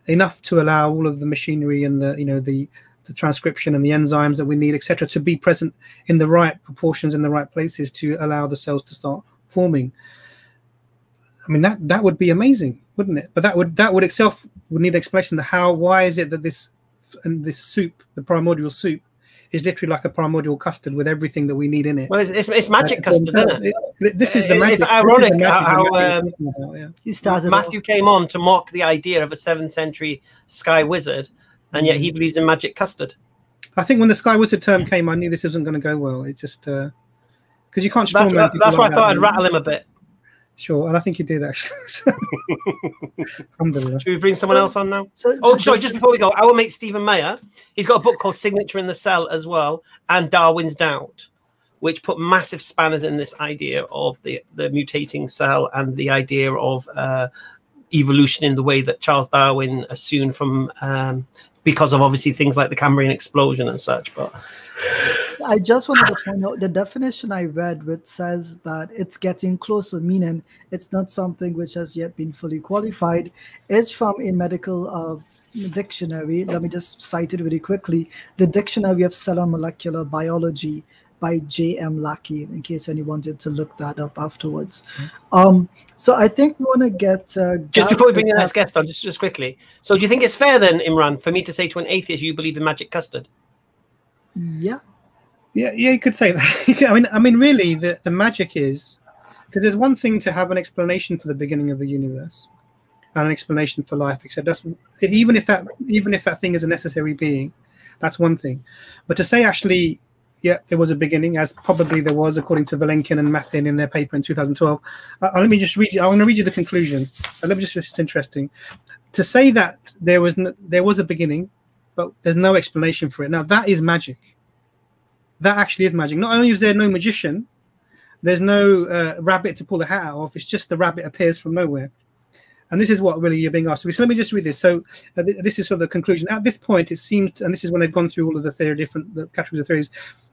enough to allow all of the machinery and the you know the the transcription and the enzymes that we need, et cetera, to be present in the right proportions in the right places to allow the cells to start forming. I mean, that that would be amazing, wouldn't it? But that would that would itself would need an explanation. How? Why is it that this and this soup, the primordial soup, is literally like a primordial custard with everything that we need in it? Well, it's it's, it's magic uh, custard, isn't it? It, it? This is the magic. It's ironic magic how, how um, yeah. he started Matthew off. Came on to mock the idea of a seventh century sky wizard. And yet he believes in magic custard. I think when the Sky Wizard term came, I knew this wasn't going to go well. It's just because uh, you can't straw man people. That's why I thought I'd rattle him a bit. Sure, and I think you did actually. Should we bring someone else on now? Oh, sorry, just before we go, our mate Stephen Mayer, he's got a book called Signature in the Cell as well, and Darwin's Doubt, which put massive spanners in this idea of the, the mutating cell and the idea of uh, evolution in the way that Charles Darwin assumed from... Um, because of obviously things like the Cambrian explosion and such. But I just wanted to point out the definition I read, which says that it's getting closer, meaning it's not something which has yet been fully qualified. It's from a medical uh, dictionary. Let me just cite it really quickly. The Dictionary of Cellular Molecular Biology by J M Lackey, in case anyone wanted to look that up afterwards. Um, so I think we want to get... Uh, just before we bring the next guest on, just, just quickly. So do you think it's fair then, Imran, for me to say to an atheist, you believe in magic custard? Yeah. Yeah, yeah, you could say that. I mean, I mean, really, the, the magic is... Because there's one thing to have an explanation for the beginning of the universe and an explanation for life, except that's, even if that, even if that thing is a necessary being, that's one thing. But to say actually... Yeah, there was a beginning, as probably there was, according to Vilenkin and Mathin in their paper in two thousand twelve. Uh, let me just read you. I'm going to read you the conclusion. Uh, let me just. It's interesting to say that there was no, there was a beginning, but there's no explanation for it. Now that is magic. That actually is magic. Not only is there no magician, there's no uh, rabbit to pull the hat out of. It's just the rabbit appears from nowhere. And this is what really you're being asked. So let me just read this. So uh, th this is sort of the conclusion. At this point, it seems, and this is when they've gone through all of the theory, different the categories of theories.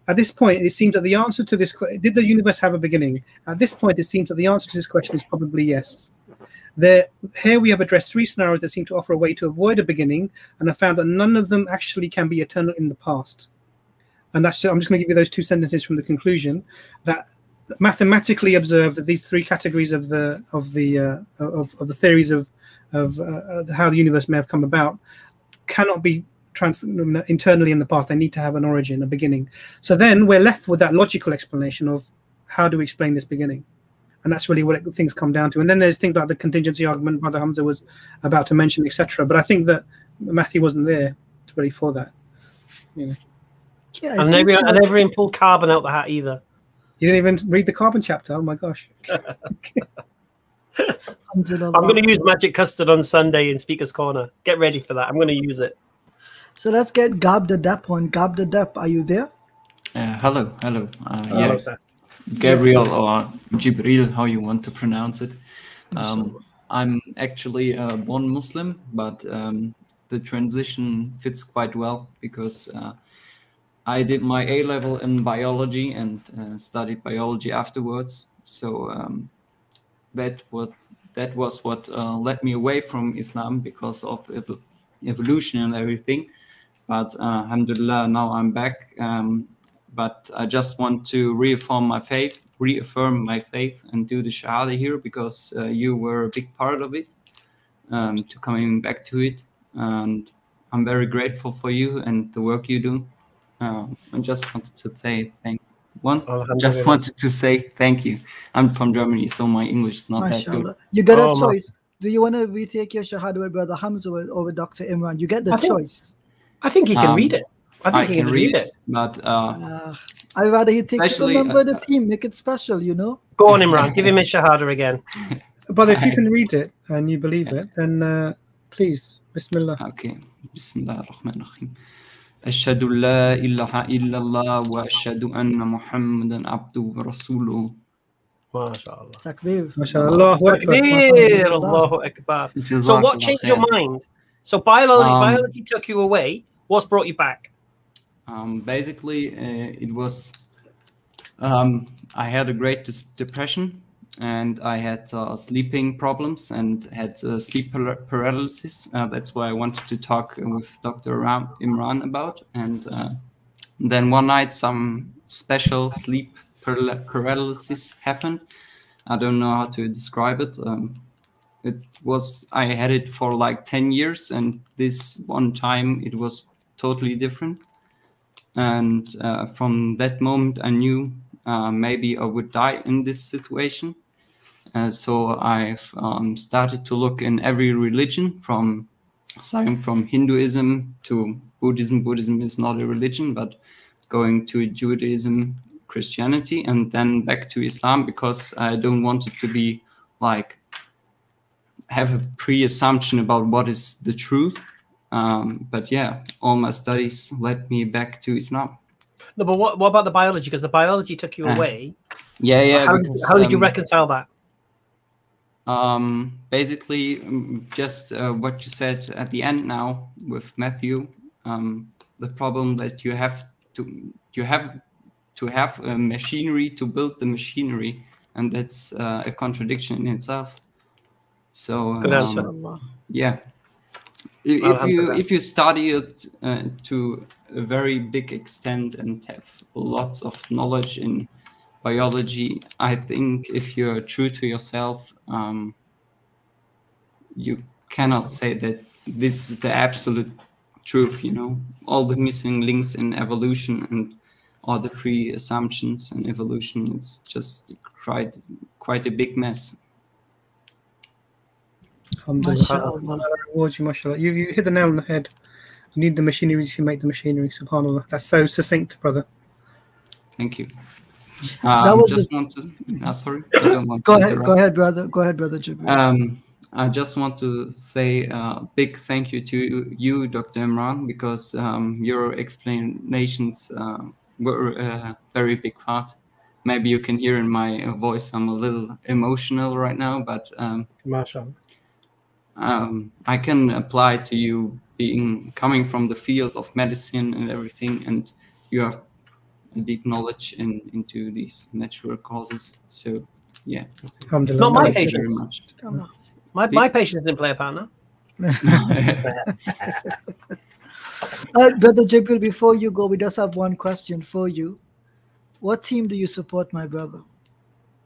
At this point, it seems that the answer to this question, did the universe have a beginning? At this point, it seems that the answer to this question is probably yes. There, here we have addressed three scenarios that seem to offer a way to avoid a beginning, and I found that none of them actually can be eternal in the past. And that's just, I'm just going to give you those two sentences from the conclusion that mathematically observed that these three categories of the of the uh, of, of the theories of of uh, how the universe may have come about cannot be Trans internally in the past. They need to have an origin, a beginning. So then we're left with that logical explanation of how do we explain this beginning, and that's really what it, things come down to. And then there's things like the contingency argument Brother Hamza was about to mention, et cetera. But I think that Matthew wasn't there really for that. You know. Yeah, I and never, I never even pulled carbon out the hat either. You didn't even read the carbon chapter. Oh my gosh. I'm going to use magic custard on Sunday in Speaker's Corner. Get ready for that. I'm going to use it. So let's get Gab the Dep on. Gab the Dep, are you there? Uh, hello, hello. Uh, hello yeah. Sir. Gabriel or Jibril, how you want to pronounce it. Um, I'm actually uh, born Muslim, but um, the transition fits quite well because uh, I did my A level in biology and uh, studied biology afterwards. So um, that, what, that was what uh, led me away from Islam because of ev evolution and everything. But uh, alhamdulillah, now I'm back. Um, but I just want to reaffirm my faith, reaffirm my faith and do the Shahada here, because uh, you were a big part of it, um, to coming back to it. And I'm very grateful for you and the work you do. Uh, I just wanted to say thank one. Just wanted to say thank you. I'm from Germany, so my English is not Mashallah. that good. You get oh, a choice. Do you want to retake your Shahada with Brother Hamza or, or with Doctor Imran? You get the I choice. Think, I think he can um, read it. I think I he can read, read it. it. But, uh, uh, I'd rather he takes the number of the team, make it special, you know? Go on, Imran. Give him his Shahada again. But if you can read it and you believe it, then uh, please, Bismillah. Okay. Bismillah ar-Rahman ar-Rahim. أشهد أن لا إله إلا الله وأشهد أن محمدا عبده ورسوله. ما شاء الله. تكبير. ما شاء الله. تكبير. الله أكبر. So what changed your mind? So biology, um, biology took you away. What's brought you back? Um, basically, uh, it was um, I had a great depression, and I had uh, sleeping problems and had uh, sleep paralysis. Uh, that's why I wanted to talk with Doctor Ram Imran about. And uh, then one night, some special sleep paralysis happened. I don't know how to describe it. Um, it was I had it for like ten years, and this one time it was totally different. And uh, from that moment, I knew uh, maybe I would die in this situation. Uh, so I've um, started to look in every religion, from starting from Hinduism to Buddhism. Buddhism is not a religion, but going to Judaism, Christianity, and then back to Islam, because I don't want it to be like have a pre-assumption about what is the truth. Um, but yeah, all my studies led me back to Islam. No, but what, what about the biology? Because the biology took you uh, away. Yeah, yeah. How, because, how did um, you reconcile that? Um, basically, um, just uh, what you said at the end now with Matthew, um, the problem that you have to you have to have a machinery to build the machinery, and that's uh, a contradiction in itself. So um, yeah. If you if you study it uh, to a very big extent and have lots of knowledge in biology, I think if you're true to yourself, um, you cannot say that this is the absolute truth. You know, all the missing links in evolution and all the free assumptions and evolution. It's just quite quite a big mess. Alhamdulillah. You, you hit the nail on the head. You need the machinery to make the machinery. SubhanAllah. That's so succinct, brother. Thank you. Um, that was just a... want to, uh, sorry. I don't want go to ahead, interrupt. go ahead, brother. Go ahead, brother Jibril. Um, I just want to say a big thank you to you, Doctor Imran, because um, your explanations uh, were a very big part. Maybe you can hear in my voice I'm a little emotional right now, but um, mashallah. Um, I can apply to you being coming from the field of medicine and everything, and you have deep knowledge in, into these natural causes. So, yeah. Not my patients. Very much. My, my patients didn't play a partner. uh, Brother Jibril, before you go, we just have one question for you. What team do you support, my brother?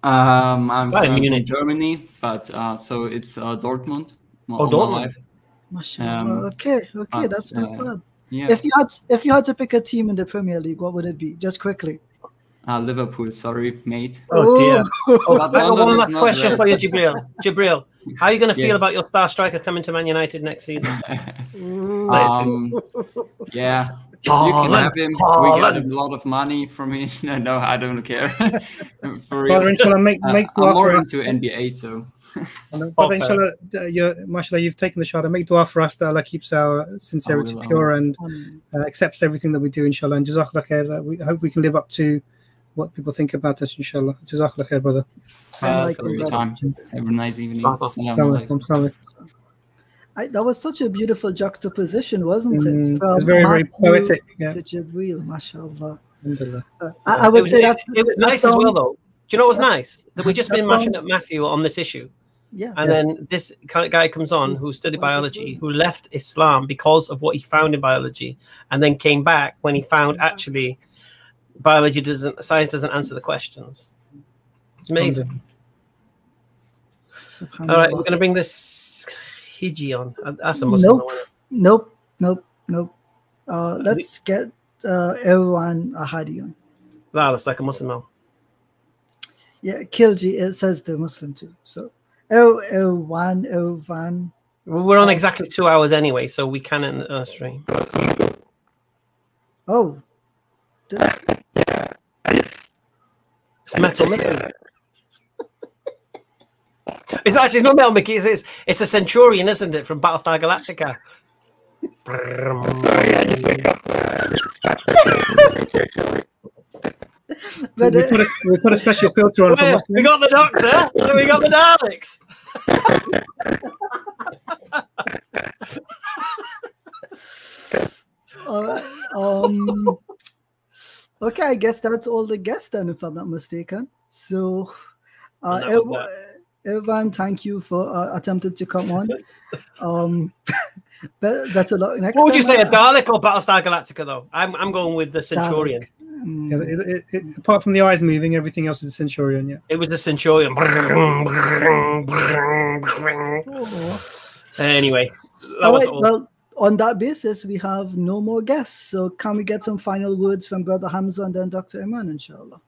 Um, I'm well, from in Germany, but uh, so it's uh, Dortmund. Oh, Dortmund. Um, okay, okay, but, that's not uh, bad. Yeah. If you had, if you had to pick a team in the Premier League, what would it be? Just quickly. Uh, Liverpool. Sorry, mate. Oh dear. Oh, I've got one last question red. for you, Jibril. Jibril, how are you going to yes. feel about your star striker coming to Man United next season? um, yeah, oh, you can man. have him. Oh, we get man. a lot of money from him. No, no, I don't care. For real. Father, inshallah, make make uh, I'm more into N B A, so. Father, inshallah, you're, mashallah, you've taken the shahada. Make dua for us that Allah keeps our sincerity oh, pure Allah. and uh, accepts everything that we do, inshallah. And jazakallah khair. We hope we can live up to what people think about us, inshallah. Jazakallah khair, brother. Uh, for your time. Have a nice evening. I, that was such a beautiful juxtaposition, wasn't mm, it? From it's very, very poetic. Yeah. To Jibril, mashallah. Uh, I, I would was, say that's... It, it was nice as well, though. Do you know what was nice? That we've just that's been mashing up Matthew on this issue. Yeah. And yes. then this guy comes on who studied biology, who left Islam because of what he found in biology, and then came back when he found actually biology doesn't, science doesn't answer the questions. Amazing. All right, we're going to bring this Hiji on. That's a Muslim. Nope, nope, nope, nope. Uh, let's get uh, everyone a Hadi on. Wow, that's like a Muslim now. Yeah, Khilji, it says they're Muslim too. So, oh, oh, one, oh, one. We're on exactly two hours anyway, so we can end the stream. Oh. Yeah, it's Metal Mickey. It's actually not Metal Mickey, it's, it's, it's a Centurion, isn't it, from Battlestar Galactica? I'm sorry, I just wake up. Uh, But we, uh, put a, we put a special filter on. Wait, we got the doctor, and we got the Daleks. uh, um, okay, I guess that's all the guests then, if I'm not mistaken. So, uh, no, Evan, thank you for uh, attempting to come on. um, but that's a lot. Next what would you say, I, a Dalek or Battlestar Galactica? Though I'm, I'm going with the Centurion. Dalek. Yeah, it, it, it, apart from the eyes moving, everything else is a Centurion. Yeah, it was a Centurion. Anyway, that all was right, all. Well, on that basis, we have no more guests. So, can we get some final words from Brother Hamza and then Doctor Imran, inshallah?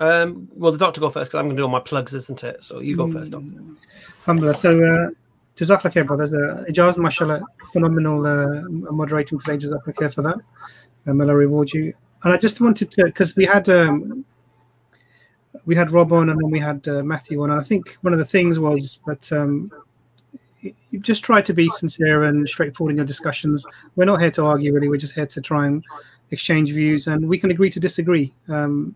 Um, well, the doctor go first because I'm going to do all my plugs, isn't it? So you go mm. first, Doctor. Alhamdulillah. So. Uh, Jazakallah khair, brothers. Uh, Ijaz, mashallah, phenomenal uh, moderating today. Jazakallah khair for that. Um, I'll reward you. And I just wanted to, because we had um, we had Rob on, and then we had uh, Matthew on. And I think one of the things was that um, you just try to be sincere and straightforward in your discussions. We're not here to argue, really. We're just here to try and exchange views, and we can agree to disagree. Um,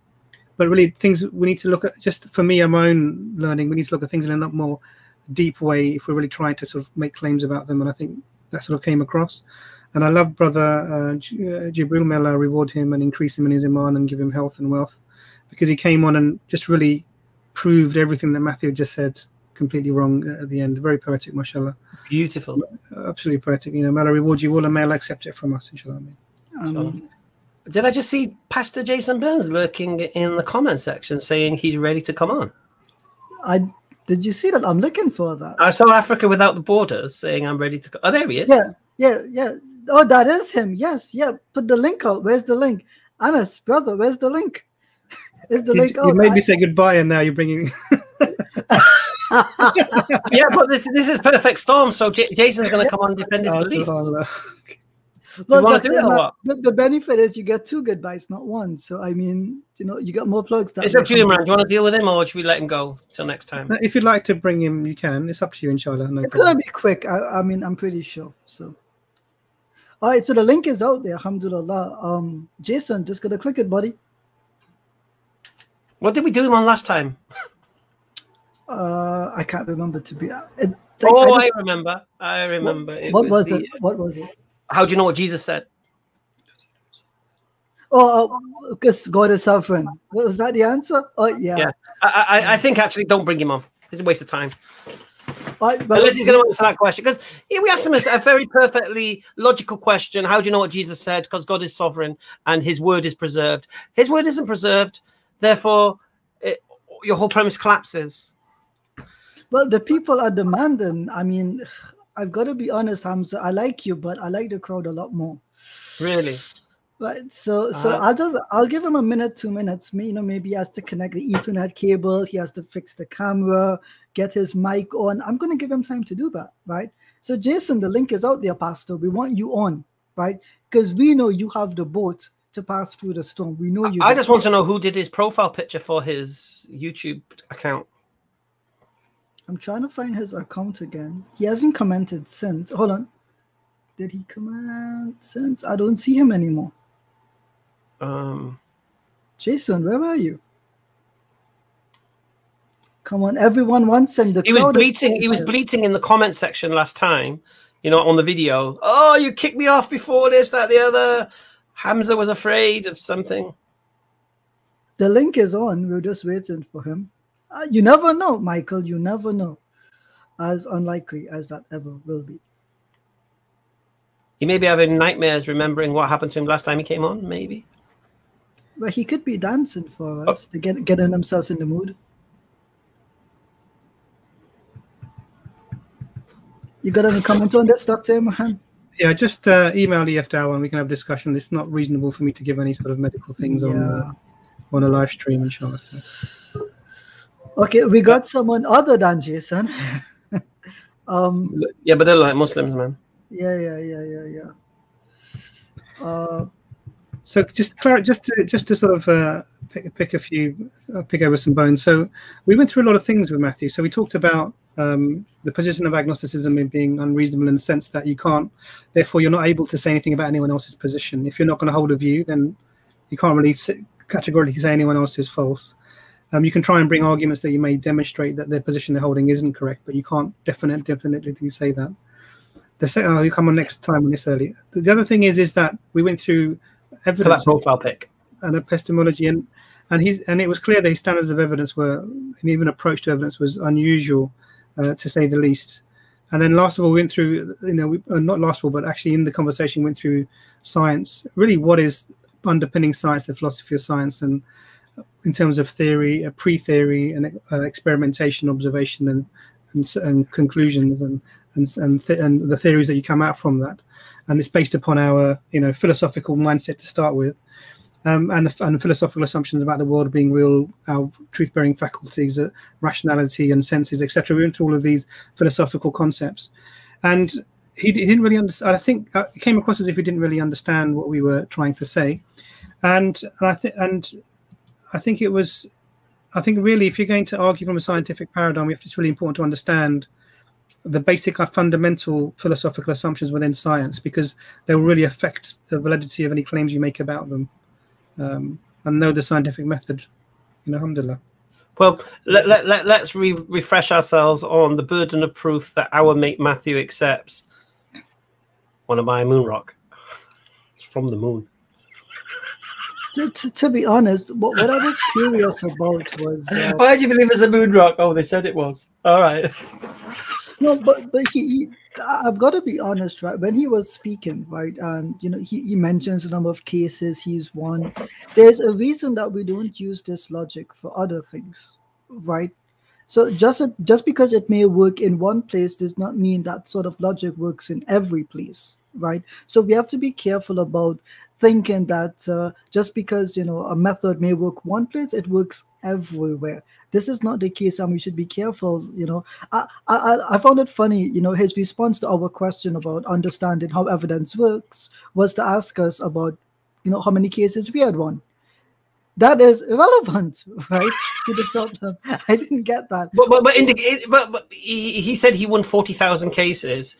but really, things we need to look at. Just for me, I'm my own learning. We need to look at things in a lot more deep way if we're really trying to sort of make claims about them, and I think that sort of came across. And I love brother uh, Jibril, may Allah reward him and increase him in his iman and give him health and wealth, because he came on and just really proved everything that Matthew just said completely wrong at the end. Very poetic, mashallah. Beautiful. Absolutely poetic. You know, may Allah reward you all and may Allah accept it from us, inshallah. Um, Did I just see Pastor Jason Burns lurking in the comment section saying he's ready to come on? I Did you see that? I'm looking for that. I saw Africa Without the Borders saying I'm ready to go. Oh, there he is. Yeah, yeah, yeah. Oh, that is him. Yes, yeah. Put the link out. Where's the link? Anas, brother, where's the link? Is the you, link you out? You made me say goodbye and now you're bringing... Yeah, but this this is Perfect Storm, so J Jason's going to come on and defend his belief. Well, do do it, what? The, the benefit is you get two goodbyes, not one. So, I mean, you know, you got more plugs. It's up to you, Imran. Do you want to deal with him or should we let him go till next time? If you'd like to bring him, you can. It's up to you, inshallah. No, it's going to be quick. I, I mean, I'm pretty sure. So, all right. So, the link is out there. Alhamdulillah. Um, Jason, just got to click it, buddy. What did we do him on last time? uh, I can't remember to be. It, oh, I, I remember. I remember. What, it what was, was the, it? What was it? How do you know what Jesus said? Oh, because uh, God is sovereign. What, was that the answer? Oh, yeah. Yeah. I, I, I think actually don't bring him on. It's a waste of time. I, but Unless he's going to answer that question. Because yeah, we asked him a very perfectly logical question. How do you know what Jesus said? Because God is sovereign and his word is preserved. His word isn't preserved. Therefore, it, your whole premise collapses. Well, the people are demanding, I mean... I've got to be honest, Hamza. I like you, but I like the crowd a lot more. Really? Right. So, so uh, I'll just I'll give him a minute, two minutes. You know, maybe he has to connect the Ethernet cable. He has to fix the camera, get his mic on. I'm going to give him time to do that, right? So, Jason, the link is out there, Pastor. We want you on, right? Because we know you have the boat to pass through the storm. We know you. I, I just want to know who did his profile picture for his YouTube account. I'm trying to find his account again. He hasn't commented since. Hold on. Did he comment since? I don't see him anymore. Um, Jason, where are you? Come on, everyone wants him. The he was bleating. He was bleating in the comment section last time. You know, on the video. Oh, you kicked me off before this, that, the other. Hamza was afraid of something. The link is on. We're just waiting for him. Uh, you never know, Michael. You never know. As unlikely as that ever will be. He may be having nightmares remembering what happened to him last time he came on, maybe. Well, he could be dancing for us, oh. to get getting himself in the mood. You got any comment on this, Doctor Imran? Yeah, just uh, email E F Dawah and we can have a discussion. It's not reasonable for me to give any sort of medical things yeah. on uh, on a live stream, inshallah. So. Okay, we got someone other than Jason. um, yeah, but they're like Muslims, man. Yeah, yeah, yeah, yeah, yeah. Uh, so just just to, just to sort of uh, pick pick a few uh, pick over some bones. So we went through a lot of things with Matthew. So we talked about um, the position of agnosticism in being unreasonable in the sense that you can't, therefore you're not able to say anything about anyone else's position. If you're not going to hold a view, then you can't really categorically say anyone else is false. Um, you can try and bring arguments that you may demonstrate that their position they're holding isn't correct, but you can't definite, definitely say that. The second, oh, you come on next time on this earlier. The other thing is, is that we went through evidence profile pick and epistemology, and and he's and it was clear that his standards of evidence were, and even approach to evidence was unusual, uh, to say the least. And then last of all, we went through, you know, we, uh, not last of all, but actually in the conversation, went through science. Really, what is underpinning science, the philosophy of science, and in terms of theory, uh, pre-theory, and uh, experimentation, observation, and and, and conclusions, and and and, th and the theories that you come out from that, and it's based upon our you know philosophical mindset to start with, um, and the, and the philosophical assumptions about the world being real, our truth-bearing faculties, uh, rationality, and senses, et cetera. We went through all of these philosophical concepts, and he, he didn't really understand. I think uh, it came across as if he didn't really understand what we were trying to say, and, and I think and. I think it was, I think really, if you're going to argue from a scientific paradigm, it's really important to understand the basic or fundamental philosophical assumptions within science, because they will really affect the validity of any claims you make about them. Um, and know the scientific method, you know, alhamdulillah. Well, let, let, let, let's re refresh ourselves on the burden of proof that our mate Matthew accepts. Want to buy a moon rock? It's from the moon. To, to, to be honest, what, what I was curious about was... Uh, why do you believe it's a moon rock? Oh, they said it was. All right. No, but, but he, he... I've got to be honest, right? When he was speaking, right, and, you know, he, he mentions a number of cases he's won. There's a reason that we don't use this logic for other things, right? So just, a, just because it may work in one place does not mean that sort of logic works in every place, right? So we have to be careful about... thinking that uh, just because you know a method may work one place, it works everywhere. This is not the case, and we should be careful. You know, I I, I found it funny. You know, his response to our question about understanding how evidence works was to ask us about, you know, how many cases we had won. That is irrelevant, right? To the problem. I didn't get that. But but but, indica but, but he, he said he won forty thousand cases.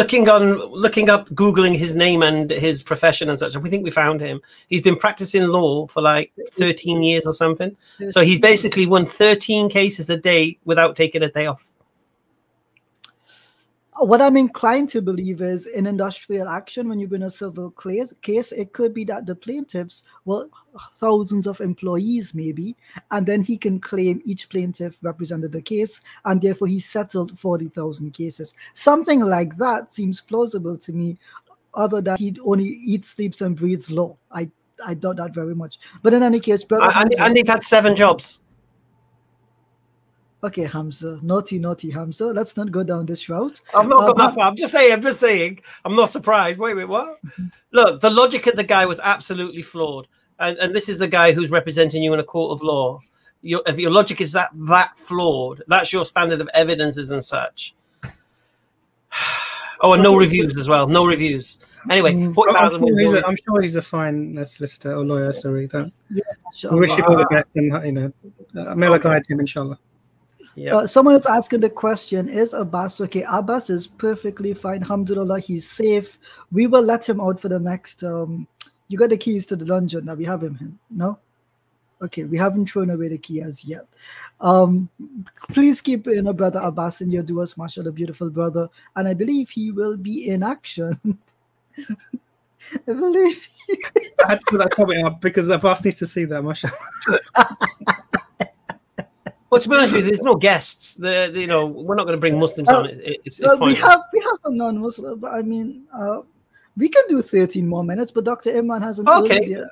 Looking on, looking up, googling his name and his profession and such, we think we found him. He's been practicing law for like thirteen years or something. So he's basically won thirteen cases a day without taking a day off. What I'm inclined to believe is in industrial action, when you win a civil case, it could be that the plaintiffs were thousands of employees maybe, and then he can claim each plaintiff represented the case, and therefore he settled forty thousand cases. Something like that seems plausible to me, other than he only eats, sleeps, and breathes law. I, I doubt that very much. But in any case... Brother and, and he's had seven jobs. Okay, Hamza, naughty, naughty Hamza. Let's not go down this route. I'm not um, going that far. I'm just saying, I'm just saying, I'm not surprised. Wait, wait, what? Look, the logic of the guy was absolutely flawed. And, and this is the guy who's representing you in a court of law. Your, if your logic is that, that flawed, that's your standard of evidences and such. Oh, and no reviews as well. No reviews. Anyway, mm. forty thousand. I'm, I'm sure he's a fine solicitor or lawyer, sorry. That, yeah, sure. We wish him all the best, and, you know, uh, may Allah guide him, inshallah. Yep. Uh, someone is asking the question, is Abbas okay? Abbas is perfectly fine. Alhamdulillah, he's safe. We will let him out for the next... Um, you got the keys to the dungeon. Now we have him in. No? Okay, we haven't thrown away the key as yet. Um, please keep, you know, Brother Abbas in your duas, mashallah, beautiful brother. And I believe he will be in action. I believe he... I had to put that comment up because Abbas needs to see that, mashallah. Well, to be honest with you, there's no guests. The, the, you know, we're not going to bring Muslims uh, on. It's, it's well, we have we have a non-Muslim. But I mean, uh, We can do thirteen more minutes, but Doctor Imran hasn't. Okay, yet.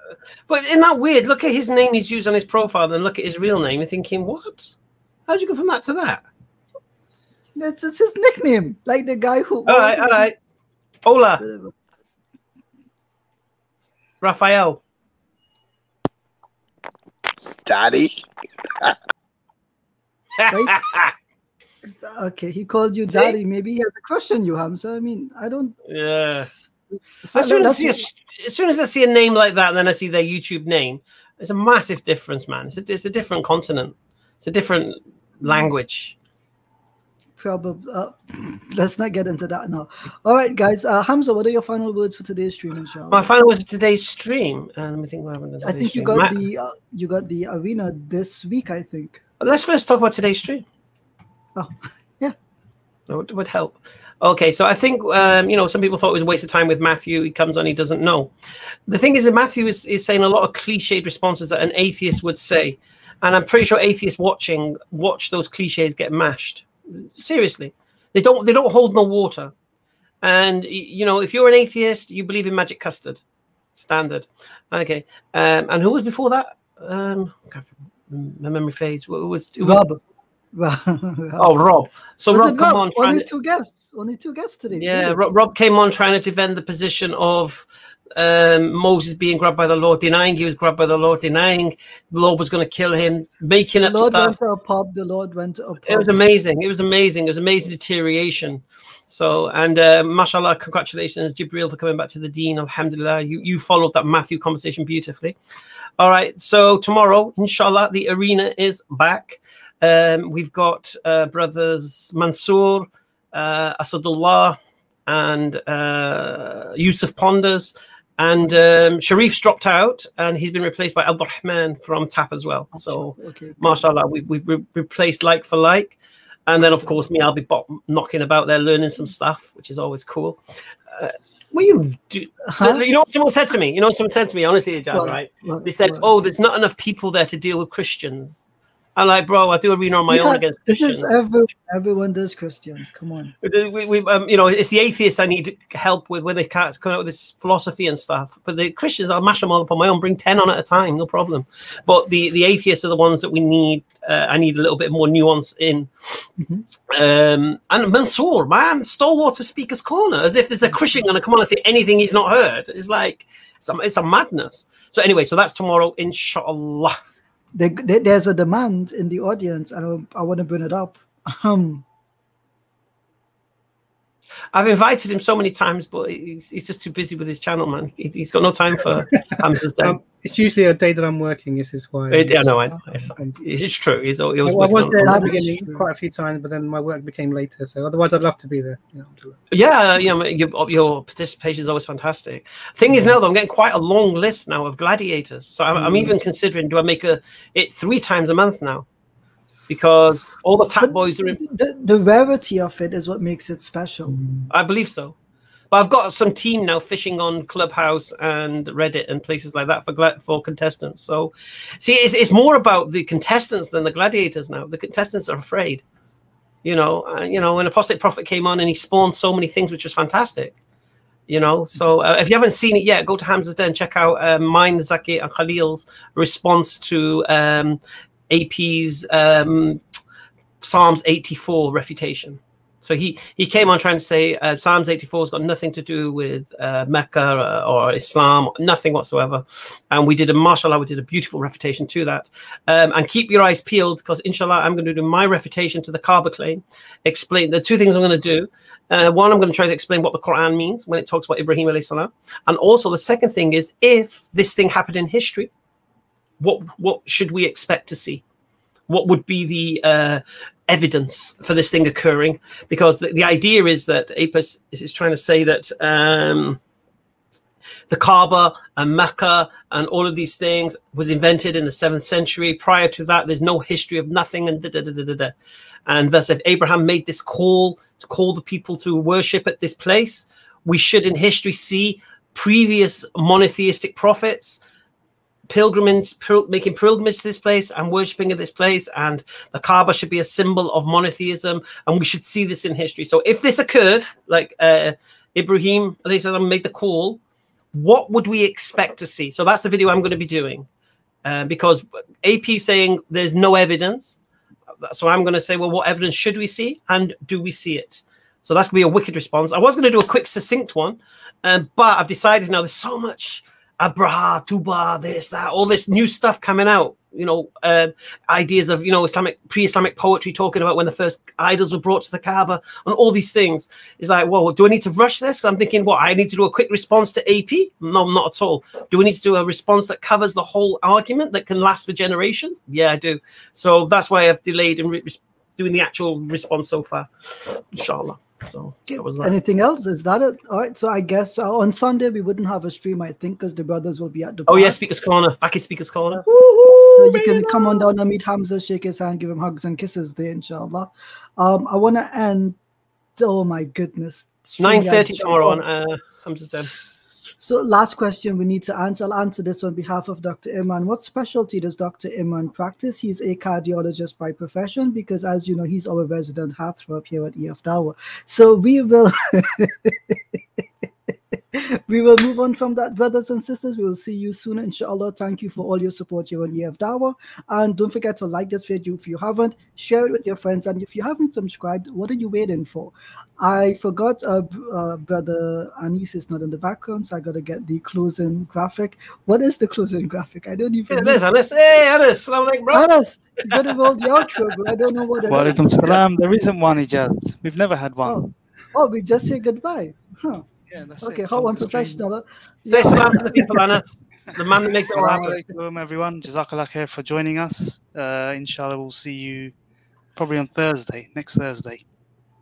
But isn't that weird? Look at his name he's used on his profile, then look at his real name. You're thinking, what? How'd you go from that to that? That's, that's his nickname. Like the guy who. All right, all right. Hola. Whatever. Raphael. Daddy. Right? Okay, he called you See? Daddy. Maybe he has a crush on you, Hamza. I mean, I don't. Yeah. So as, soon as, see a, as soon as I see a name like that, and then I see their YouTube name, it's a massive difference, man. It's a, it's a different continent. It's a different language. Probably. Uh, let's not get into that now. All right, guys. Uh, Hamza, what are your final words for today's stream, inshallah? My final words for today's stream. Uh, let me think what happened. I think you got, Matt, the, uh, you got the arena this week, I think. Let's first talk about today's stream. Oh, yeah. It would help. Okay, so I think, um, you know, some people thought it was a waste of time with Matthew. He comes on, he doesn't know. The thing is that Matthew is, is saying a lot of cliched responses that an atheist would say. And I'm pretty sure atheists watching watch those cliches get mashed. Seriously. They don't, they don't hold no water. And, you know, if you're an atheist, you believe in magic custard. Standard. Okay. Um, and who was before that? Um, my memory fades. It was, it was Rob. Oh, Rob. So was Rob, come Rob? on. Only two guests. Only two guests today. Yeah, Rob, Rob came on trying to defend the position of um, Moses being grabbed by the Lord, denying he was grabbed by the Lord, denying the Lord was going to kill him, making up stuff. The Lord went to a pub. The Lord went to a pub. It was amazing. It was amazing. It was amazing deterioration. So, and uh, mashallah, congratulations, Jibril, for coming back to the deen. Alhamdulillah, you, you followed that Matthew conversation beautifully. All right, so tomorrow, inshallah, the arena is back. Um, we've got uh, brothers Mansour, uh, Asadullah, and uh, Yusuf Ponders, and um, Sharif's dropped out, and he's been replaced by Abdul Rahman from T A P as well. So, okay, mashallah, we, we've re replaced like for like. And then, of course, me, I'll be bot knocking about there, learning some stuff, which is always cool. Uh, well, you do, huh? You know what someone said to me? You know what someone said to me? Honestly, Ajahn, well, right? Well, they said, well, oh, there's not enough people there to deal with Christians. I'm like, bro, I do arena on my yeah, own against Christians. This is every, everyone does Christians. Come on. We, we, um, you know, it's the atheists I need help with when they can't come out with this philosophy and stuff. But the Christians, I'll mash them all up on my own, bring ten on at a time, no problem. But the, the atheists are the ones that we need. Uh, I need a little bit more nuance in. Mm-hmm. um, and Mansour, man, stalwart of Speaker's Corner, as if there's a Christian going to come on and say anything he's not heard. It's like, it's a, it's a madness. So anyway, so that's tomorrow, inshallah. There, there's a demand in the audience, and I, I want to bring it up. Um, I've invited him so many times, but he's, he's just too busy with his channel, man. He, he's got no time for Hamza's day. Um, it's usually a day that I'm working. This is why. It, yeah, no, I know. It's, it's true. It's, it was I, I was there at the beginning quite a few times, but then my work became later. So otherwise, I'd love to be there. You know, yeah, you know, your, your participation is always fantastic. Thing yeah. is now, though, I'm getting quite a long list now of gladiators. So I'm, mm. I'm even considering, do I make a it three times a month now? Because all the tap boys are in. The, the rarity of it is what makes it special. I believe so. But I've got some team now fishing on Clubhouse and Reddit and places like that for for contestants. So, see, it's, it's more about the contestants than the gladiators now. The contestants are afraid. You know, uh, you know, when Apostate Prophet came on and he spawned so many things, which was fantastic. You know, so uh, if you haven't seen it yet, go to Hamza's Den, check out uh, mine, Zaki, and Khalil's response to Um, A P's um, Psalms eighty-four refutation. So he, he came on trying to say uh, Psalms eighty-four has got nothing to do with uh, Mecca or, or Islam, nothing whatsoever. And we did a, mashallah, we did a beautiful refutation to that. Um, and keep your eyes peeled, because inshallah, I'm going to do my refutation to the Kaaba claim. Explain the two things I'm going to do. Uh, one, I'm going to try to explain what the Quran means when it talks about Ibrahim alayhi salam. And also the second thing is, if this thing happened in history, What what should we expect to see? What would be the uh, evidence for this thing occurring? Because the, the idea is that Apis is trying to say that um, the Kaaba and Mecca and all of these things was invented in the seventh century. Prior to that, there's no history of nothing. And da, da, da, da, da, da. And thus, if Abraham made this call to call the people to worship at this place, we should in history see previous monotheistic prophets pilgrimage pil making pilgrimage to this place and worshipping at this place, and the Kaaba should be a symbol of monotheism, and we should see this in history. So if this occurred, like uh Ibrahim made the call, what would we expect to see? So that's the video I'm going to be doing, uh, because A P saying there's no evidence. So I'm going to say, well, what evidence should we see, and do we see it? So that's going to be a wicked response. I was going to do a quick, succinct one, um, but I've decided now there's so much Abraha, Tuba, this, that, all this new stuff coming out. You know, uh, ideas of, you know, Islamic, pre-Islamic poetry talking about when the first idols were brought to the Kaaba and all these things. It's like, well, do I need to rush this? I'm thinking, what, I need to do a quick response to A P? No, not at all. Do we need to do a response that covers the whole argument that can last for generations? Yeah, I do. So that's why I've delayed in doing the actual response so far, inshallah. So that was that. Anything else? Is that it? All right. So I guess uh, on Sunday we wouldn't have a stream, I think, because the brothers will be at the park. Oh yeah, Speaker's Corner. Back in Speaker's Corner. So you can come on down and meet Hamza, shake his hand, give him hugs and kisses there, inshallah. Um, I want to end. Oh my goodness. Nine thirty tomorrow on uh, Hamza's dead. So last question we need to answer. I'll answer this on behalf of Doctor Imran. What specialty does Doctor Imran practice? He's a cardiologist by profession because, as you know, he's our resident heartthrob here at E F Dawah. So we will... we will move on from that, brothers and sisters. We will see you soon, inshallah. Thank you for all your support here on E F Dawah. And don't forget to like this video if you haven't. Share it with your friends. And if you haven't subscribed, what are you waiting for? I forgot uh, uh, Brother Anis is not in the background, so I got to get the closing graphic. What is the closing graphic? I don't even yeah, know. There's Anis. Hey, Anis. Assalamu alaikum, bro. Anis, you got to roll the outro, bro. I don't know what it wa alaikum is. Salam. There isn't one, Ijaz. We've never had one. Oh, oh we just say goodbye. Huh. Yeah, that's okay, it. How unprofessional. Say salam to the people, Anas. The man that makes it all happen. Welcome, everyone. Jazakallah khair for joining us. Uh, inshallah, we'll see you probably on Thursday, next Thursday.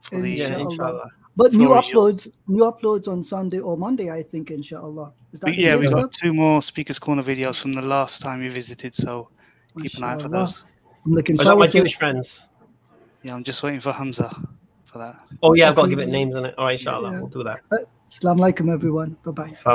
For inshallah. The, yeah, inshallah. But for new uploads, new uploads on Sunday or Monday, I think, inshallah. Is that yeah, we've got two more Speaker's Corner videos from the last time you visited, so keep inshallah. an eye for those. I'm looking forward to my Jewish friends. Yeah, I'm just waiting for Hamza for that. Oh, yeah, I've got to give it names on it. All right, inshallah, yeah. We'll do that. Uh, Assalamu alaikum, everyone. Bye-bye.